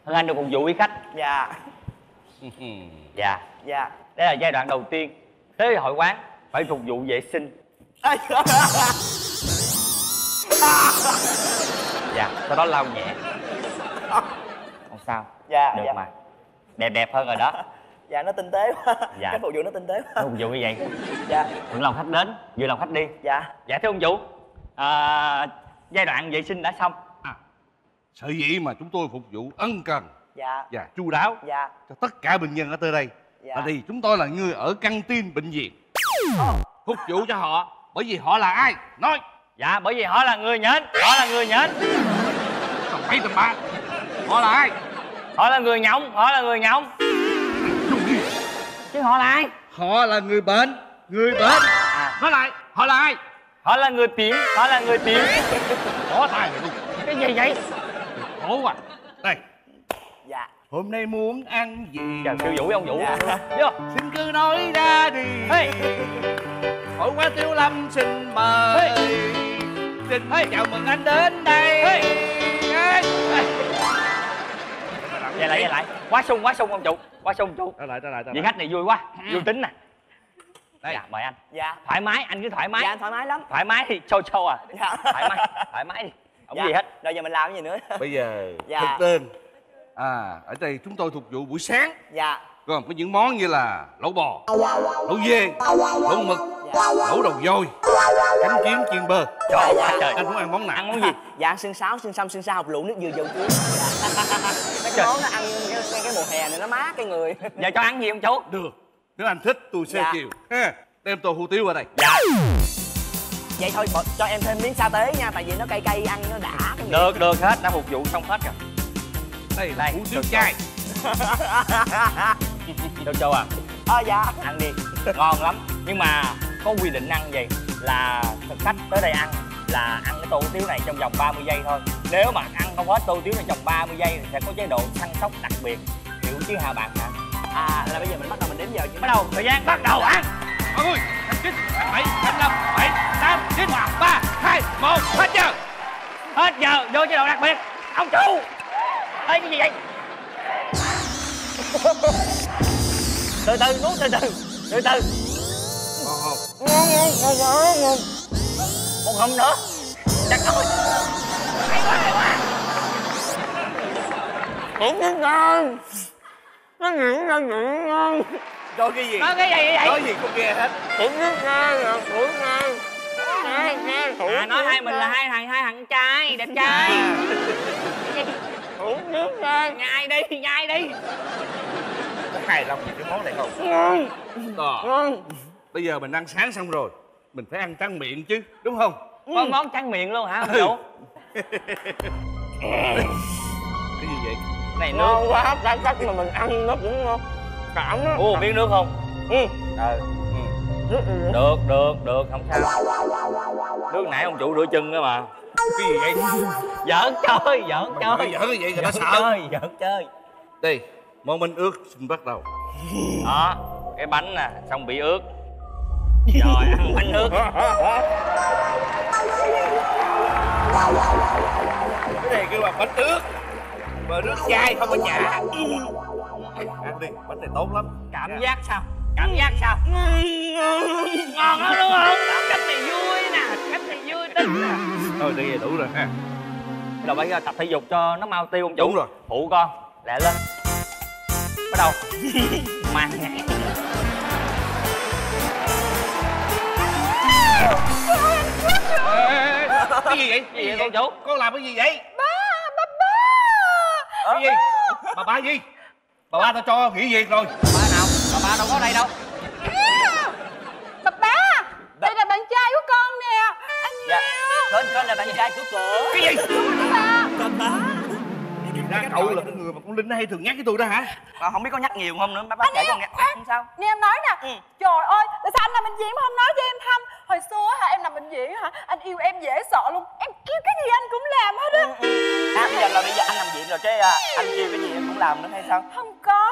Hân Anh được cùng Vũ quý khách. Dạ. Dạ dạ. Đây là giai đoạn đầu tiên. Tới hội quán phải phục vụ vệ sinh. Dạ. Sau đó lau nhẹ. Không sao. Dạ. Được dạ. Mà đẹp đẹp hơn rồi đó. Dạ nó tinh tế quá. Dạ. Cái phục vụ nó tinh tế quá. Phục vụ như vậy. Dạ. Vững lòng khách đến, vui lòng khách đi. Dạ. Dạ thưa ông Vũ, à, giai đoạn vệ sinh đã xong. À, sở dĩ mà chúng tôi phục vụ ân cần. Dạ. Và chu đáo. Dạ. Cho tất cả bệnh nhân ở tới đây. Dạ. Và thì chúng tôi là người ở căng tin bệnh viện. Oh. Phục vụ cho họ, bởi vì họ là ai? Nói. Dạ, bởi vì họ là người nhện. Họ là người nhện. Tầm bảy tầm ba. Họ là ai? Họ là người nhộng. Họ là người nhộng. Chứ họ là ai? Họ là người bệnh. Người bệnh. À. Nói lại, họ là ai? Họ là người tiện. Họ là người tiện. Có tài rồi. Cái gì vậy? Khổ quá. Đây. Dạ. Hôm nay muốn ăn gì? Chờ kêu Vũ với ông Vũ. Dạ. Vô. Xin cứ nói ra đi. Hey. Hội quán Tiếu Lâm xin mời. Hey. Xin hey. Chào mừng anh đến đây. Hey. Hey. Hey. Về lại, về lại. Quá sung, quá sung ông chủ. Quá sung chủ. Trở lại, trở lại, trở lại. Vị khách này vui quá, vui tính nè. Dạ, mời anh. Dạ. Thoải mái, anh cứ thoải mái. Dạ, anh thoải mái lắm. Thoải mái thì show show à. Dạ. Thoải mái, thoải mái đi. Không dạ. Gì hết. Rồi giờ mình làm cái gì nữa? Bây giờ, dạ. Thực đơn. À, ở đây chúng tôi phục vụ buổi sáng. Dạ. Còn có những món như là lẩu bò, lẩu dê, lẩu mực, dạ. Lẩu đầu voi, cánh kiến chiên bơ. Trời dạ, dạ. Trời. Anh muốn ăn món nào? Ăn món gì? Dạ, ăn xương sáo, xương xăm, xương sao, hột lựu, nước dừa, dầu chuối. Mấy cái món nó ăn cái, cái, cái mùa hè này nó mát cái người. Giờ cho ăn gì không chú? Được. Nếu anh thích tôi sẽ dạ. Chiều. Ha. Đem tô hủ tiếu vào đây. Dạ. Vậy thôi cho em thêm miếng sa tế nha, tại vì nó cay cay ăn nó đã. Được, được hết, đã phục vụ xong hết rồi. Đây, đây hủ tiếu chay. Châu Châu à. Ờ dạ. Ăn đi, ngon lắm. Nhưng mà có quy định ăn gì là khách tới đây ăn là ăn cái tô hủ tiếu này trong vòng ba mươi giây thôi. Nếu mà ăn không hết tô tiếu này trong ba mươi giây thì sẽ có chế độ săn sóc đặc biệt. Hiểu chứ hả bạn hả? À là bây giờ mình bắt đầu mình đếm giờ chứ. Bắt đầu, thời gian bắt đầu ăn. Mọi người, năm chín, bảy, năm, bảy, tám, chín, ba, hai, một, hết giờ. Hết giờ, vô chế độ đặc biệt. Ông chủ. Ê cái gì vậy? Từ từ nuốt, từ từ. Từ từ. Ngon không? Ngon ngon ngon ngon ngon. Còn không nữa. Chắc thôi. Hay quá, hay quá. Nó ngon. Nó ngon, nó ngon ngon. Rồi cái gì? Nói cái gì vậy? Nói gì cũng nghe hết. Thủ ngon ngon, thủ ngon. À nói hai mình là hai thằng hai thằng trai, đẹp trai. Thủ ngon ngon. Nhai đi, nhai đi. Có hài lòng về cái món này không? Ngon. Ngon. Bây giờ mình ăn sáng xong rồi, mình phải ăn tráng miệng chứ, đúng không? Có món tráng miệng luôn hả ông chủ? Cái gì vậy? Này nước ngon quá, cái cách mà mình ăn nó cũng ngon. Cảm á. Uống miếng nước không? Ừ. Ờ. Nước được, được, được, không sao. Nước nãy ông chủ rửa chân đó mà. Cái gì vậy? Giỡn chơi, giỡn chơi. Giỡn như vậy người ta sợ. Chơi, giỡn chơi. Đi, món bánh ướt xin bắt đầu. Đó, cái bánh nè, xong bị ướt. Rồi ăn bánh ướt. Cái này kêu là bánh ướt. Mà nước chai không có chả. Ăn đi, bánh này tốt lắm. Cảm yeah. giác sao? Cảm giác sao? Ngon lắm đúng không? Cách này vui nè, cách này vui tính nè. Thôi đi về đủ rồi ha. Rồi bây giờ tập thể dục cho nó mau tiêu ông chủ. Đúng rồi. Phụ con, lẹ lên. Bắt đầu. Mang nhảy. Cái gì vậy? Cái gì vậy con chủ? Con làm cái gì vậy? Ba, ba, ba. Cái gì? Bà ba gì? Bà ba tao cho nghỉ việc rồi. Bà nào? Bà ba đâu có đây đâu. À, bà ba, đây là bạn trai của con nè. Anh dạ. Con con là bạn trai của cô. Cái gì? Bà ba. Bà ba. Ra cậu là cái người mà con Linh hay thường nhắc với tôi đó hả? À, không biết có nhắc nhiều không nữa. Bà ba kể con nghe. Không sao. Nè em nói nè. Ừ. Trời ơi, tại sao anh nằm bệnh viện mà không nói cho em thăm? Hồi xưa hả em nằm bệnh viện hả? Anh yêu em dễ sợ luôn. Em kêu cái gì anh cũng làm hết á. Ừ, ừ. À bây giờ là bây giờ anh nằm viện rồi chứ anh kêu cái gì em cũng làm nữa hay sao? Không có.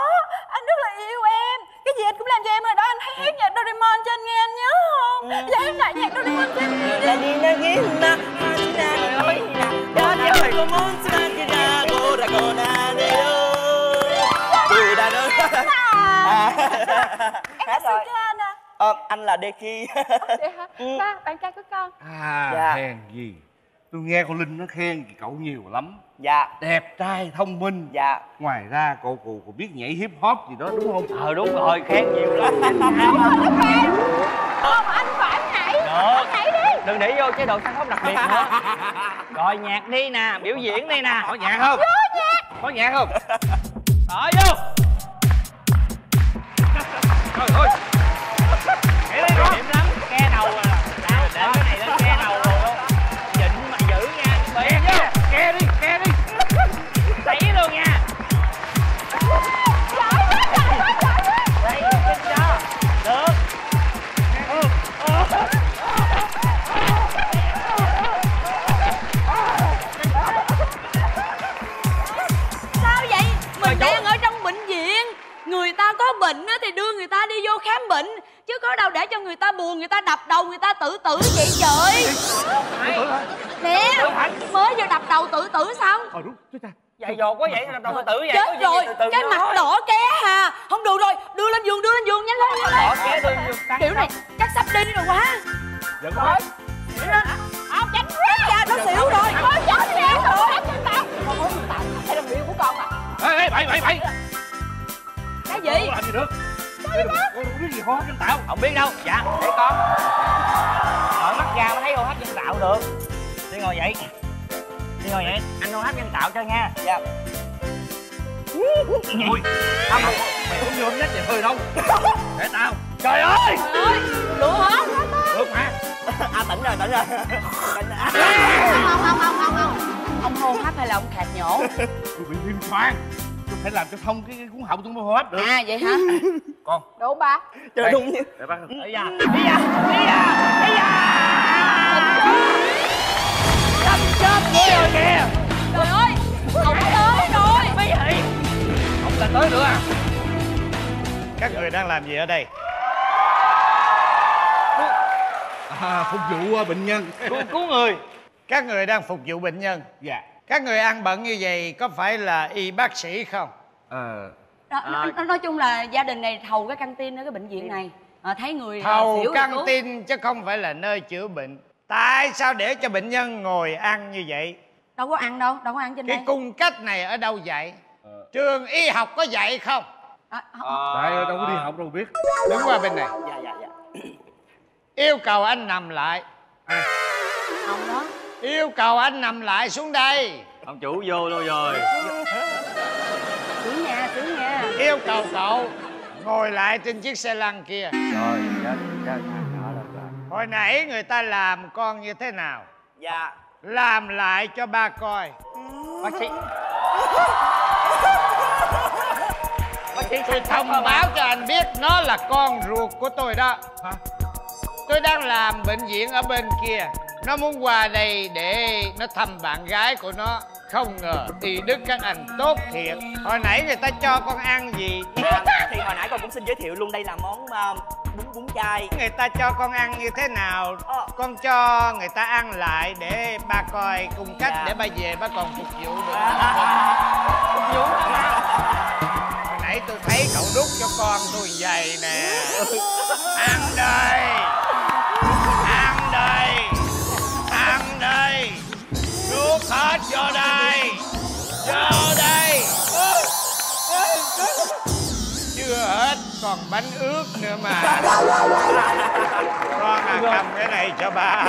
Anh rất là yêu em. Cái gì anh cũng làm cho em rồi đó. Anh hay hát nhạc Doraemon cho anh nghe anh nhớ không? Ừ. Giờ em lại nhạc Doraemon cho anh nghe đi. Em là Suga nè. Ờ, anh là Deki. Ba, bạn trai của con. À, dạ. Hèn gì. Tôi nghe con Linh nó khen cậu nhiều lắm. Dạ. Đẹp trai, thông minh. Dạ. Ngoài ra cậu cụ còn biết nhảy hip hop gì đó đúng không? Ờ đúng rồi, khen nhiều lắm. Đúng rồi, nó khen. Không, anh phải nhảy. Được. Nhảy đi. Đừng để vô chế độ săn sóc đặc biệt nữa. Rồi nhạc đi nè, biểu diễn đi nè. Có nhạc không? Vô nhạc. Có nhạc không? Rồi vô. Thôi thôi. Để lên điểm lắm, ke đầu à. Để cái này lên ke đầu luôn. Dịnh mà giữ nha, bé nha. Ke đi, ke đi. Sảy luôn nha. Chạy đi, chạy đi, chạy đi. Đây, kinh cho. Được. Sao vậy? Mình đang ở trong bệnh viện. Người ta có bệnh thì đưa người ta đi vô khám bệnh chứ có đâu để cho người ta buồn, người ta đập đầu, người ta tự tử vậy trời. Nè mới vừa đập đầu tự tử xong. Ờ đúng, chết cha. Dạy dột quá vậy, đập đầu tự tử vậy. Chết rồi, cái mặt đỏ ké hà. Không được rồi, đưa lên giường, đưa lên giường nhanh lên. Đỏ ké đưa lên giường. Kiểu này chắc sắp đi rồi quá. Giận quá. Xỉu lên. Không tránh ra, nó xỉu rồi. Thôi chết đi em. Con ơi, đây là người yêu của con mà. Ê, bậy, bậy, bậy. Cái gì? Không làm gì được. Cái gì đó? Không biết gì hô hát nhân tạo. Không biết đâu. Dạ, để con. Mở mắt ra mà thấy hô hát nhân tạo được. Đi ngồi vậy. Đi ngồi vậy. Anh hô hát nhân tạo cho nghe. Dạ. Ui. Không, mày uống vô hết vậy hơi đâu. Để tao. Trời ơi. Trời ơi. Được hả? Được mà. À tỉnh rồi, tỉnh rồi. Không, không, không, không, không. Ông hô hát hay là ông khạc nhổ? Tôi bị viêm xoang. phải làm cho không cái cuốn họng tôi mới hô hấp được. À vậy hả? Con đổ ba trời đúng chứ. Để ba đi ra đi ra đi ra đi ra chết nghe rồi kìa. Trời ơi không tới rồi mấy hị không là tới nữa. Các người đang làm gì ở đây? À, phục vụ bệnh nhân. Cứu người. Các người đang phục vụ bệnh nhân. Dạ. Các người ăn bận như vậy có phải là y bác sĩ không? Ờ à, à, nói, nói chung là gia đình này thầu cái căng tin ở cái bệnh viện này à, thấy người thầu căng tin chứ không phải là nơi chữa bệnh. Tại sao để cho bệnh nhân ngồi ăn như vậy? Đâu có ăn đâu, đâu có ăn trên cái đây. Cái cung cách này ở đâu dạy? À. Trường y học có dạy không? À, không. À, tại đâu có đi học đâu biết. Đứng qua bên này. Dạ dạ dạ. Yêu cầu anh nằm lại. À. Ông đó. Yêu cầu anh nằm lại xuống đây. Ông chủ vô đâu rồi? Xuống nhà, xuống nhà. Yêu cầu cậu ngồi lại trên chiếc xe lăn kia. Rồi, chết, chết. Hồi nãy người ta làm con như thế nào? Dạ. Làm lại cho ba coi. Bác sĩ. Bác sĩ tôi thông báo cho anh biết nó là con ruột của tôi đó. Hả? Tôi đang làm bệnh viện ở bên kia. Nó muốn qua đây để nó thăm bạn gái của nó. Không ngờ thì đức các anh tốt thiệt. Hồi nãy người ta cho con ăn gì? À, thì hồi nãy con cũng xin giới thiệu luôn, đây là món uh, bún bún chay. Người ta cho con ăn như thế nào? Ờ. Con cho người ta ăn lại để ba coi cùng cách. Dạ. Để ba về ba còn phục vụ được. À, à, à. Phục vụ à. Hồi nãy tôi thấy cậu đút cho con tôi vậy nè. Ăn đây. Hết vô đây. Vô đây. Chưa hết còn bánh ướt nữa mà. Con à, cầm cái này cho bà.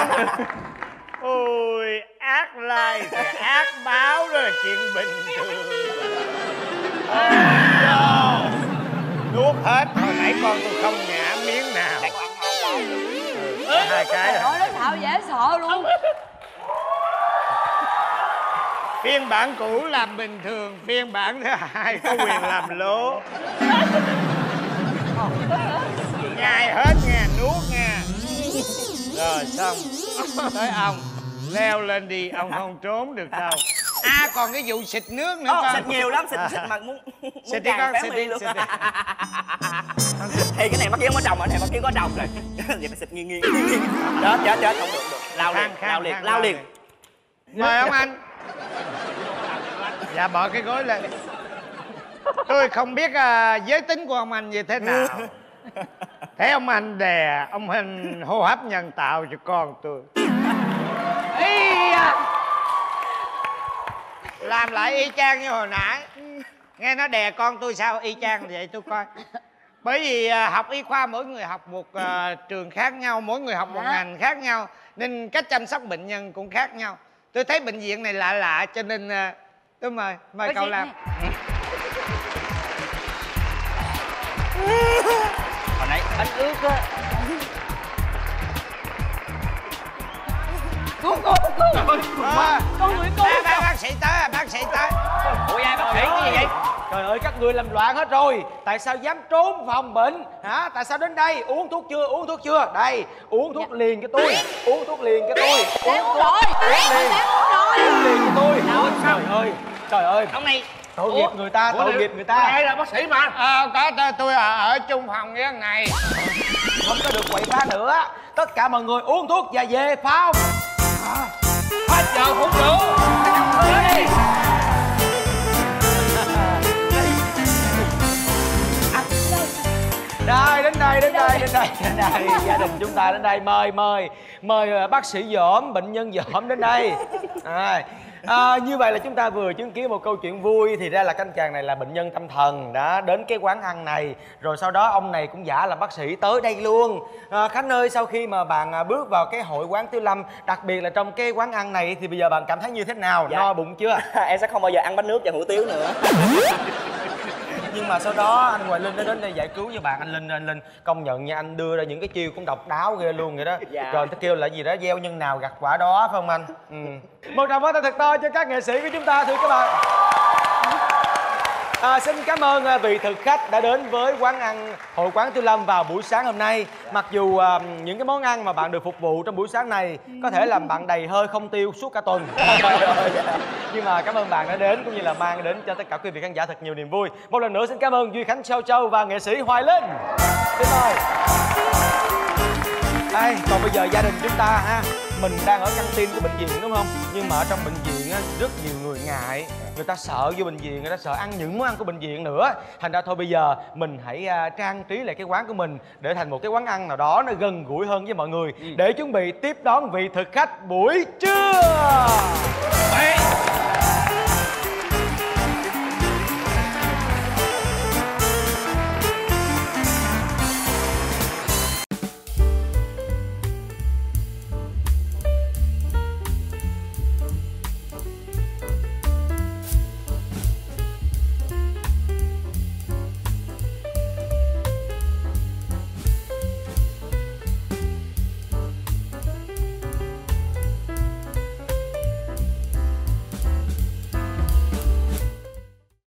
Ôi ác lai ác báo đó là chuyện bình thường. Vô. Nuốt hết. Hồi nãy con tôi không nhả miếng nào. Hai cái rồi. Nói Thảo dễ sợ luôn. Phiên bản cũ làm bình thường, phiên bản thứ hai có quyền làm lố. Nhai hết nha, nuốt nha. Rồi xong. Tới ông. Leo lên đi, ông không trốn được đâu. À còn cái vụ xịt nước nữa. Ô, con. Xịt nhiều lắm, xịt, xịt mà muốn, muốn xịt đi con, xịt đi luôn. Xịt đi. Thì cái này bắt kia không có trồng, cái này bắt kia có trồng rồi. Vậy mà xịt nghiêng nghiêng. Chết, chết, chết, không được, được. Lao liền, lao liền, lao liền. Mời ông anh. Dạ bỏ cái gối lên. Tôi không biết uh, giới tính của ông anh như thế nào. Thế ông anh đè, ông anh hô hấp nhân tạo cho con tôi. Làm lại y chang như hồi nãy. Nghe nó đè con tôi sao y chang vậy tôi coi. Bởi vì uh, học y khoa mỗi người học một uh, trường khác nhau. Mỗi người học một ngành khác nhau. Nên cách chăm sóc bệnh nhân cũng khác nhau. Tôi thấy bệnh viện này lạ lạ cho nên uh, tôi mời, mời cậu làm. Hồi nãy bánh ướt á. Cứu, cứu, cứu. Con người cứu. Bác sĩ tới, bác sĩ tới. Ủa ai bác sĩ cái gì vậy? Trời ơi, các người làm loạn hết rồi. Tại sao dám trốn phòng bệnh? Hả? Tại sao đến đây? Uống thuốc chưa? Uống thuốc chưa? Đây, uống thuốc liền cho tôi. Uống thuốc liền cho tôi. Uống rồi. Uống liền. Uống liền cho tôi. Trời ơi, trời ơi. Ông này tội nghiệp người ta, tội nghiệp người ta. Ai là bác sĩ mà? Ờ, có tôi ở chung phòng với thằng này. Không có được quậy phá nữa. Tất cả mọi người uống thuốc và về phao. Hết giờ cũng được. Đi. Đây, đến đây, đến đây, đến đây, đến đây, gia đình chúng ta đến đây, mời, mời, mời bác sĩ Dõm, bệnh nhân Dõm đến đây. À, à, như vậy là chúng ta vừa chứng kiến một câu chuyện vui, thì ra là canh chàng này là bệnh nhân tâm thần, đã đến cái quán ăn này, rồi sau đó ông này cũng giả làm bác sĩ tới đây luôn. À, Khánh ơi, sau khi mà bạn bước vào cái hội quán Tiếu Lâm, đặc biệt là trong cái quán ăn này, thì bây giờ bạn cảm thấy như thế nào? Dạ. No bụng chưa? Em sẽ không bao giờ ăn bánh nước và hủ tiếu nữa. Nhưng mà sau đó anh Hoài Linh đã đến đây giải cứu với bạn. Anh Linh, anh Linh công nhận nha, anh đưa ra những cái chiêu cũng độc đáo ghê luôn vậy đó. Dạ. Rồi ta kêu là gì đó, gieo nhân nào gặt quả đó, phải không anh? Ừ. Một tràng pháo tay thật to cho các nghệ sĩ của chúng ta thưa các bạn. À, xin cảm ơn vị thực khách đã đến với quán ăn Hội quán Tiếu Lâm vào buổi sáng hôm nay. Mặc dù uh, những cái món ăn mà bạn được phục vụ trong buổi sáng này có thể làm bạn đầy hơi không tiêu suốt cả tuần. Nhưng mà cảm ơn bạn đã đến cũng như là mang đến cho tất cả quý vị khán giả thật nhiều niềm vui. Một lần nữa xin cảm ơn Duy Khánh Châu Châu và nghệ sĩ Hoài Linh. Xin mời. Đây, còn bây giờ gia đình chúng ta ha. Mình đang ở căng tin của bệnh viện đúng không? Nhưng mà ở trong bệnh viện á, rất nhiều người ngại. Người ta sợ vô bệnh viện, người ta sợ ăn những món ăn của bệnh viện nữa. Thành ra thôi bây giờ mình hãy trang trí lại cái quán của mình để thành một cái quán ăn nào đó nó gần gũi hơn với mọi người. Để chuẩn bị tiếp đón vị thực khách buổi trưa.